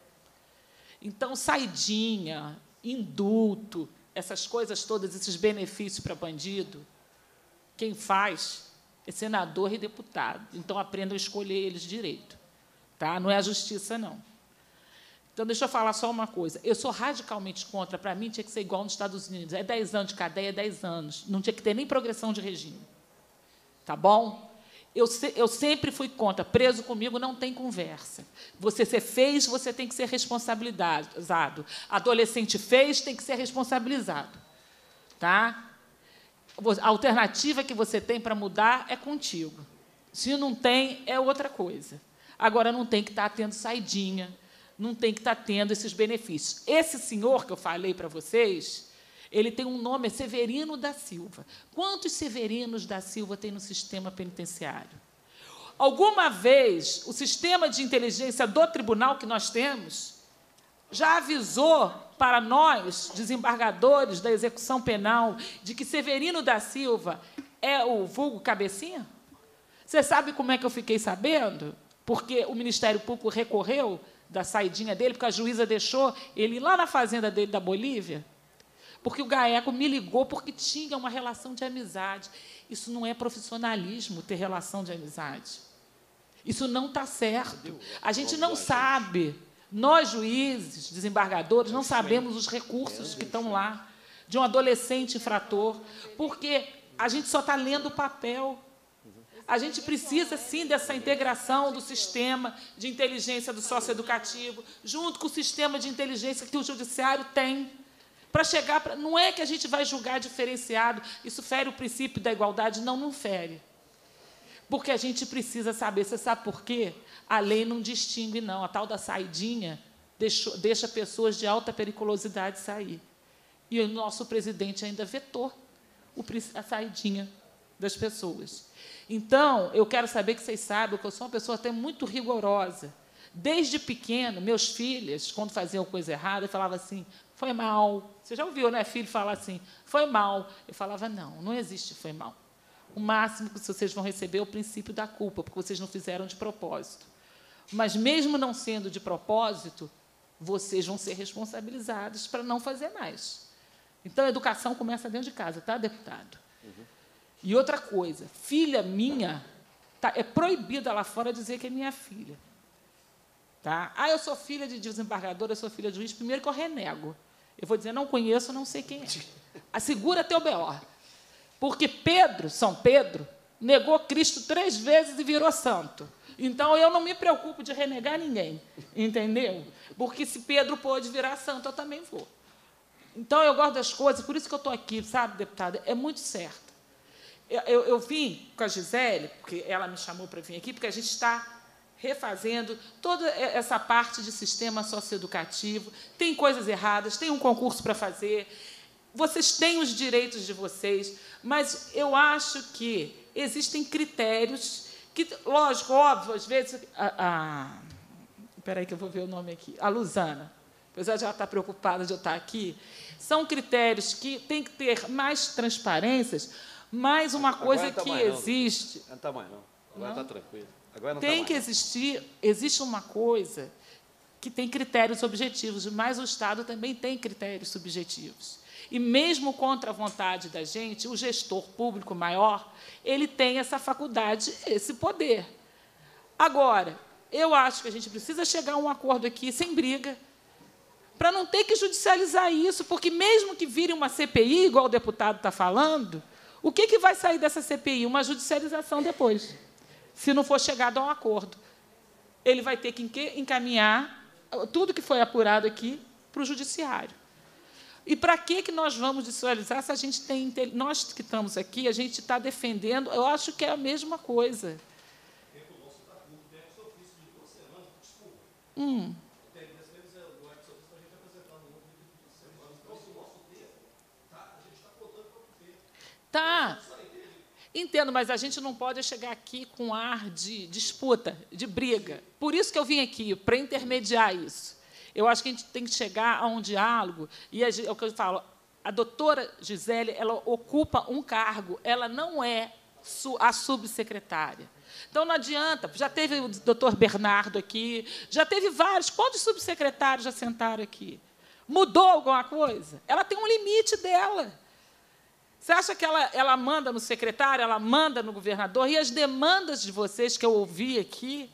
Então, saidinha, indulto, essas coisas todas, esses benefícios para bandido, quem faz é senador e deputado. Então, aprendam a escolher eles direito. Tá? Não é a justiça, não. Então, deixa eu falar só uma coisa. Eu sou radicalmente contra. Para mim, tinha que ser igual nos Estados Unidos. É dez anos de cadeia, é dez anos. Não tinha que ter nem progressão de regime. Tá bom? Eu, se, eu sempre fui contra. Preso comigo não tem conversa. Você se fez, você tem que ser responsabilizado. Adolescente fez, tem que ser responsabilizado. Tá? A alternativa que você tem para mudar é contigo. Se não tem, é outra coisa. Agora, não tem que estar tendo saidinha, não tem que estar tendo esses benefícios. Esse senhor que eu falei para vocês, ele tem um nome, é Severino da Silva. Quantos Severinos da Silva tem no sistema penitenciário? Alguma vez, o sistema de inteligência do tribunal que nós temos já avisou para nós, desembargadores da execução penal, de que Severino da Silva é o vulgo cabecinha? Você sabe como é que eu fiquei sabendo? Porque o Ministério Público recorreu da saidinha dele, porque a juíza deixou ele ir lá na fazenda dele da Bolívia, porque o GAECO me ligou porque tinha uma relação de amizade. Isso não é profissionalismo, ter relação de amizade. Isso não está certo. A gente não sabe... Nós, juízes, desembargadores, não sabemos os recursos que estão lá de um adolescente infrator, porque a gente só está lendo o papel. A gente precisa, sim, dessa integração do sistema de inteligência do socioeducativo junto com o sistema de inteligência que o judiciário tem. Para chegar... Pra... Não é que a gente vai julgar diferenciado, isso fere o princípio da igualdade. Não, não fere. Porque a gente precisa saber, você sabe por quê? A lei não distingue, não. A tal da saidinha deixou, deixa pessoas de alta periculosidade sair. E o nosso presidente ainda vetou o, a saidinha das pessoas. Então, eu quero saber que vocês sabem que eu sou uma pessoa até muito rigorosa. Desde pequeno, meus filhos, quando faziam coisa errada, falavam assim, foi mal. Você já ouviu, né, filho, falar assim, foi mal. Eu falava, não, não existe foi mal. O máximo que vocês vão receber é o princípio da culpa, porque vocês não fizeram de propósito. Mas, mesmo não sendo de propósito, vocês vão ser responsabilizados para não fazer mais. Então, a educação começa dentro de casa, tá, deputado? Uhum. E outra coisa, filha minha, tá, é proibida lá fora dizer que é minha filha. Tá? Ah, eu sou filha de desembargador, eu sou filha de juiz, primeiro que eu renego. Eu vou dizer, não conheço, não sei quem é. Assegura teu B O. Porque Pedro, São Pedro, negou Cristo três vezes e virou santo. Então, eu não me preocupo de renegar ninguém, entendeu? Porque se Pedro pôde virar santo, eu também vou. Então, eu gosto das coisas, por isso que eu estou aqui, sabe, deputada? É muito certa. Eu, eu, eu vim com a Gisele, porque ela me chamou para vir aqui, porque a gente está refazendo toda essa parte de sistema socioeducativo. Tem coisas erradas, tem um concurso para fazer... vocês têm os direitos de vocês, mas eu acho que existem critérios que, lógico, óbvio, às vezes... Espera aí que eu vou ver o nome aqui. A Luzana, apesar de ela estar preocupada de eu estar aqui, são critérios que tem que ter mais transparências, mas uma coisa que existe... Não está mais, não. Agora está tranquilo. Agora não tem que existir... Existe uma coisa que tem critérios objetivos, mas o Estado também tem critérios subjetivos. E, mesmo contra a vontade da gente, o gestor público maior, ele tem essa faculdade, esse poder. Agora, eu acho que a gente precisa chegar a um acordo aqui sem briga, para não ter que judicializar isso, porque, mesmo que vire uma C P I, igual o deputado está falando, o que, que vai sair dessa C P I? Uma judicialização depois, se não for chegado a um acordo. Ele vai ter que encaminhar tudo que foi apurado aqui para o judiciário. E para que que nós vamos judicializar se a gente tem... Nós que estamos aqui, a gente está defendendo... Eu acho que é a mesma coisa. Hum. Tá. Entendo, mas a gente não pode chegar aqui com ar de disputa, de briga. Por isso que eu vim aqui, para intermediar isso. Eu acho que a gente tem que chegar a um diálogo. E é o que eu falo, a doutora Gisele, ela ocupa um cargo, ela não é a subsecretária. Então, não adianta, já teve o doutor Bernardo aqui, já teve vários, quantos subsecretários já sentaram aqui? Mudou alguma coisa? Ela tem um limite dela. Você acha que ela, ela manda no secretário, ela manda no governador? E as demandas de vocês que eu ouvi aqui,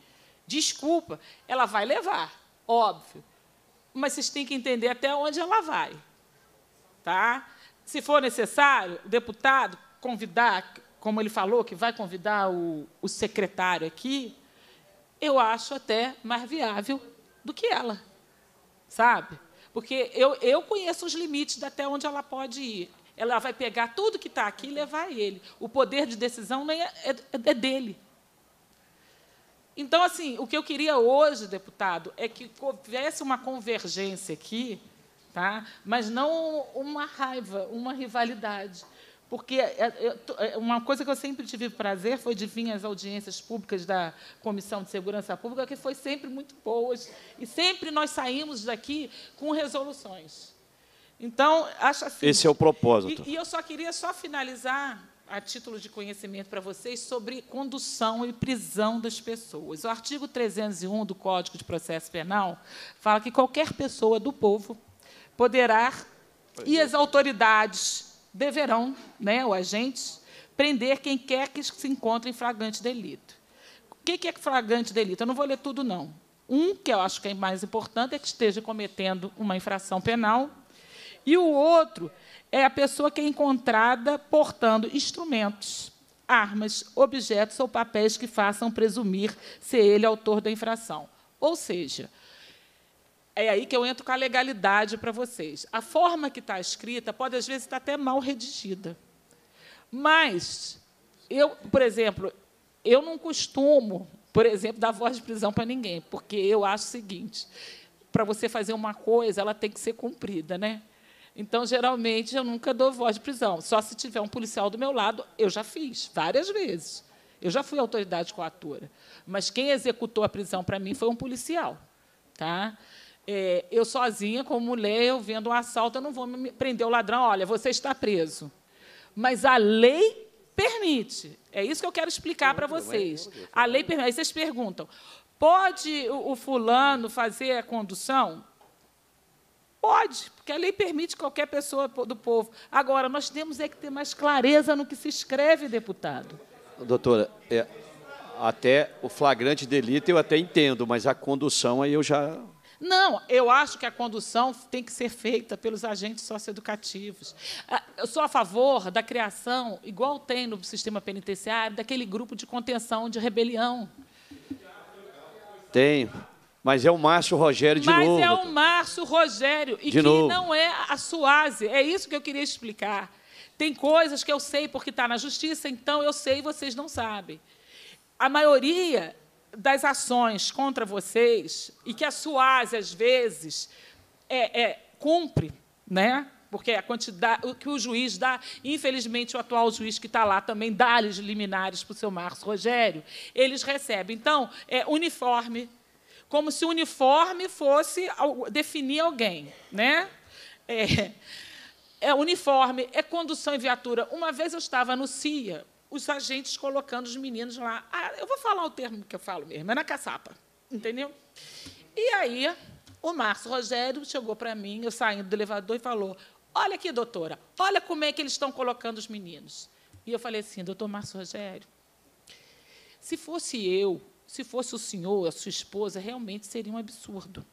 desculpa, ela vai levar, óbvio. Mas vocês têm que entender até onde ela vai. Tá? Se for necessário, o deputado convidar, como ele falou, que vai convidar o, o secretário aqui, eu acho até mais viável do que ela, sabe? Porque eu, eu conheço os limites de até onde ela pode ir. Ela vai pegar tudo que está aqui e levar ele. O poder de decisão nem é, é, é dele. Então, assim, o que eu queria hoje, deputado, é que houvesse uma convergência aqui, tá? Mas não uma raiva, uma rivalidade. Porque uma coisa que eu sempre tive prazer foi de vir às audiências públicas da Comissão de Segurança Pública, que foi sempre muito boas. E sempre nós saímos daqui com resoluções. Então, acho assim... Esse é o propósito. E, e eu só queria só finalizar, a título de conhecimento para vocês, sobre condução e prisão das pessoas. O artigo trezentos e um do Código de Processo Penal fala que qualquer pessoa do povo poderá, e as autoridades deverão, né, ou agentes, prender quem quer que se encontre em flagrante delito. O que é flagrante delito? Eu não vou ler tudo, não. Um, que eu acho que é mais importante, é que esteja cometendo uma infração penal. E o outro é a pessoa que é encontrada portando instrumentos, armas, objetos ou papéis que façam presumir ser ele autor da infração. Ou seja, é aí que eu entro com a legalidade para vocês. A forma que está escrita pode, às vezes, estar até mal redigida. Mas, eu, por exemplo, eu não costumo, por exemplo, dar voz de prisão para ninguém, porque eu acho o seguinte, para você fazer uma coisa, ela tem que ser cumprida, né? Então, geralmente, eu nunca dou voz de prisão. Só se tiver um policial do meu lado, eu já fiz, várias vezes. Eu já fui autoridade coatora. Mas quem executou a prisão para mim foi um policial. Tá? É, eu sozinha, como mulher, eu vendo um assalto, eu não vou me prender o ladrão. Olha, você está preso. Mas a lei permite. É isso que eu quero explicar para vocês. A lei permite. Aí vocês perguntam, pode o fulano fazer a condução? Pode, porque a lei permite qualquer pessoa do povo. Agora, nós temos é que ter mais clareza no que se escreve, deputado. Doutora, é, até o flagrante delito eu até entendo, mas a condução aí eu já... Não, eu acho que a condução tem que ser feita pelos agentes socioeducativos. Eu sou a favor da criação, igual tem no sistema penitenciário, daquele grupo de contenção de rebelião. Tem... Mas é o Márcio Rogério de novo. Mas é o Márcio Rogério, e que não é a SUASE. É isso que eu queria explicar. Tem coisas que eu sei porque está na Justiça, então eu sei e vocês não sabem. A maioria das ações contra vocês, e que a SUASE, às vezes, é, é, cumpre, né? porque a quantidade, o que o juiz dá, infelizmente, o atual juiz que está lá também dá-lhes liminares para o seu Márcio Rogério, eles recebem. Então, é uniforme, como se uniforme fosse definir alguém, né? É, é uniforme, é condução em viatura. Uma vez eu estava no C I A, os agentes colocando os meninos lá. Ah, eu vou falar o termo que eu falo mesmo, é na caçapa, entendeu? E aí, o Márcio Rogério chegou para mim, eu saindo do elevador, e falou: olha aqui, doutora, olha como é que eles estão colocando os meninos. E eu falei assim: doutor Márcio Rogério, se fosse eu, se fosse o senhor, a sua esposa, realmente seria um absurdo,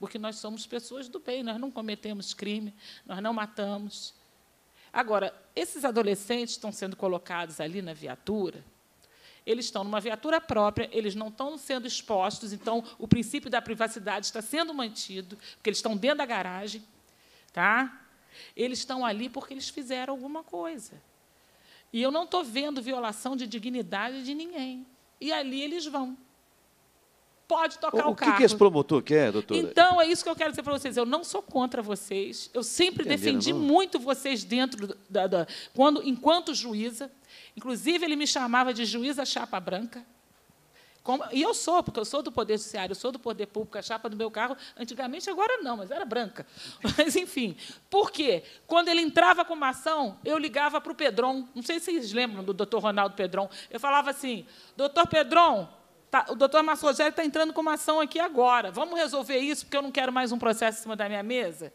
porque nós somos pessoas do bem, nós não cometemos crime, nós não matamos. Agora, esses adolescentes estão sendo colocados ali na viatura, eles estão numa viatura própria, eles não estão sendo expostos, então o princípio da privacidade está sendo mantido, porque eles estão dentro da garagem, tá? Eles estão ali porque eles fizeram alguma coisa. E eu não estou vendo violação de dignidade de ninguém. E ali eles vão. Pode tocar o, o carro. O que esse promotor quer, doutora? Então, é isso que eu quero dizer para vocês. Eu não sou contra vocês. Eu sempre Entenderam, defendi não? muito vocês dentro da, da... Quando, enquanto juíza. Inclusive, ele me chamava de juíza chapa branca. Como, e eu sou, porque eu sou do Poder Judiciário, eu sou do Poder Público, a chapa do meu carro, antigamente, agora não, mas era branca. Mas, enfim, por quê? Quando ele entrava com uma ação, eu ligava para o Pedrão, não sei se vocês lembram do doutor Ronaldo Pedrão, eu falava assim: doutor Pedrão, tá, o doutor Márcio Rogério está entrando com uma ação aqui agora, vamos resolver isso, porque eu não quero mais um processo em cima da minha mesa?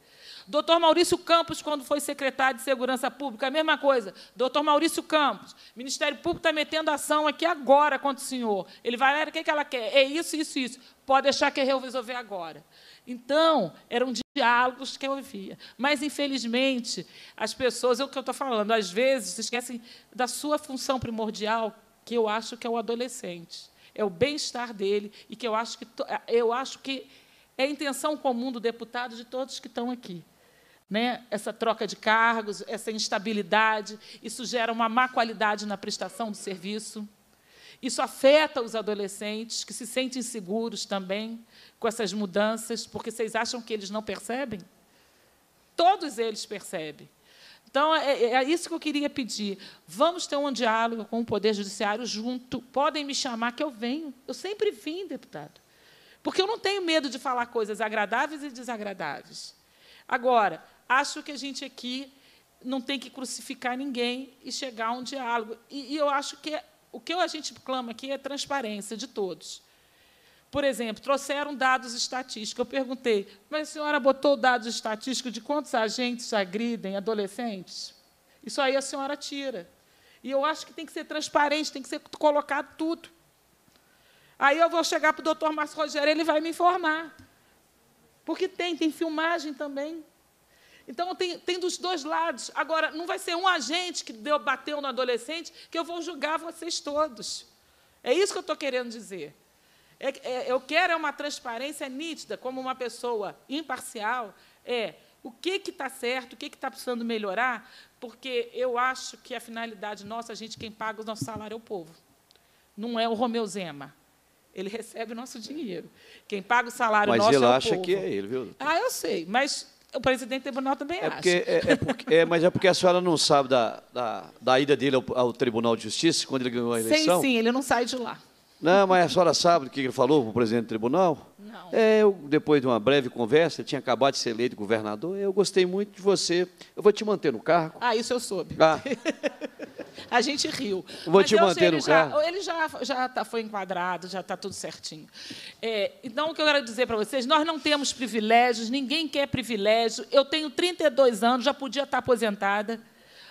Doutor Maurício Campos, quando foi secretário de Segurança Pública, a mesma coisa. Doutor Maurício Campos, o Ministério Público está metendo ação aqui agora contra o senhor. Ele vai, Valéria, o que é que ela quer? É isso, isso, isso. Pode deixar que eu resolver agora. Então, eram diálogos que eu ouvia. Mas, infelizmente, as pessoas, é o que eu estou falando, às vezes se esquecem da sua função primordial, que eu acho que é o adolescente, é o bem-estar dele, e que eu acho que, eu acho que é a intenção comum do deputado, de todos que estão aqui. Né? Essa troca de cargos, essa instabilidade, isso gera uma má qualidade na prestação do serviço. Isso afeta os adolescentes, que se sentem inseguros também com essas mudanças, porque vocês acham que eles não percebem? Todos eles percebem. Então, é, é isso que eu queria pedir. Vamos ter um diálogo com o Poder Judiciário junto. Podem me chamar, que eu venho. Eu sempre vim, deputado, porque eu não tenho medo de falar coisas agradáveis e desagradáveis. Agora, acho que a gente aqui não tem que crucificar ninguém e chegar a um diálogo. E, e eu acho que o que a gente clama aqui é transparência de todos. Por exemplo, trouxeram dados estatísticos. Eu perguntei: mas a senhora botou dados estatísticos de quantos agentes agridem adolescentes? Isso aí a senhora tira. E eu acho que tem que ser transparente, tem que ser colocado tudo. Aí eu vou chegar para o doutor Márcio Rogério, ele vai me informar. Porque tem, tem filmagem também. Então, tem, tem dos dois lados. Agora, não vai ser um agente que deu, bateu no adolescente que eu vou julgar vocês todos. É isso que eu estou querendo dizer. É, é, eu quero é uma transparência nítida, como uma pessoa imparcial, é o que que está certo, o que que está precisando melhorar, porque eu acho que a finalidade nossa, a gente, quem paga o nosso salário é o povo. Não é o Romeu Zema. Ele recebe o nosso dinheiro. Quem paga o salário nosso é o povo. Mas ele acha que é ele, viu? Ah, eu sei, mas o presidente do tribunal também acha. Porque, é, é porque, é, mas é porque a senhora não sabe da, da, da ida dele ao, ao Tribunal de Justiça, quando ele ganhou a eleição? Sim, sim, ele não sai de lá. Não, mas a senhora sabe o que ele falou para o presidente do tribunal? Não. É, eu, depois de uma breve conversa, ele tinha acabado de ser eleito governador, eu gostei muito de você, eu vou te manter no cargo. Ah, isso eu soube. Ah. A gente riu. Vou Mas te eu, manter ele no já, carro. Ele já, já tá, foi enquadrado, já está tudo certinho. É, então, o que eu quero dizer para vocês, nós não temos privilégios, ninguém quer privilégio. Eu tenho trinta e dois anos, já podia estar aposentada,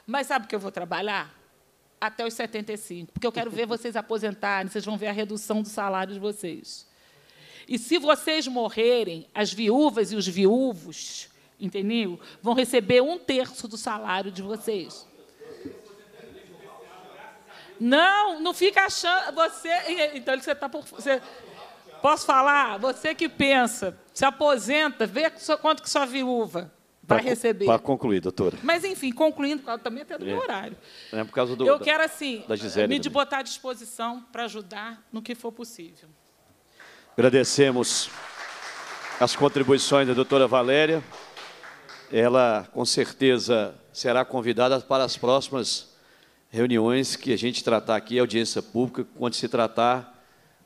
mas sabe o que eu vou trabalhar? Até os setenta e cinco, porque eu quero ver vocês aposentarem, vocês vão ver a redução do salário de vocês. E, se vocês morrerem, as viúvas e os viúvos, entendeu? Vão receber um terço do salário de vocês. Não, não fica achando... Você, então, você está por... Você, posso falar? Você que pensa, se aposenta, vê quanto que sua viúva vai receber. Para concluir, doutora. Mas, enfim, concluindo, também até do meu horário. É por causa do, Eu da, quero, assim, me de botar à disposição para ajudar no que for possível. Agradecemos as contribuições da doutora Valéria. ela com certeza será convidada para as próximas reuniões que a gente tratar aqui, audiência pública, quando se tratar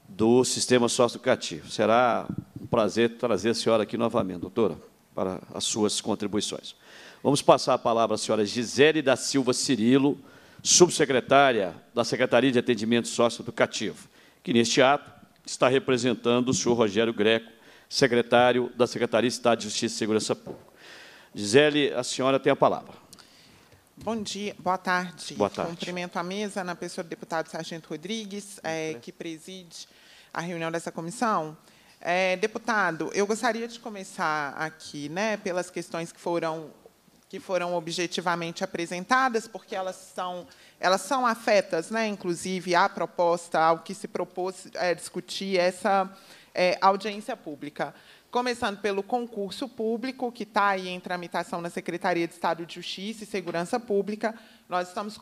do sistema socioeducativo. Será um prazer trazer a senhora aqui novamente, doutora, para as suas contribuições. Vamos passar a palavra à senhora Gisele da Silva Cirilo, subsecretária da Secretaria de Atendimento Socioeducativo, que neste ato está representando o senhor Rogério Greco, secretário da Secretaria de Estado de Justiça e Segurança Pública. Gisele, a senhora tem a palavra. Bom dia, boa tarde. Boa tarde. Cumprimento a mesa na pessoa do deputado Sargento Rodrigues, é, que preside a reunião dessa comissão. É, deputado, eu gostaria de começar aqui, né, pelas questões que foram que foram objetivamente apresentadas, porque elas são, elas são afetas, né, inclusive, à proposta, ao que se propôs é, discutir essa é, audiência pública. Começando pelo concurso público, que está aí em tramitação na Secretaria de Estado de Justiça e Segurança Pública, nós estamos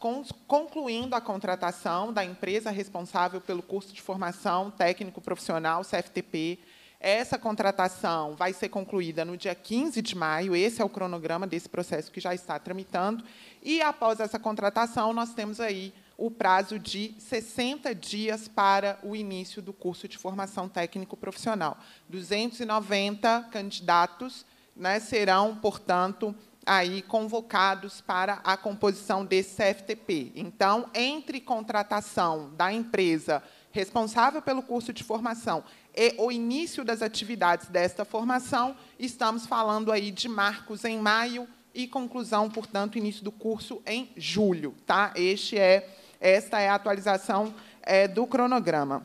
concluindo a contratação da empresa responsável pelo curso de formação técnico-profissional, C F T P. Essa contratação vai ser concluída no dia quinze de maio, esse é o cronograma desse processo que já está tramitando, e, após essa contratação, nós temos aí o prazo de sessenta dias para o início do curso de formação técnico-profissional. duzentos e noventa candidatos, né, serão, portanto, aí convocados para a composição desse C F T P. Então, entre contratação da empresa responsável pelo curso de formação e o início das atividades desta formação, estamos falando aí de marcos em maio e conclusão, portanto, início do curso em julho. Tá? Este é, esta é a atualização é, do cronograma.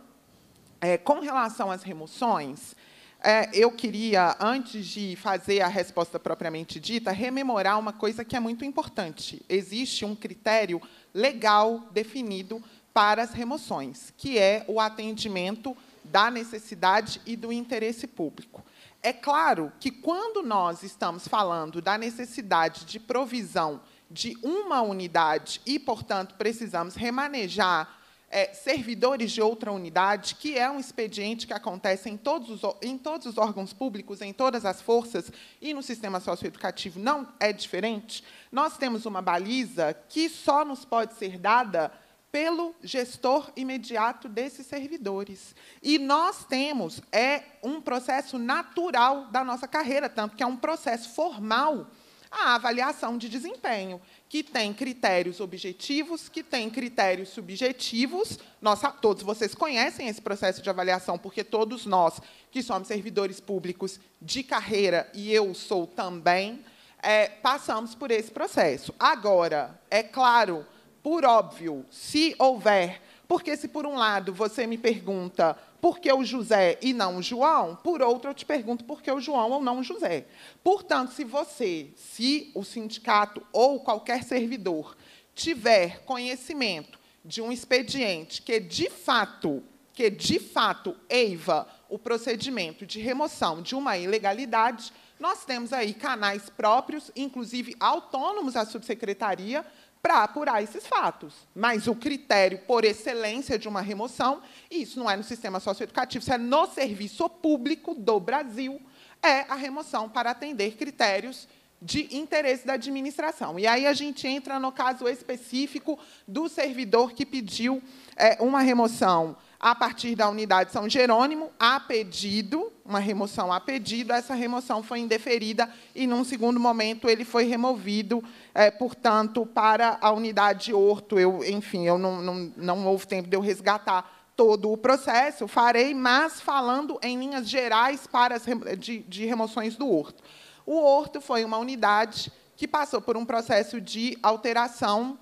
É, com relação às remoções, é, eu queria, antes de fazer a resposta propriamente dita, rememorar uma coisa que é muito importante. Existe um critério legal definido para as remoções, que é o atendimento da necessidade e do interesse público. É claro que, quando nós estamos falando da necessidade de provisão de uma unidade e, portanto, precisamos remanejar é, servidores de outra unidade, que é um expediente que acontece em todos os, em todos os órgãos públicos, em todas as forças, e no sistema socioeducativo não é diferente, nós temos uma baliza que só nos pode ser dada pelo gestor imediato desses servidores. E nós temos é um processo natural da nossa carreira, tanto que é um processo formal, a avaliação de desempenho, que tem critérios objetivos, que tem critérios subjetivos. Nós, todos vocês conhecem esse processo de avaliação, porque todos nós, que somos servidores públicos de carreira, e eu sou também, é, passamos por esse processo. Agora, é claro, por óbvio, se houver, porque se, por um lado, você me pergunta por que o José e não o João, por outro, eu te pergunto por que o João ou não o José. Portanto, se você, se o sindicato ou qualquer servidor tiver conhecimento de um expediente que, de fato, que de fato eiva o procedimento de remoção de uma ilegalidade, nós temos aí canais próprios, inclusive autônomos à subsecretaria, para apurar esses fatos. Mas o critério por excelência de uma remoção, e isso não é no sistema socioeducativo, isso é no serviço público do Brasil, é a remoção para atender critérios de interesse da administração. E aí a gente entra no caso específico do servidor que pediu é, uma remoção a partir da unidade São Jerônimo, a pedido, uma remoção a pedido, essa remoção foi indeferida e, num segundo momento, ele foi removido, é, portanto, para a unidade Horto. Eu, enfim, eu não, não, não houve tempo de eu resgatar todo o processo, farei, mas falando em linhas gerais para as, de, de remoções do Horto. O Horto foi uma unidade que passou por um processo de alteração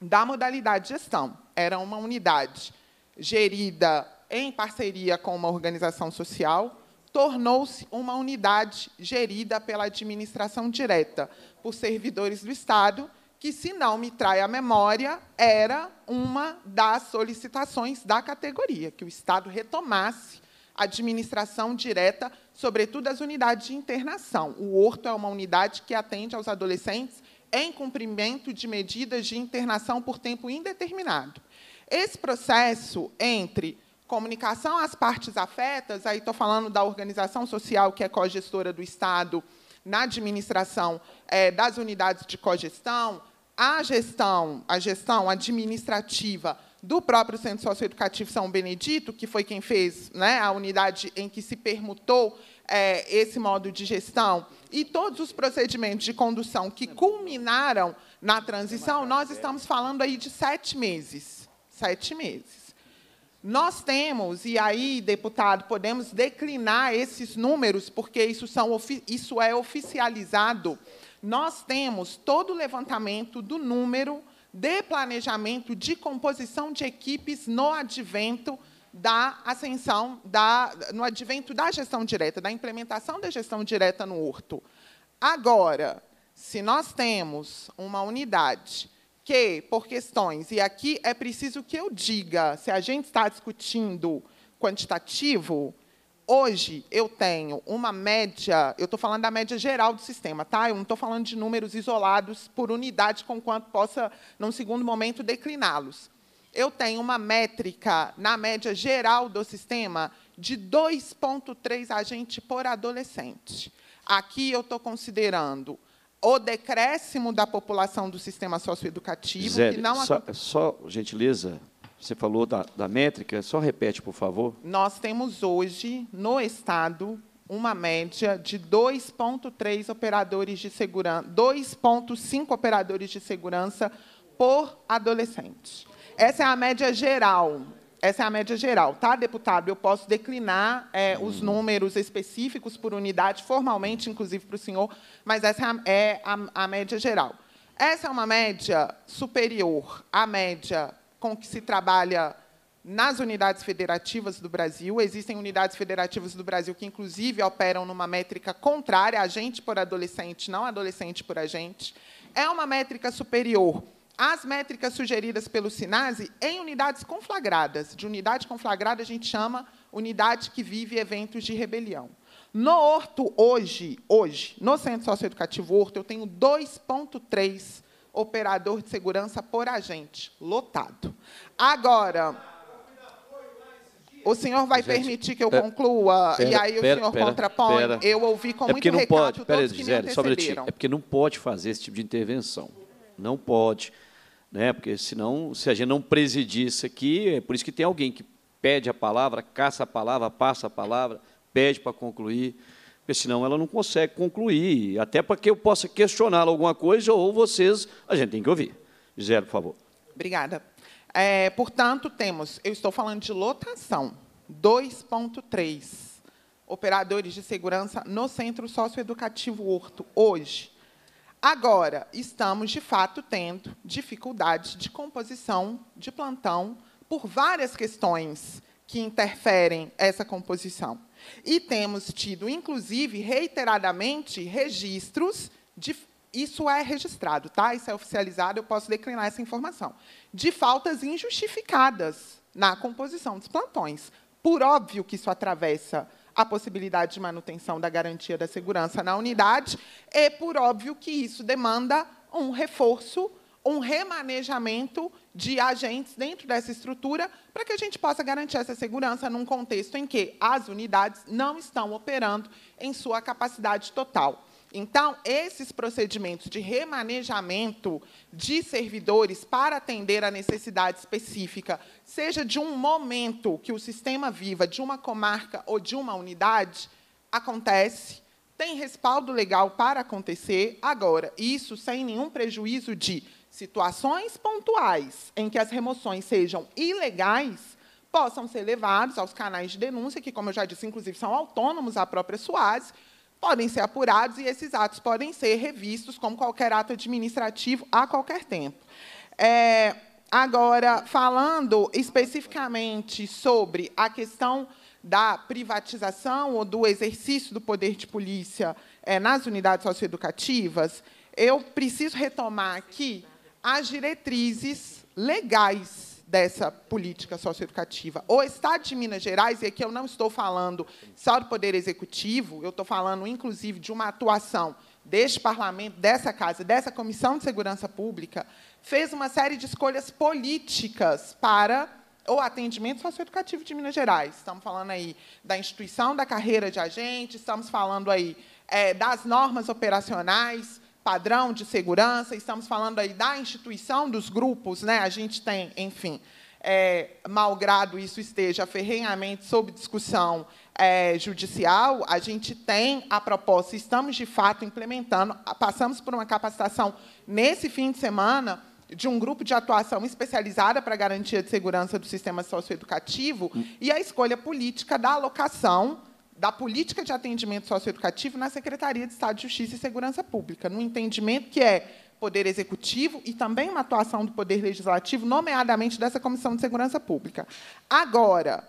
da modalidade de gestão. Era uma unidade gerida em parceria com uma organização social, tornou-se uma unidade gerida pela administração direta, por servidores do Estado, que, se não me trai a memória, era uma das solicitações da categoria, que o Estado retomasse a administração direta, sobretudo as unidades de internação. O Horto é uma unidade que atende aos adolescentes em cumprimento de medidas de internação por tempo indeterminado. Esse processo entre comunicação às partes afetas, aí estou falando da organização social, que é cogestora do Estado, na administração é, das unidades de cogestão, a gestão, a gestão administrativa do próprio Centro Socioeducativo São Benedito, que foi quem fez, né, a unidade em que se permutou é, esse modo de gestão, e todos os procedimentos de condução que culminaram na transição, nós estamos falando aí de sete meses. Sete meses. Nós temos, e aí, deputado, podemos declinar esses números, porque isso, são, isso é oficializado, nós temos todo o levantamento do número de planejamento de composição de equipes no advento da ascensão, da, no advento da gestão direta, da implementação da gestão direta no Horto. Agora, se nós temos uma unidade que, por questões, e aqui é preciso que eu diga, se a gente está discutindo quantitativo, hoje eu tenho uma média, eu estou falando da média geral do sistema, tá? Eu não estou falando de números isolados por unidade, com quanto possa, num segundo momento, decliná-los. Eu tenho uma métrica, na média geral do sistema, de dois vírgula três agente por adolescente. Aqui eu estou considerando o decréscimo da população do sistema socioeducativo. Gisele, que não só, só gentileza... Você falou da, da métrica, só repete, por favor. Nós temos hoje, no Estado, uma média de dois vírgula três operadores de segurança, dois vírgula cinco operadores de segurança por adolescente. Essa é a média geral. Essa é a média geral, tá, deputado? Eu posso declinar é, os números específicos por unidade, formalmente, inclusive, para o senhor, mas essa é a, a média geral. Essa é uma média superior à média com que se trabalha nas unidades federativas do Brasil. Existem unidades federativas do Brasil que, inclusive, operam numa métrica contrária, agente por adolescente, não adolescente por agente. É uma métrica superior às métricas sugeridas pelo SINASE em unidades conflagradas. De unidade conflagrada, a gente chama unidade que vive eventos de rebelião. No Horto, hoje, hoje no Centro Socioeducativo Horto, eu tenho dois vírgula três operador de segurança por agente, lotado. Agora, o senhor vai Gente, permitir que eu pera, conclua, pera, e aí o pera, senhor pera, contrapõe? Pera. Eu ouvi com é muito não recado pode, todos pera, que Gisele, me antecederam. É porque não pode fazer esse tipo de intervenção. Não pode. Né? Porque, senão, se a gente não presidir isso aqui, é por isso que tem alguém que pede a palavra, caça a palavra, passa a palavra, pede para concluir. Porque, senão, ela não consegue concluir, até para que eu possa questioná-la alguma coisa, ou vocês, a gente tem que ouvir. Gisele, por favor. Obrigada. É, portanto, temos, eu estou falando de lotação, dois vírgula três operadores de segurança no Centro Socioeducativo Horto, hoje. Agora, estamos, de fato, tendo dificuldade de composição de plantão por várias questões que interferem essa composição. E temos tido, inclusive, reiteradamente, registros de... Isso é registrado, tá? Isso é oficializado, eu posso declinar essa informação. De faltas injustificadas na composição dos plantões. Por óbvio que isso atravessa a possibilidade de manutenção da garantia da segurança na unidade, e por óbvio que isso demanda um reforço, um remanejamento de agentes dentro dessa estrutura para que a gente possa garantir essa segurança num contexto em que as unidades não estão operando em sua capacidade total. Então, esses procedimentos de remanejamento de servidores para atender a necessidade específica, seja de um momento que o sistema viva, de uma comarca ou de uma unidade, acontece, tem respaldo legal para acontecer agora. Isso sem nenhum prejuízo de situações pontuais em que as remoções sejam ilegais, possam ser levados aos canais de denúncia, que, como eu já disse, inclusive, são autônomos à própria SUASE, podem ser apurados e esses atos podem ser revistos como qualquer ato administrativo a qualquer tempo. É, agora, falando especificamente sobre a questão da privatização ou do exercício do poder de polícia é, nas unidades socioeducativas, eu preciso retomar aqui as diretrizes legais dessa política socioeducativa. O Estado de Minas Gerais, e aqui eu não estou falando só do Poder Executivo, eu estou falando, inclusive, de uma atuação deste Parlamento, dessa Casa, dessa Comissão de Segurança Pública, fez uma série de escolhas políticas para o atendimento socioeducativo de Minas Gerais. Estamos falando aí da instituição da carreira de agente, estamos falando aí é, das normas operacionais, padrão de segurança, estamos falando aí da instituição dos grupos, né? A gente tem, enfim, é, malgrado isso esteja ferrenhamente sob discussão é, judicial, a gente tem a proposta, estamos, de fato, implementando, passamos por uma capacitação nesse fim de semana de um grupo de atuação especializada para a garantia de segurança do sistema socioeducativo e a escolha política da alocação da política de atendimento socioeducativo na Secretaria de Estado de Justiça e Segurança Pública, no entendimento que é poder executivo e também uma atuação do poder legislativo, nomeadamente dessa Comissão de Segurança Pública. Agora...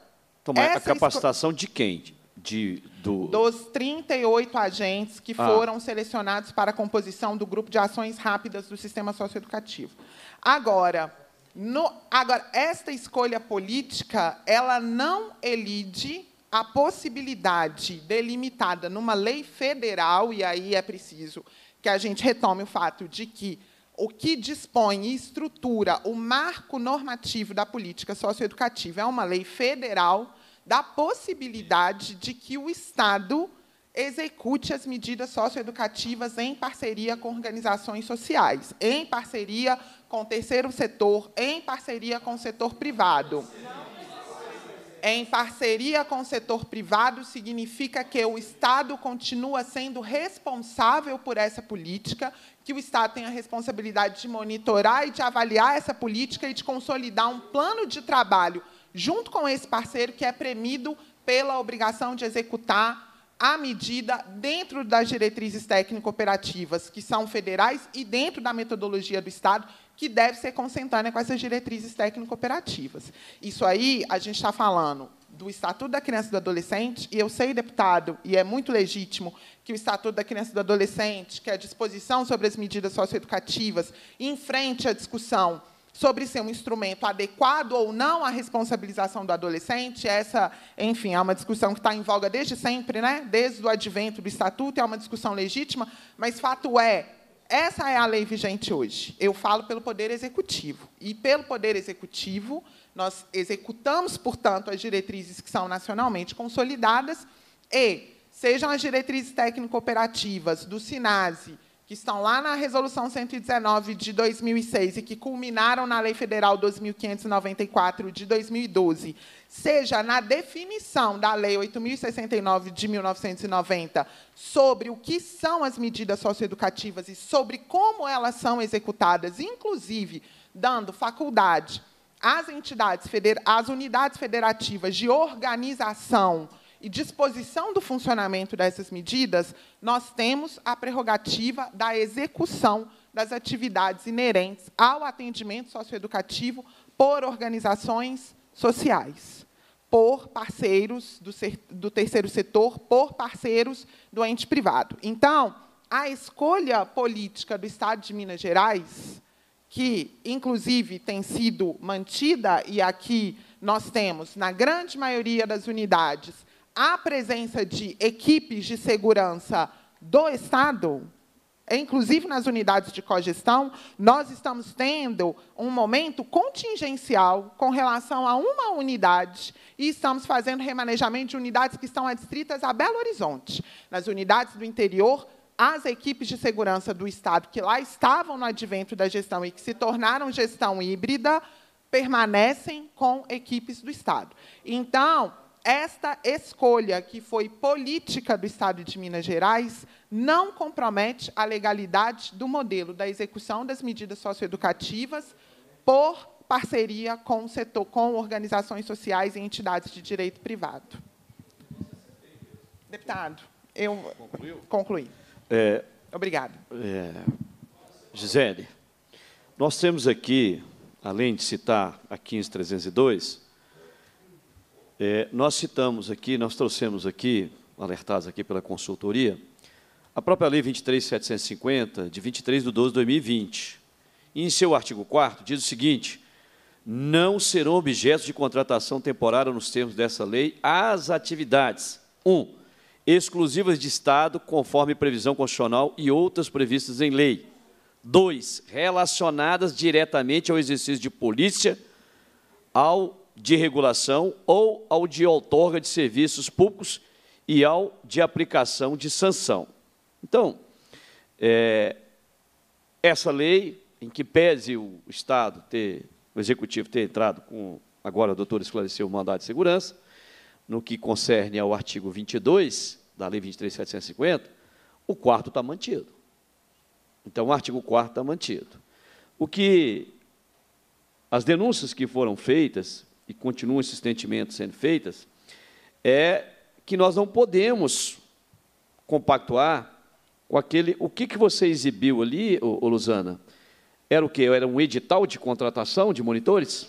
Então, a capacitação de quem? De, do... Dos trinta e oito agentes que ah. foram selecionados para a composição do Grupo de Ações Rápidas do Sistema Socioeducativo. Agora, no, agora esta escolha política ela não elide a possibilidade delimitada numa lei federal, e aí é preciso que a gente retome o fato de que o que dispõe e estrutura o marco normativo da política socioeducativa é uma lei federal, da possibilidade de que o Estado execute as medidas socioeducativas em parceria com organizações sociais, em parceria com o terceiro setor, em parceria com o setor privado. Em parceria com o setor privado significa que o Estado continua sendo responsável por essa política, que o Estado tem a responsabilidade de monitorar e de avaliar essa política e de consolidar um plano de trabalho junto com esse parceiro que é premido pela obrigação de executar a medida dentro das diretrizes técnico-operativas, que são federais, e dentro da metodologia do Estado, que deve ser consentânea com essas diretrizes técnico-operativas. Isso aí, a gente está falando do Estatuto da Criança e do Adolescente, e eu sei, deputado, e é muito legítimo, que o Estatuto da Criança e do Adolescente, que é a disposição sobre as medidas socioeducativas, enfrente a discussão sobre ser um instrumento adequado ou não à responsabilização do adolescente. Essa, enfim, é uma discussão que está em voga desde sempre, né? Desde o advento do Estatuto, é uma discussão legítima, mas fato é, essa é a lei vigente hoje. Eu falo pelo Poder Executivo. E, pelo Poder Executivo, nós executamos, portanto, as diretrizes que são nacionalmente consolidadas e sejam as diretrizes técnico-operativas do SINASE, que estão lá na Resolução cento e dezenove de dois mil e seis e que culminaram na Lei Federal dois mil quinhentos e noventa e quatro de dois mil e doze, seja na definição da Lei oito mil e sessenta e nove de mil novecentos e noventa sobre o que são as medidas socioeducativas e sobre como elas são executadas, inclusive dando faculdade às entidades, às unidades federativas de organização e disposição do funcionamento dessas medidas, nós temos a prerrogativa da execução das atividades inerentes ao atendimento socioeducativo por organizações sociais, por parceiros do, do terceiro setor, por parceiros do ente privado. Então, a escolha política do Estado de Minas Gerais, que, inclusive, tem sido mantida, e aqui nós temos, na grande maioria das unidades, a presença de equipes de segurança do Estado, inclusive nas unidades de cogestão, nós estamos tendo um momento contingencial com relação a uma unidade e estamos fazendo remanejamento de unidades que estão adstritas a Belo Horizonte. Nas unidades do interior, as equipes de segurança do Estado que lá estavam no advento da gestão e que se tornaram gestão híbrida, permanecem com equipes do Estado. Então, esta escolha, que foi política do Estado de Minas Gerais, não compromete a legalidade do modelo da execução das medidas socioeducativas por parceria com o setor, com organizações sociais e entidades de direito privado. Deputado, eu Concluiu? concluí. É, Obrigada. É, Gisele, nós temos aqui, além de citar a quinze mil trezentos e dois, É, nós citamos aqui, nós trouxemos aqui, alertados aqui pela consultoria, a própria Lei vinte e três mil setecentos e cinquenta, de vinte e três de doze de dois mil e vinte. E, em seu artigo quarto, diz o seguinte: não serão objetos de contratação temporária nos termos dessa lei as atividades, um, exclusivas de Estado, conforme previsão constitucional e outras previstas em lei, dois, relacionadas diretamente ao exercício de polícia, ao de regulação ou ao de outorga de serviços públicos e ao de aplicação de sanção. Então, é, essa lei, em que pese o Estado ter, o Executivo ter entrado com, agora o doutor esclareceu, o mandado de segurança, no que concerne ao artigo vinte e dois da Lei vinte e três mil setecentos e cinquenta, o quarto está mantido. Então, o artigo quarto está mantido. O que as denúncias que foram feitas e continuam insistentemente sendo feitas é que nós não podemos compactuar com aquele... O que, que você exibiu ali, ô, ô Luzana? Era o quê? Era um edital de contratação de monitores?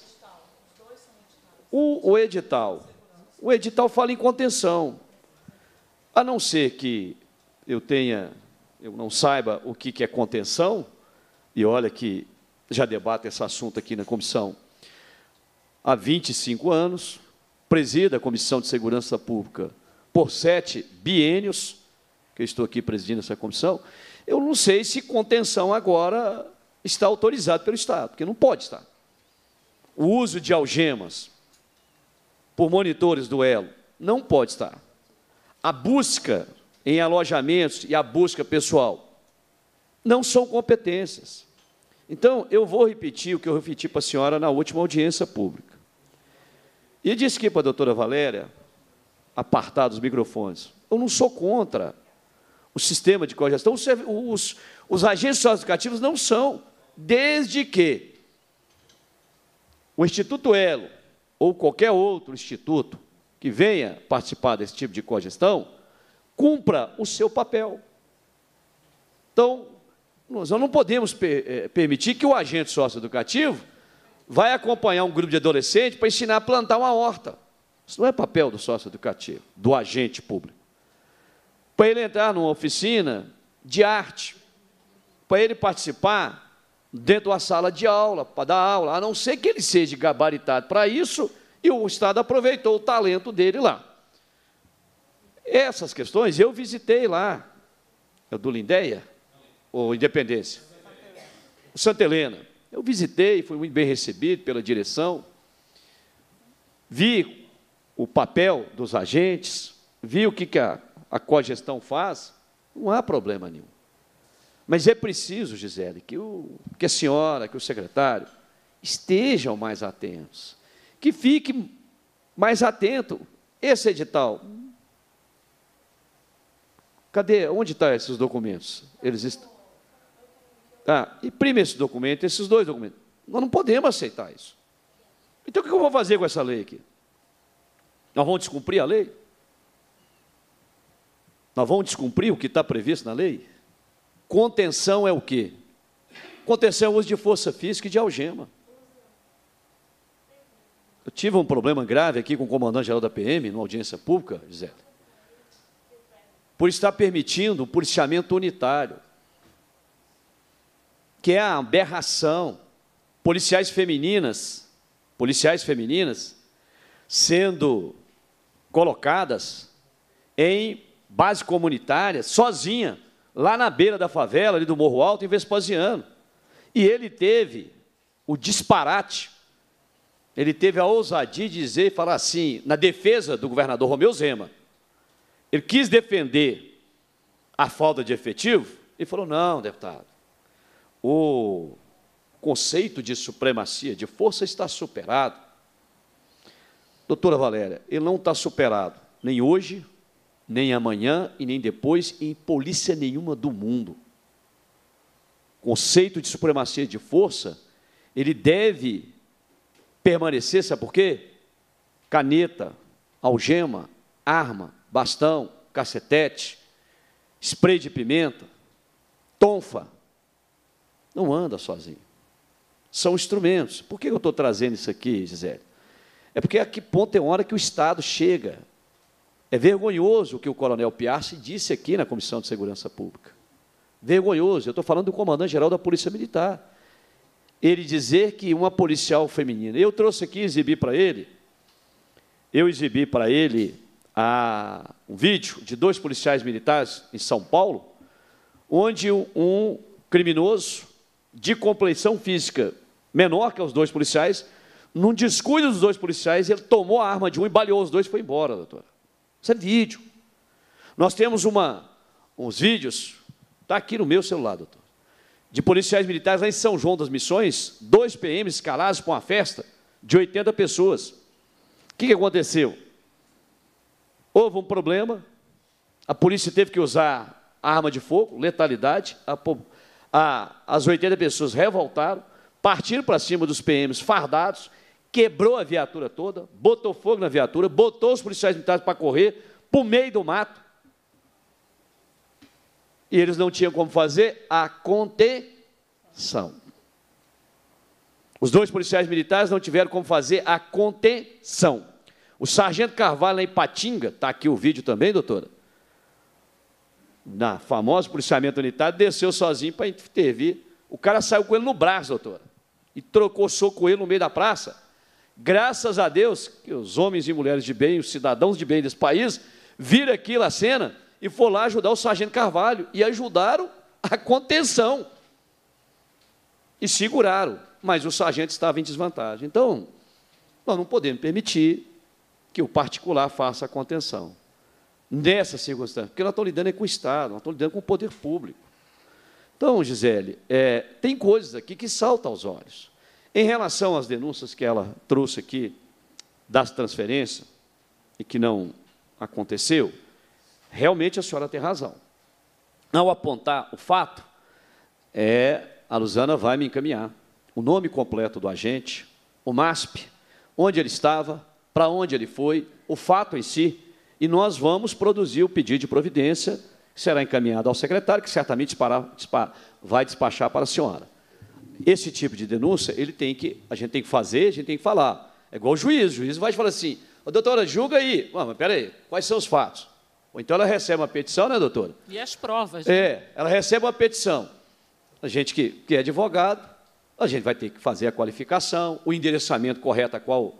O, o edital. O edital fala em contenção. A não ser que eu tenha... eu não saiba o que é contenção, e olha que já debato esse assunto aqui na comissão há vinte e cinco anos, presida a Comissão de Segurança Pública por sete biênios, que eu estou aqui presidindo essa comissão, eu não sei se contenção agora está autorizado pelo Estado, porque não pode estar. O uso de algemas por monitores do Elo não pode estar. A busca em alojamentos e a busca pessoal não são competências. Então, eu vou repetir o que eu repeti para a senhora na última audiência pública. E disse aqui para a doutora Valéria, apartar dos microfones, eu não sou contra o sistema de cogestão. Os, os, os agentes socioeducativos não são, desde que o Instituto Elo ou qualquer outro instituto que venha participar desse tipo de cogestão cumpra o seu papel. Então, nós não podemos per permitir que o agente socioeducativo vai acompanhar um grupo de adolescentes para ensinar a plantar uma horta. Isso não é papel do socioeducativo, do agente público. Para ele entrar numa oficina de arte, para ele participar dentro da sala de aula, para dar aula, a não ser que ele seja gabaritado para isso, e o Estado aproveitou o talento dele lá. Essas questões eu visitei lá, é do Lindéia, ou Independência, o Santa Helena. Eu visitei, fui muito bem recebido pela direção, vi o papel dos agentes, vi o que, que a, a cogestão faz, não há problema nenhum. Mas é preciso, Gisele, que, o, que a senhora, que o secretário estejam mais atentos, que fique mais atento. Esse edital... Cadê? Onde estão esses documentos? Eles estão... Ah, imprime esse documento, esses dois documentos. Nós não podemos aceitar isso. Então, o que eu vou fazer com essa lei aqui? Nós vamos descumprir a lei? Nós vamos descumprir o que está previsto na lei? Contenção é o quê? Contenção é o uso de força física e de algema. Eu tive um problema grave aqui com o comandante-geral da P M, numa audiência pública, Gisele, por estar permitindo o policiamento unitário, que é a aberração. Policiais femininas, policiais femininas sendo colocadas em base comunitária, sozinha, lá na beira da favela, ali do Morro Alto, em Vespasiano. E ele teve o disparate, ele teve a ousadia de dizer, falar assim, na defesa do governador Romeu Zema, ele quis defender a falta de efetivo e falou, não, deputado, o conceito de supremacia, de força, está superado. Doutora Valéria, ele não está superado nem hoje, nem amanhã e nem depois em polícia nenhuma do mundo. O conceito de supremacia de força, ele deve permanecer, sabe por quê? Caneta, algema, arma, bastão, cacetete, spray de pimenta, tonfa, não anda sozinho. São instrumentos. Por que eu estou trazendo isso aqui, Gisele? É porque a que ponto é hora que o Estado chega. É vergonhoso o que o coronel Piarce disse aqui na Comissão de Segurança Pública. Vergonhoso. Eu estou falando do comandante-geral da Polícia Militar. Ele dizer que uma policial feminina... Eu trouxe aqui e exibi para ele... Eu exibi para ele... A um vídeo de dois policiais militares em São Paulo, onde um criminoso de complexão física menor que os dois policiais, num descuido dos dois policiais, ele tomou a arma de um e baleou os dois e foi embora, doutora. Isso é vídeo. Nós temos uma, uns vídeos Está aqui no meu celular, doutor. De policiais militares lá em São João das Missões, dois P Ms calados para uma festa de oitenta pessoas. O que, que aconteceu? Houve um problema, a polícia teve que usar arma de fogo, letalidade, a, a, as oitenta pessoas revoltaram, partiram para cima dos P Ms fardados, quebrou a viatura toda, botou fogo na viatura, botou os policiais militares para correr para o meio do mato. E eles não tinham como fazer a contenção. Os dois policiais militares não tiveram como fazer a contenção. O sargento Carvalho, lá em Patinga, está aqui o vídeo também, doutora, na famosa policiamento unitário, desceu sozinho para intervir. O cara saiu com ele no braço, doutora, e trocou soco com ele no meio da praça. Graças a Deus que os homens e mulheres de bem, os cidadãos de bem desse país, viram aquilo, a cena, e foram lá ajudar o sargento Carvalho, e ajudaram a contenção, e seguraram, mas o sargento estava em desvantagem. Então, nós não podemos permitir que o particular faça a contenção, nessa circunstância, porque nós estamos lidando com o Estado, nós estamos lidando com o poder público. Então, Gisele, é, tem coisas aqui que saltam aos olhos. Em relação às denúncias que ela trouxe aqui, das transferências, e que não aconteceu, realmente a senhora tem razão. Ao apontar o fato, é, a Luzana vai me encaminhar o nome completo do agente, o MASP, onde ele estava, para onde ele foi, o fato em si, e nós vamos produzir o pedido de providência, que será encaminhado ao secretário, que certamente disparar, dispara, vai despachar para a senhora. Esse tipo de denúncia, ele tem que, a gente tem que fazer, a gente tem que falar. É igual o juiz, o juiz vai falar assim, ô, doutora, julga aí. Ah, mas peraí, quais são os fatos? Então, ela recebe uma petição, né, doutora? E as provas. Né? É, ela recebe uma petição. A gente que, que é advogado, a gente vai ter que fazer a qualificação, o endereçamento correto a qual,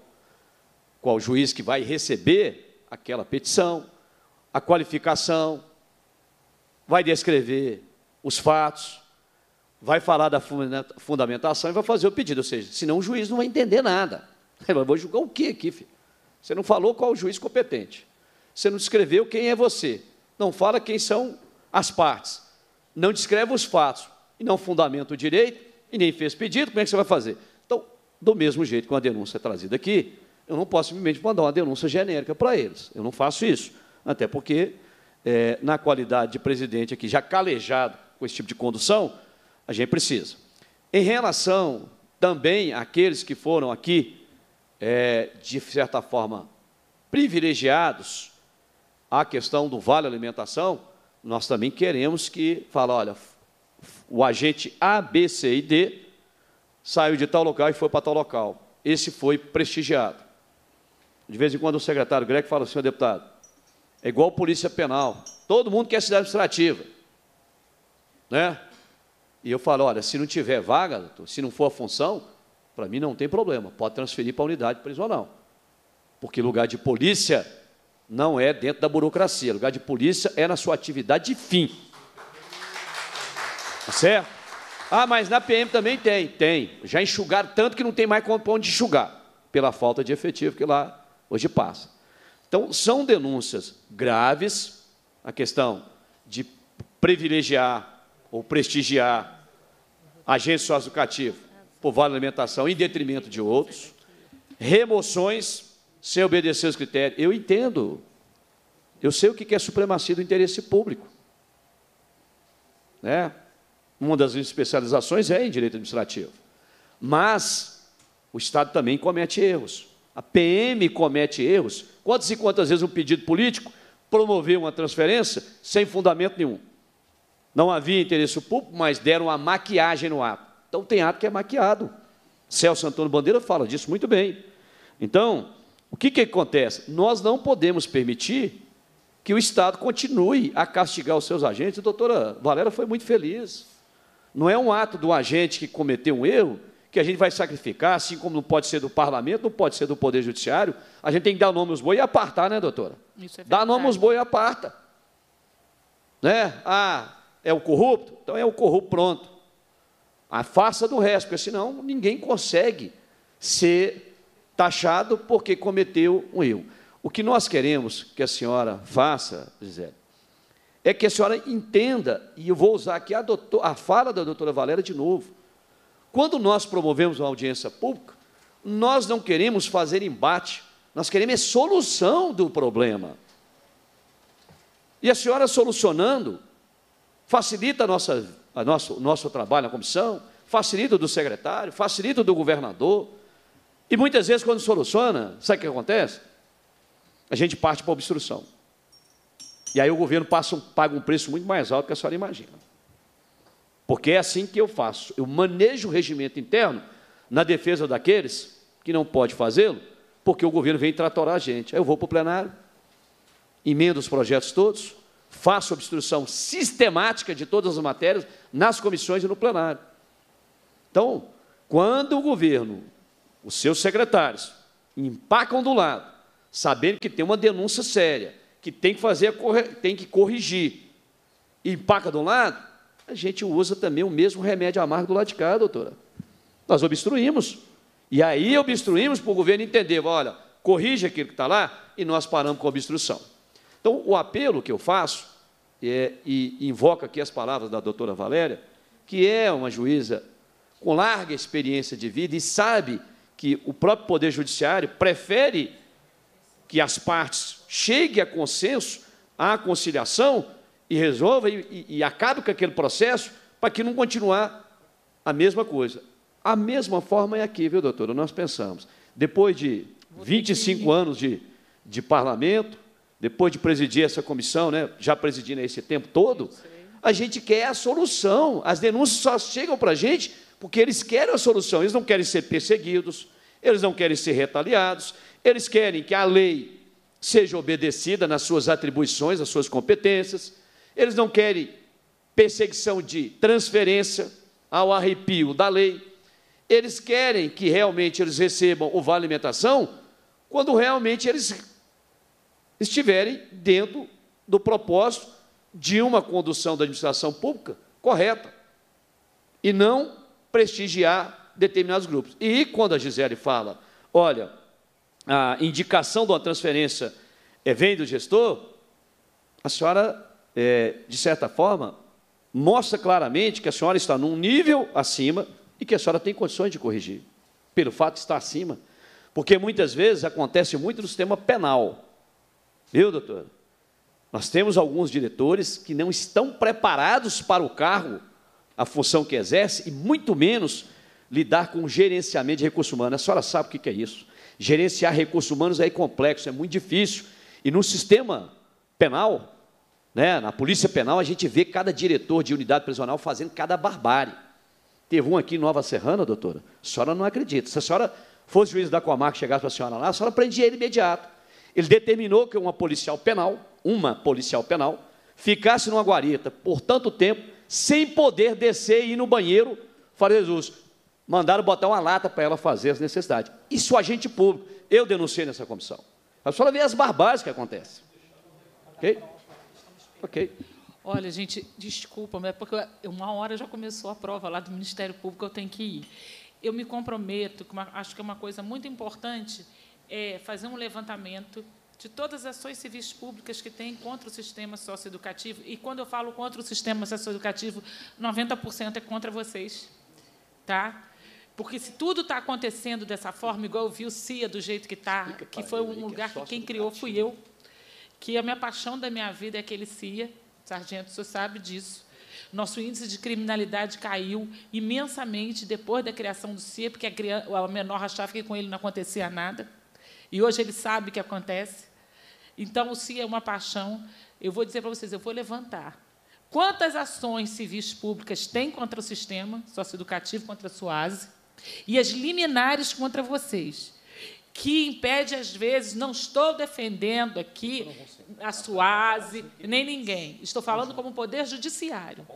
qual juiz que vai receber aquela petição, a qualificação, vai descrever os fatos, vai falar da fundamentação e vai fazer o pedido. Ou seja, senão o juiz não vai entender nada. Ele vai, vou julgar o quê aqui, filho? Você não falou qual o juiz competente. Você não descreveu quem é você, não fala quem são as partes, não descreve os fatos, e não fundamenta o direito, e nem fez pedido, como é que você vai fazer? Então, do mesmo jeito que uma denúncia é trazida aqui, eu não posso simplesmente mandar uma denúncia genérica para eles, eu não faço isso, até porque, é, na qualidade de presidente aqui, já calejado com esse tipo de condução, a gente precisa. Em relação também àqueles que foram aqui, é, de certa forma, privilegiados, a questão do vale alimentação, nós também queremos que fala, olha, o agente A, B, C e D saiu de tal local e foi para tal local. Esse foi prestigiado. De vez em quando o secretário Greco fala, senhor deputado, é igual polícia penal, todo mundo quer cidade administrativa. Né? E eu falo, olha, se não tiver vaga, doutor, se não for a função, para mim não tem problema, pode transferir para a unidade prisional. Porque lugar de polícia não é dentro da burocracia. Lugar de polícia é na sua atividade de fim. Tá certo? Ah, mas na P M também tem. Tem. Já enxugaram tanto que não tem mais onde enxugar, pela falta de efetivo que lá hoje passa. Então, são denúncias graves, a questão de privilegiar ou prestigiar agente socioeducativo por vale alimentação em detrimento de outros, remoções, sem obedecer os critérios. Eu entendo, eu sei o que é supremacia do interesse público. Né? Uma das especializações é em direito administrativo. Mas o Estado também comete erros. A P M comete erros. Quantas e quantas vezes um pedido político promoveu uma transferência sem fundamento nenhum? Não havia interesse público, mas deram a maquiagem no ato. Então, tem ato que é maquiado. Celso Antônio Bandeira fala disso muito bem. Então, o que, que acontece? Nós não podemos permitir que o Estado continue a castigar os seus agentes. A doutora Valéria foi muito feliz. Não é um ato do agente que cometeu um erro que a gente vai sacrificar, assim como não pode ser do parlamento, não pode ser do Poder Judiciário. A gente tem que dar nome aos boi e apartar, né, doutora? Isso é verdade. Dá nome aos boi e aparta. Né? Ah, é o corrupto? Então é o corrupto, pronto. Afasta do resto, porque senão ninguém consegue ser taxado porque cometeu um erro. O que nós queremos que a senhora faça, Gisele, é que a senhora entenda, e eu vou usar aqui a, doutor, a fala da doutora Valéria de novo, quando nós promovemos uma audiência pública, nós não queremos fazer embate, nós queremos a solução do problema. E a senhora solucionando facilita a nossa, a nosso, o nosso trabalho na comissão, facilita o do secretário, facilita o do governador. E muitas vezes, quando soluciona, sabe o que acontece? A gente parte para a obstrução. E aí o governo passa um, paga um preço muito mais alto que a senhora imagina. Porque é assim que eu faço. Eu manejo o regimento interno na defesa daqueles que não pode fazê-lo, porque o governo vem tratorar a gente. Aí eu vou para o plenário, emendo os projetos todos, faço obstrução sistemática de todas as matérias nas comissões e no plenário. Então, quando o governo, os seus secretários, empacam do lado, sabendo que tem uma denúncia séria, que tem que fazer, tem que corrigir, e empaca de um lado, a gente usa também o mesmo remédio amargo do lado de cá, doutora. Nós obstruímos. E aí obstruímos para o governo entender, olha, corrige aquilo que está lá, e nós paramos com a obstrução. Então, o apelo que eu faço, é, e invoco aqui as palavras da doutora Valéria, que é uma juíza com larga experiência de vida e sabe que o próprio Poder Judiciário prefere que as partes cheguem a consenso, à conciliação, e resolvam e, e, e acabe com aquele processo para que não continuar a mesma coisa. A mesma forma é aqui, viu, doutora? Nós pensamos, depois de vinte e cinco anos de, de parlamento, depois de presidir essa comissão, né, já presidindo esse tempo todo, a gente quer a solução. As denúncias só chegam para a gente porque eles querem a solução, eles não querem ser perseguidos, eles não querem ser retaliados, eles querem que a lei seja obedecida nas suas atribuições, nas suas competências, eles não querem perseguição de transferência ao arrepio da lei, eles querem que realmente eles recebam o vale alimentação quando realmente eles estiverem dentro do propósito de uma condução da administração pública correta e não prestigiar determinados grupos. E quando a Gisele fala, olha, a indicação de uma transferência vem do gestor, a senhora, é, de certa forma, mostra claramente que a senhora está num nível acima e que a senhora tem condições de corrigir, pelo fato de estar acima. Porque, muitas vezes, acontece muito no sistema penal. Viu, doutora? Nós temos alguns diretores que não estão preparados para o cargo, a função que exerce, e muito menos lidar com o gerenciamento de recursos humanos. A senhora sabe o que é isso. Gerenciar recursos humanos é complexo, é muito difícil. E no sistema penal, né, na polícia penal, a gente vê cada diretor de unidade prisional fazendo cada barbárie. Teve um aqui em Nova Serrana, doutora, a senhora não acredita. Se a senhora fosse juiz da Comarca e chegasse para a senhora lá, a senhora prendia ele imediato. Ele determinou que uma policial penal, uma policial penal, ficasse numa guarita por tanto tempo, sem poder descer e ir no banheiro, fazer Jesus. Mandaram botar uma lata para ela fazer as necessidades. Isso, agente público. Eu denunciei nessa comissão. A senhora vê as barbáries que acontecem. Ok? Ok. Olha, gente, desculpa, mas é porque uma hora já começou a prova lá do Ministério Público, eu tenho que ir. Eu me comprometo, que uma, acho que é uma coisa muito importante, é fazer um levantamento de todas as ações civis públicas que tem contra o sistema socioeducativo. E, quando eu falo contra o sistema socioeducativo, noventa por cento é contra vocês. Tá? Porque, se tudo está acontecendo dessa forma, igual eu vi o C I A do jeito que está, que foi um lugar que quem criou fui eu, que a minha paixão da minha vida é aquele C I A, sargento, o senhor sabe disso. Nosso índice de criminalidade caiu imensamente depois da criação do C I A, porque a, criança, a menor achava que com ele não acontecia nada. E hoje ele sabe o que acontece. Então, se é uma paixão, eu vou dizer para vocês, eu vou levantar. Quantas ações civis públicas tem contra o sistema socioeducativo, contra a SUASE, e as liminares contra vocês, que impede, às vezes, não estou defendendo aqui a SUASE, nem ninguém. Estou falando como poder judiciário.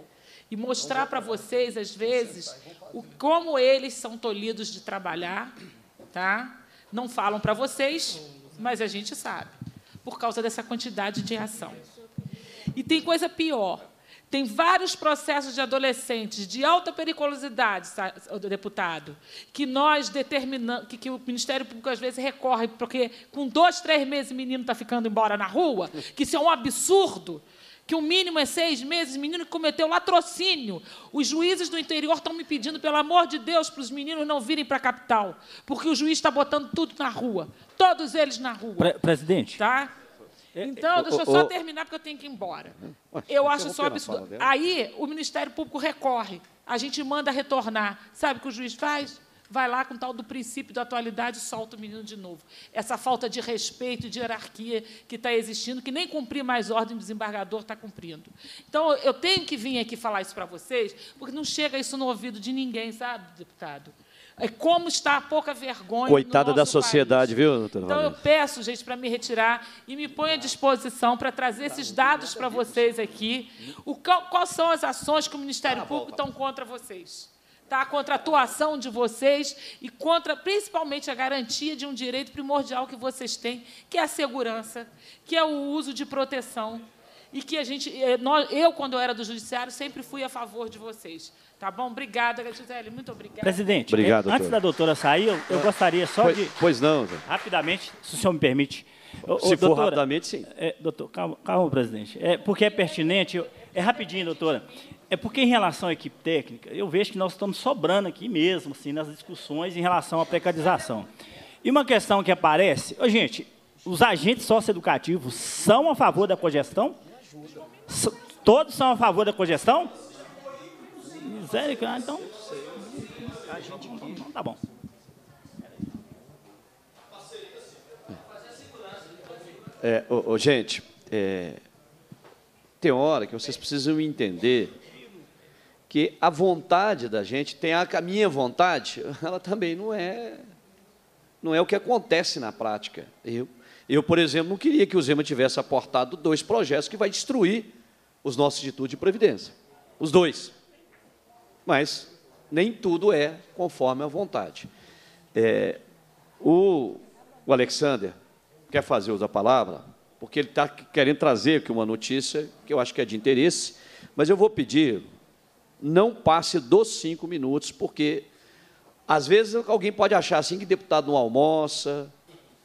E mostrar para vocês, às vezes, o, como eles são tolhidos de trabalhar, tá? Não falam para vocês, mas a gente sabe, por causa dessa quantidade de ação. E tem coisa pior. Tem vários processos de adolescentes de alta periculosidade, deputado, que nós determinamos, que, que o Ministério Público, às vezes, recorre, porque com dois, três meses o menino está ficando embora na rua, que isso é um absurdo, que o mínimo é seis meses, menino que cometeu latrocínio. Os juízes do interior estão me pedindo, pelo amor de Deus, para os meninos não virem para a capital, porque o juiz está botando tudo na rua, todos eles na rua. Pre Presidente. Tá? Então, deixa eu só terminar, porque eu tenho que ir embora. Eu acho só absurdo. Aí, o Ministério Público recorre, a gente manda retornar. Sabe o que o juiz faz? Vai lá com tal do princípio da atualidade e solta o menino de novo. Essa falta de respeito e de hierarquia que está existindo, que nem cumprir mais ordem do desembargador está cumprindo. Então, eu tenho que vir aqui falar isso para vocês, porque não chega isso no ouvido de ninguém, sabe, deputado? É como está a pouca vergonha. Coitada no da sociedade, país. Viu, doutora Então, Valéria? Eu peço, gente, para me retirar e me ponho à disposição para trazer esses dados para vocês aqui. O, qual são as ações que o Ministério ah, Público estão contra vocês? Tá? Contra a atuação de vocês e contra, principalmente, a garantia de um direito primordial que vocês têm, que é a segurança, que é o uso de proteção. E que a gente, nós, eu, quando eu era do Judiciário, sempre fui a favor de vocês. Tá bom? Obrigada, Gisele. Muito obrigada. Presidente, obrigado, antes doutora. da doutora sair, eu, eu gostaria só pois, de... Pois não. Doutor. Rapidamente, se o senhor me permite. Se ô, for doutora, rapidamente, sim. É, doutor, calma, calma, presidente. É, porque é pertinente... Eu, é rapidinho, doutora. É porque, em relação à equipe técnica, eu vejo que nós estamos sobrando aqui mesmo, assim, nas discussões em relação à precarização. E uma questão que aparece... Ô, gente, os agentes socioeducativos são a favor da cogestão? Todos são a favor da cogestão? Misericórdia, então... Tá bom. É, ô, ô, gente, é, tem hora que vocês precisam entender que a vontade da gente, tem a, a minha vontade, ela também não é, não é o que acontece na prática. Eu... Eu, por exemplo, não queria que o Zema tivesse aportado dois projetos que vai destruir os nossos institutos de previdência. Os dois. Mas nem tudo é conforme a vontade. É, o, o Alexander quer fazer uso da palavra, porque ele está querendo trazer aqui uma notícia que eu acho que é de interesse, mas eu vou pedir, não passe dos cinco minutos, porque às vezes alguém pode achar assim que deputado não almoça,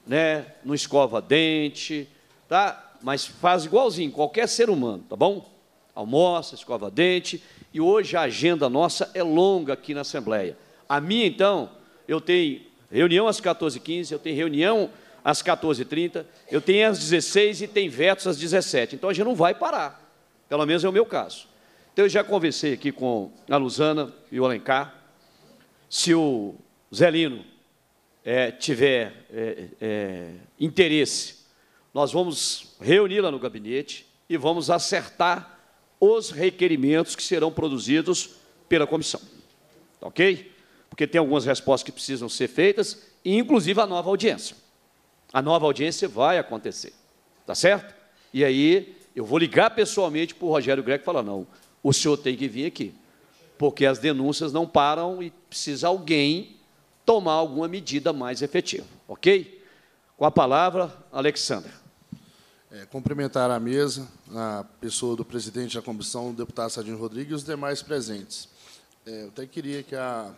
né? Não escova dente, tá? Mas faz igualzinho, qualquer ser humano, tá bom? Almoça, escova dente, e hoje a agenda nossa é longa aqui na Assembleia. A minha, então, eu tenho reunião às quatorze e quinze, eu tenho reunião às quatorze e trinta, eu tenho às dezesseis e tem vetos às dezessete, então a gente não vai parar, pelo menos é o meu caso. Então eu já conversei aqui com a Luzana e o Alencar, se o Zelino... É, tiver é, é, interesse, nós vamos reuni-la no gabinete e vamos acertar os requerimentos que serão produzidos pela comissão. Ok? Porque tem algumas respostas que precisam ser feitas, e inclusive a nova audiência. A nova audiência vai acontecer. Tá certo? E aí eu vou ligar pessoalmente para o Rogério Greco e falar, não, o senhor tem que vir aqui, porque as denúncias não param e precisa alguém... tomar alguma medida mais efetiva, ok? Com a palavra, Alexander. É, cumprimentar a mesa, a pessoa do presidente da comissão, o deputado Sargento Rodrigues, e os demais presentes. É, eu até queria que a,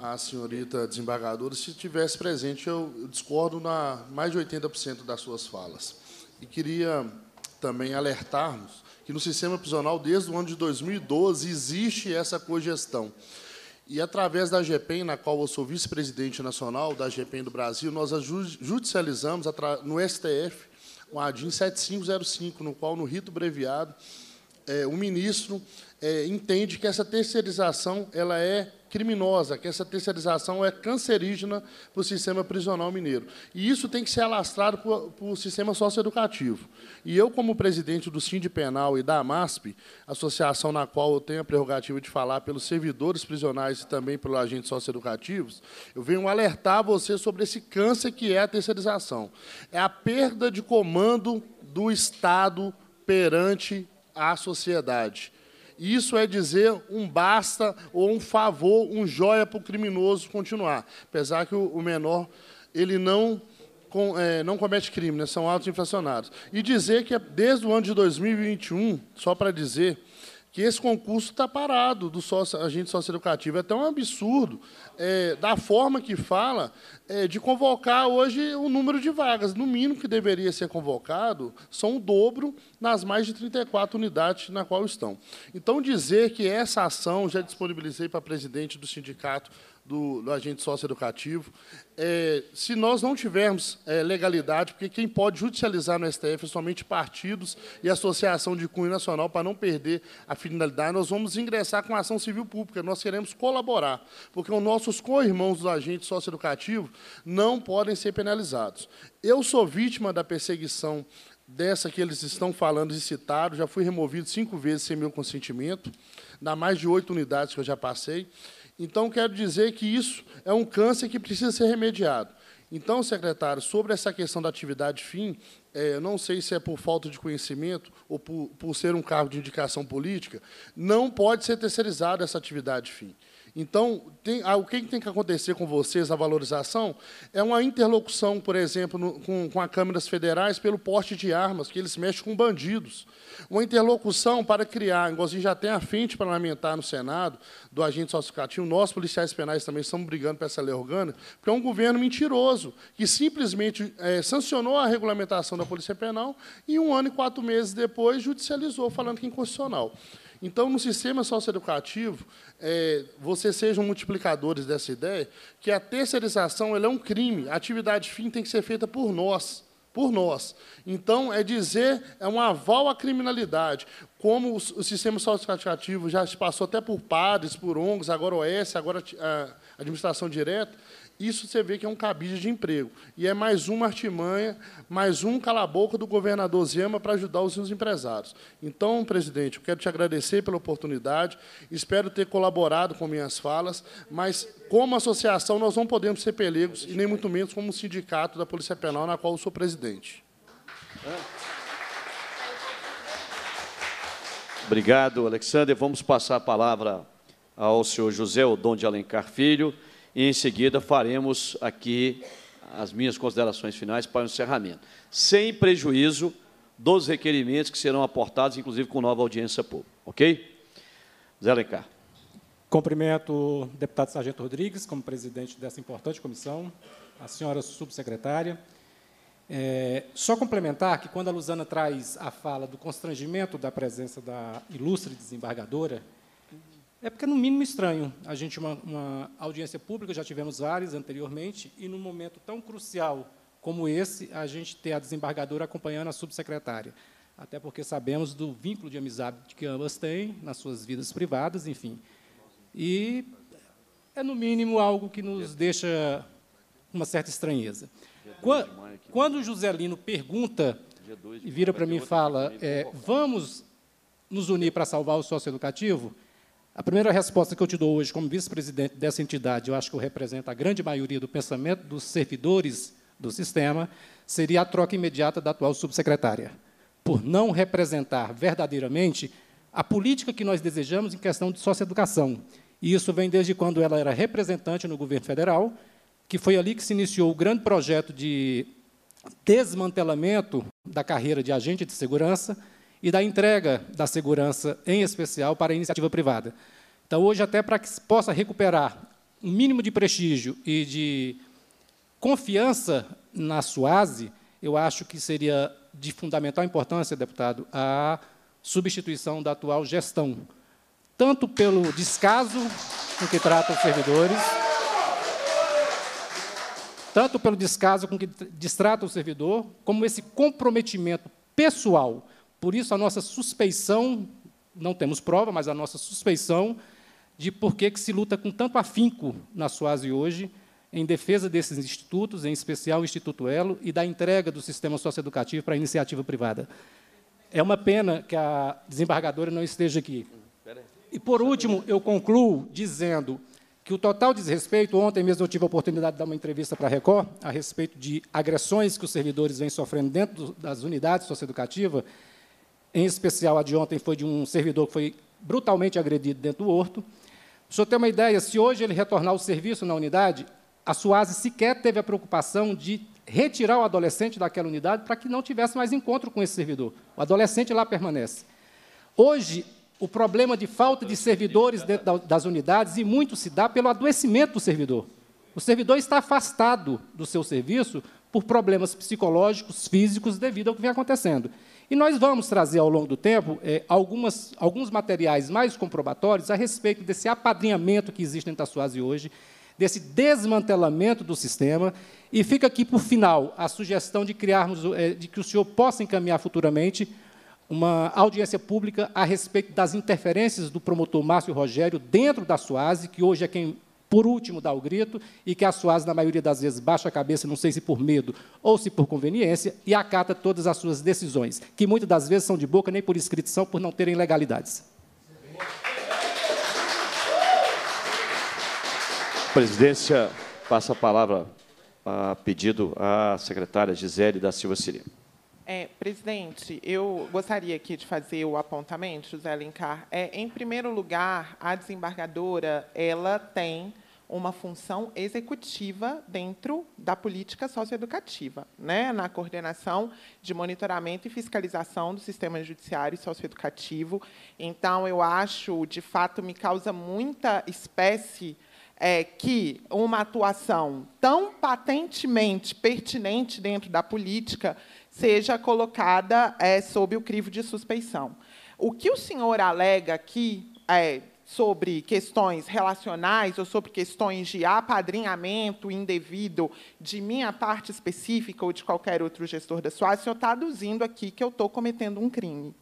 a senhorita desembargadora, se estivesse presente, eu, eu discordo na mais de oitenta por cento das suas falas. E queria também alertarmos que no sistema prisional, desde o ano de dois mil e doze, existe essa cogestão. E, através da G P E N, na qual eu sou vice-presidente nacional da G P E N do Brasil, nós a judicializamos no S T F um A D I M sete mil quinhentos e cinco, no qual, no rito breviado, é, o ministro é, entende que essa terceirização ela é criminosa, que essa terceirização é cancerígena para o sistema prisional mineiro. E isso tem que ser alastrado para o sistema socioeducativo. E eu, como presidente do Sind Penal e da AMASP, associação na qual eu tenho a prerrogativa de falar pelos servidores prisionais e também pelos agentes socioeducativos, eu venho alertar você sobre esse câncer que é a terceirização. É a perda de comando do Estado perante à sociedade. Isso é dizer um basta ou um favor, um joia para o criminoso continuar. Apesar que o menor ele não, com, é, não comete crime, né? São autos infracionados. E dizer que desde o ano de dois mil e vinte e um, só para dizer que esse concurso está parado do sócio, agente socioeducativo. É até um absurdo, é, da forma que fala, é, de convocar hoje o número de vagas. No mínimo que deveria ser convocado, são o dobro nas mais de trinta e quatro unidades na qual estão. Então, dizer que essa ação, já disponibilizei para a presidente do sindicato do, do agente socioeducativo, é, se nós não tivermos é, legalidade, porque quem pode judicializar no S T F é somente partidos e associação de cunho nacional, para não perder a finalidade, nós vamos ingressar com a ação civil pública, nós queremos colaborar, porque os nossos co-irmãos dos agentes socioeducativos não podem ser penalizados. Eu sou vítima da perseguição dessa que eles estão falando e citaram, já fui removido cinco vezes sem meu consentimento, dá mais de oito unidades que eu já passei. Então, quero dizer que isso é um câncer que precisa ser remediado. Então, secretário, sobre essa questão da atividade fim, é, não sei se é por falta de conhecimento ou por, por ser um cargo de indicação política, não pode ser terceirizada essa atividade fim. Então, tem, o que tem que acontecer com vocês, a valorização, é uma interlocução, por exemplo, no, com, com as câmaras federais pelo porte de armas, que eles mexem com bandidos. Uma interlocução para criar, igual assim, já tem a frente parlamentar no Senado, do agente socioeducativo, nós, policiais penais, também estamos brigando para essa lei orgânica, porque é um governo mentiroso, que simplesmente é, sancionou a regulamentação da Polícia Penal e, um ano e quatro meses depois, judicializou, falando que é inconstitucional. Então, no sistema socioeducativo, é, vocês sejam multiplicadores dessa ideia, que a terceirização ela é um crime, a atividade fim tem que ser feita por nós, por nós. Então, é dizer, é um aval à criminalidade, como o, o sistema socioeducativo já se passou até por padres, por O N Gs, agora O S, agora a administração direta, isso você vê que é um cabide de emprego. E é mais uma artimanha, mais um cala-boca do governador Zema para ajudar os seus empresários. Então, presidente, eu quero te agradecer pela oportunidade, espero ter colaborado com minhas falas, mas, como associação, nós não podemos ser pelegos, e nem muito menos como sindicato da Polícia Penal, na qual eu sou presidente. Obrigado, Alexandre. Vamos passar a palavra ao senhor José Odon de Alencar Filho, e, em seguida, faremos aqui as minhas considerações finais para o encerramento, sem prejuízo dos requerimentos que serão aportados, inclusive com nova audiência pública. Ok? Zé Alencar. Cumprimento o deputado Sargento Rodrigues, como presidente dessa importante comissão, a senhora subsecretária. É, só complementar que, quando a Luzana traz a fala do constrangimento da presença da ilustre desembargadora, é porque, no mínimo, estranho. A gente, uma, uma audiência pública, já tivemos várias anteriormente, e, num momento tão crucial como esse, a gente ter a desembargadora acompanhando a subsecretária, até porque sabemos do vínculo de amizade que ambas têm nas suas vidas privadas, enfim. E é, no mínimo, algo que nos deixa uma certa estranheza. Quando o Joselino pergunta, e vira para mim e fala, é, vamos nos unir para salvar o socioeducativo, a primeira resposta que eu te dou hoje, como vice-presidente dessa entidade, eu acho que eu represento a grande maioria do pensamento dos servidores do sistema, seria a troca imediata da atual subsecretária, por não representar verdadeiramente a política que nós desejamos em questão de socioeducação. E isso vem desde quando ela era representante no governo federal, que foi ali que se iniciou o grande projeto de desmantelamento da carreira de agente de segurança, e da entrega da segurança, em especial, para a iniciativa privada. Então, hoje, até para que se possa recuperar um mínimo de prestígio e de confiança na SUASE, eu acho que seria de fundamental importância, deputado, a substituição da atual gestão, tanto pelo descaso com que trata os servidores, tanto pelo descaso com que destrata o servidor, como esse comprometimento pessoal. Por isso, a nossa suspeição, não temos prova, mas a nossa suspeição de por que se luta com tanto afinco na SUASE hoje, em defesa desses institutos, em especial o Instituto Elo, e da entrega do sistema socioeducativo para a iniciativa privada. É uma pena que a desembargadora não esteja aqui. E, por último, eu concluo dizendo que o total desrespeito, ontem mesmo eu tive a oportunidade de dar uma entrevista para a Record a respeito de agressões que os servidores vêm sofrendo dentro das unidades socioeducativas. Em especial, a de ontem foi de um servidor que foi brutalmente agredido dentro do horto. O senhor tem uma ideia, se hoje ele retornar ao serviço na unidade, a SUASE sequer teve a preocupação de retirar o adolescente daquela unidade para que não tivesse mais encontro com esse servidor. O adolescente lá permanece. Hoje, o problema de falta de servidores dentro das unidades, e muito se dá pelo adoecimento do servidor. O servidor está afastado do seu serviço por problemas psicológicos, físicos, devido ao que vem acontecendo. E nós vamos trazer, ao longo do tempo, eh, algumas, alguns materiais mais comprobatórios a respeito desse apadrinhamento que existe dentro da SUASE hoje, desse desmantelamento do sistema, e fica aqui, por final, a sugestão de criarmos, eh, de que o senhor possa encaminhar futuramente uma audiência pública a respeito das interferências do promotor Márcio Rogério dentro da SUASE, que hoje é quem, por último, dá o grito, e que a SUASE, na maioria das vezes, baixa a cabeça, não sei se por medo ou se por conveniência, e acata todas as suas decisões, que muitas das vezes são de boca, nem por escrito são, por não terem legalidades. Presidência, passa a palavra a pedido à secretária Gisele da Silva Cirilo. É, presidente, eu gostaria aqui de fazer o apontamento, José Alencar. É, em primeiro lugar, a desembargadora ela tem uma função executiva dentro da política socioeducativa, né, na coordenação de monitoramento e fiscalização do sistema judiciário e socioeducativo. Então, eu acho, de fato, me causa muita espécie... É que uma atuação tão patentemente pertinente dentro da política seja colocada é, sob o crivo de suspeição. O que o senhor alega aqui é, sobre questões relacionais ou sobre questões de apadrinhamento indevido de minha parte específica ou de qualquer outro gestor da SUASE, o senhor está aduzindo aqui que eu estou cometendo um crime.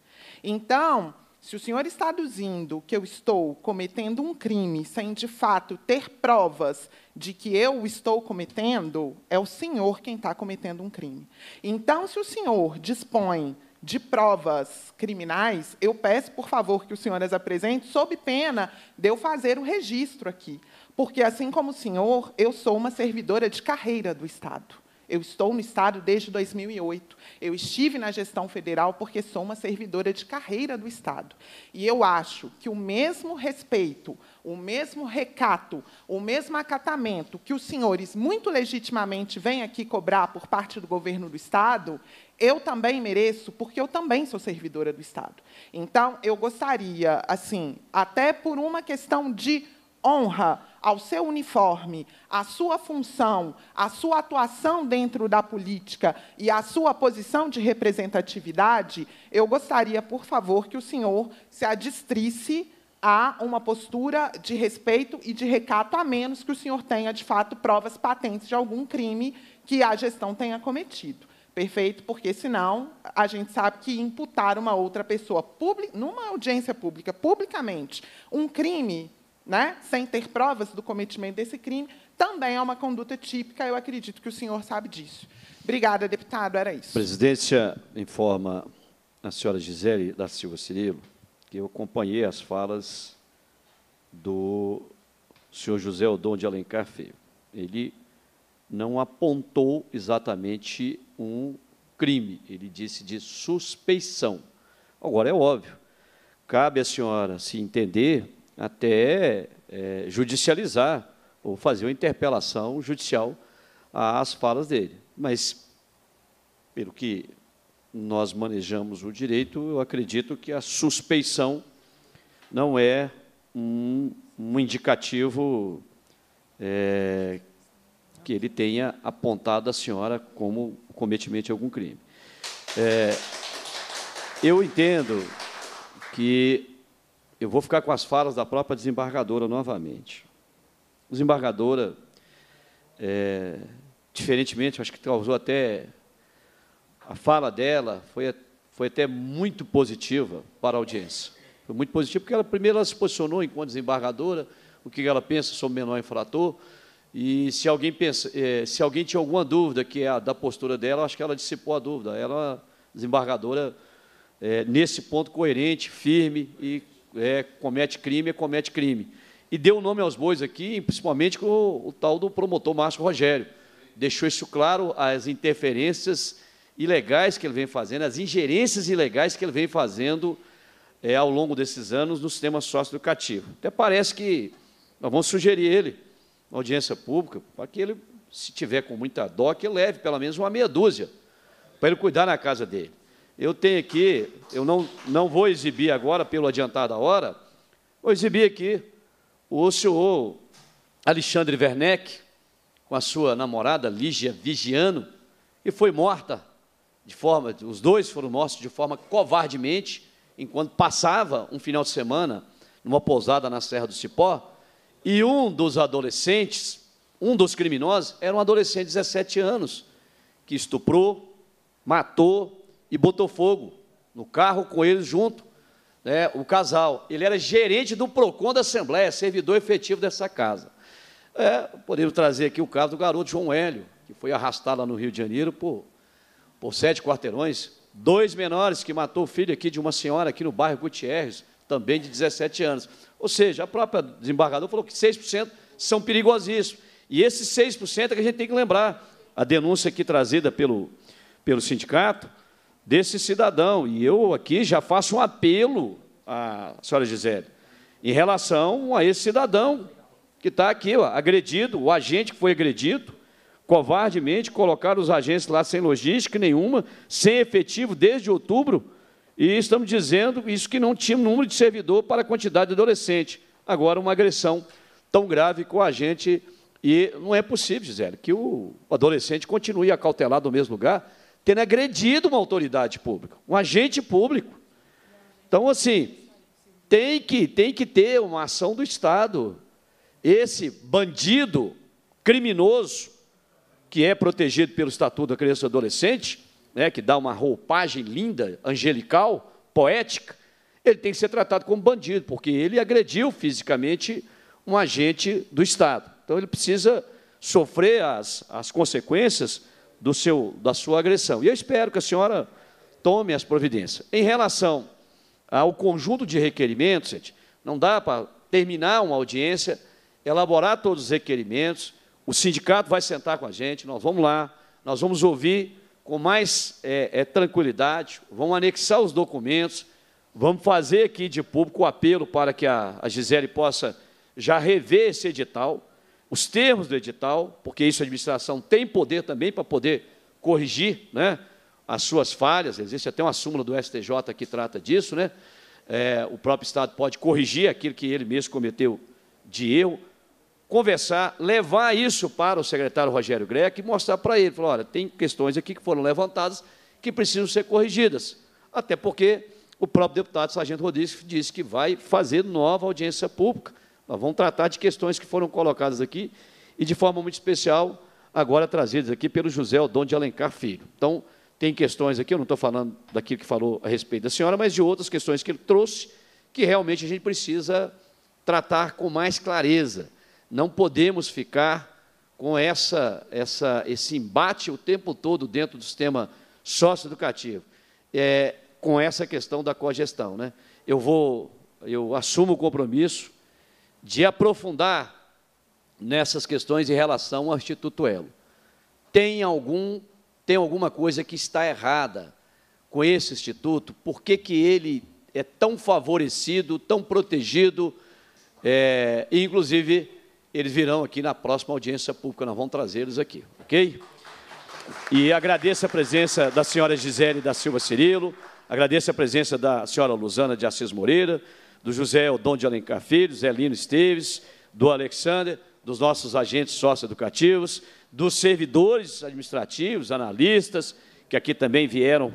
Então... Se o senhor está aduzindo que eu estou cometendo um crime sem, de fato, ter provas de que eu o estou cometendo, é o senhor quem está cometendo um crime. Então, se o senhor dispõe de provas criminais, eu peço, por favor, que o senhor as apresente, sob pena de eu fazer o registro aqui. Porque, assim como o senhor, eu sou uma servidora de carreira do Estado. Eu estou no Estado desde dois mil e oito. Eu estive na gestão federal porque sou uma servidora de carreira do Estado. E eu acho que o mesmo respeito, o mesmo recato, o mesmo acatamento que os senhores muito legitimamente vêm aqui cobrar por parte do governo do Estado, eu também mereço, porque eu também sou servidora do Estado. Então, eu gostaria, assim, até por uma questão de honra ao seu uniforme, à sua função, à sua atuação dentro da política e à sua posição de representatividade, eu gostaria, por favor, que o senhor se adestrisse a uma postura de respeito e de recato, a menos que o senhor tenha, de fato, provas patentes de algum crime que a gestão tenha cometido. Perfeito? Porque, senão, a gente sabe que imputar uma outra pessoa, public, numa audiência pública, publicamente, um crime... Né? Sem ter provas do cometimento desse crime, também é uma conduta típica, eu acredito que o senhor sabe disso. Obrigada, deputado, era isso. Presidência, informa a senhora Gisele da Silva Cirilo que eu acompanhei as falas do senhor José Odon de Alencar Filho. Ele não apontou exatamente um crime, ele disse de suspeição. Agora, é óbvio, cabe à senhora se entender... até é, judicializar ou fazer uma interpelação judicial às falas dele. Mas, pelo que nós manejamos o direito, eu acredito que a suspeição não é um, um indicativo é, que ele tenha apontado a senhora como cometimento de algum crime. É, eu entendo que... Eu vou ficar com as falas da própria desembargadora novamente. Desembargadora, é, diferentemente, acho que causou até... A fala dela foi, foi até muito positiva para a audiência. Foi muito positiva, porque ela, primeiro ela se posicionou enquanto desembargadora, o que ela pensa sobre o menor infrator, e se alguém, pensa, é, se alguém tinha alguma dúvida que é a da postura dela, acho que ela dissipou a dúvida. Ela, desembargadora, é, nesse ponto, coerente, firme e É, comete crime, é, comete crime. E deu nome aos bois aqui, principalmente com o, o tal do promotor Márcio Rogério. Deixou isso claro, as interferências ilegais que ele vem fazendo, as ingerências ilegais que ele vem fazendo é, ao longo desses anos no sistema socioeducativo. Até parece que nós vamos sugerir ele, na audiência pública, para que ele, se tiver com muita dó, que leve pelo menos uma meia dúzia, para ele cuidar na casa dele. Eu tenho aqui, eu não, não vou exibir agora, pelo adiantado da hora, vou exibir aqui o senhor Alexandre Werneck, com a sua namorada, Lígia Vigiano, que foi morta de forma, os dois foram mortos de forma covardemente, enquanto passava um final de semana numa pousada na Serra do Cipó, e um dos adolescentes, um dos criminosos, era um adolescente de dezessete anos, que estuprou, matou e botou fogo no carro com eles junto, né, o casal. Ele era gerente do PROCON da Assembleia, servidor efetivo dessa casa. É, podemos trazer aqui o caso do garoto João Hélio, que foi arrastado lá no Rio de Janeiro por, por sete quarteirões, dois menores que matou o filho aqui de uma senhora aqui no bairro Gutierrez, também de dezessete anos. Ou seja, a própria desembargadora falou que seis por cento são perigosíssimos. E esses seis por cento é que a gente tem que lembrar. A denúncia aqui trazida pelo, pelo sindicato desse cidadão. E eu aqui já faço um apelo à senhora Gisele em relação a esse cidadão que está aqui, ó, agredido, o agente que foi agredido, covardemente colocaram os agentes lá sem logística nenhuma, sem efetivo desde outubro, e estamos dizendo isso que não tinha número de servidor para a quantidade de adolescente. Agora, uma agressão tão grave com o agente. E não é possível, Gisele, que o adolescente continue acautelado no mesmo lugar, tendo agredido uma autoridade pública, um agente público. Então, assim, tem que, tem que ter uma ação do Estado. Esse bandido criminoso, que é protegido pelo Estatuto da Criança e do Adolescente, né, que dá uma roupagem linda, angelical, poética, ele tem que ser tratado como bandido, porque ele agrediu fisicamente um agente do Estado. Então, ele precisa sofrer as, as consequências do seu, da sua agressão. E eu espero que a senhora tome as providências. Em relação ao conjunto de requerimentos, gente, não dá para terminar uma audiência, elaborar todos os requerimentos, o sindicato vai sentar com a gente, nós vamos lá, nós vamos ouvir com mais é, é, tranquilidade, vamos anexar os documentos, vamos fazer aqui de público o apelo para que a, a Gisele possa já rever esse edital, os termos do edital, porque isso a administração tem poder também para poder corrigir, né, as suas falhas, existe até uma súmula do S T J que trata disso, né? É, o próprio Estado pode corrigir aquilo que ele mesmo cometeu de erro, conversar, levar isso para o secretário Rogério Greco e mostrar para ele, falar, olha, tem questões aqui que foram levantadas que precisam ser corrigidas, até porque o próprio deputado Sargento Rodrigues disse que vai fazer nova audiência pública. Nós vamos tratar de questões que foram colocadas aqui e, de forma muito especial, agora trazidas aqui pelo José Odon de Alencar Filho. Então, tem questões aqui, eu não estou falando daquilo que falou a respeito da senhora, mas de outras questões que ele trouxe, que realmente a gente precisa tratar com mais clareza. Não podemos ficar com essa, essa, esse embate o tempo todo dentro do sistema socioeducativo, é, com essa questão da cogestão, né? Eu vou, eu assumo o compromisso de aprofundar nessas questões em relação ao Instituto Elo. Tem, algum, tem alguma coisa que está errada com esse Instituto? Por que, que ele é tão favorecido, tão protegido? É, e, inclusive, eles virão aqui na próxima audiência pública, nós vamos trazê-los aqui, ok? E agradeço a presença da senhora Gisele da Silva Cirilo, agradeço a presença da senhora Luzana de Assis Moreira, do José Odon de Alencar Filho, Zé Lino Esteves, do Alexander, dos nossos agentes socioeducativos, dos servidores administrativos, analistas, que aqui também vieram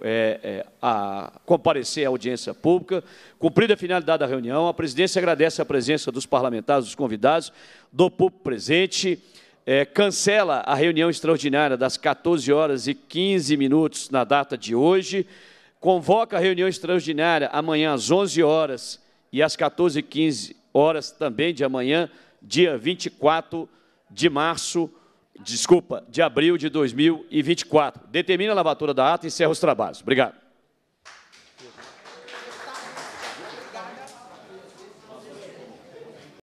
é, é, a comparecer à audiência pública. Cumprida a finalidade da reunião, a presidência agradece a presença dos parlamentares, dos convidados, do público presente, é, cancela a reunião extraordinária das quatorze horas e quinze minutos na data de hoje, convoca a reunião extraordinária amanhã às onze horas e às quatorze e quinze horas também de amanhã, dia vinte e quatro de março, desculpa, de abril de dois mil e vinte e quatro. Determina a lavatura da ata e encerra os trabalhos. Obrigado.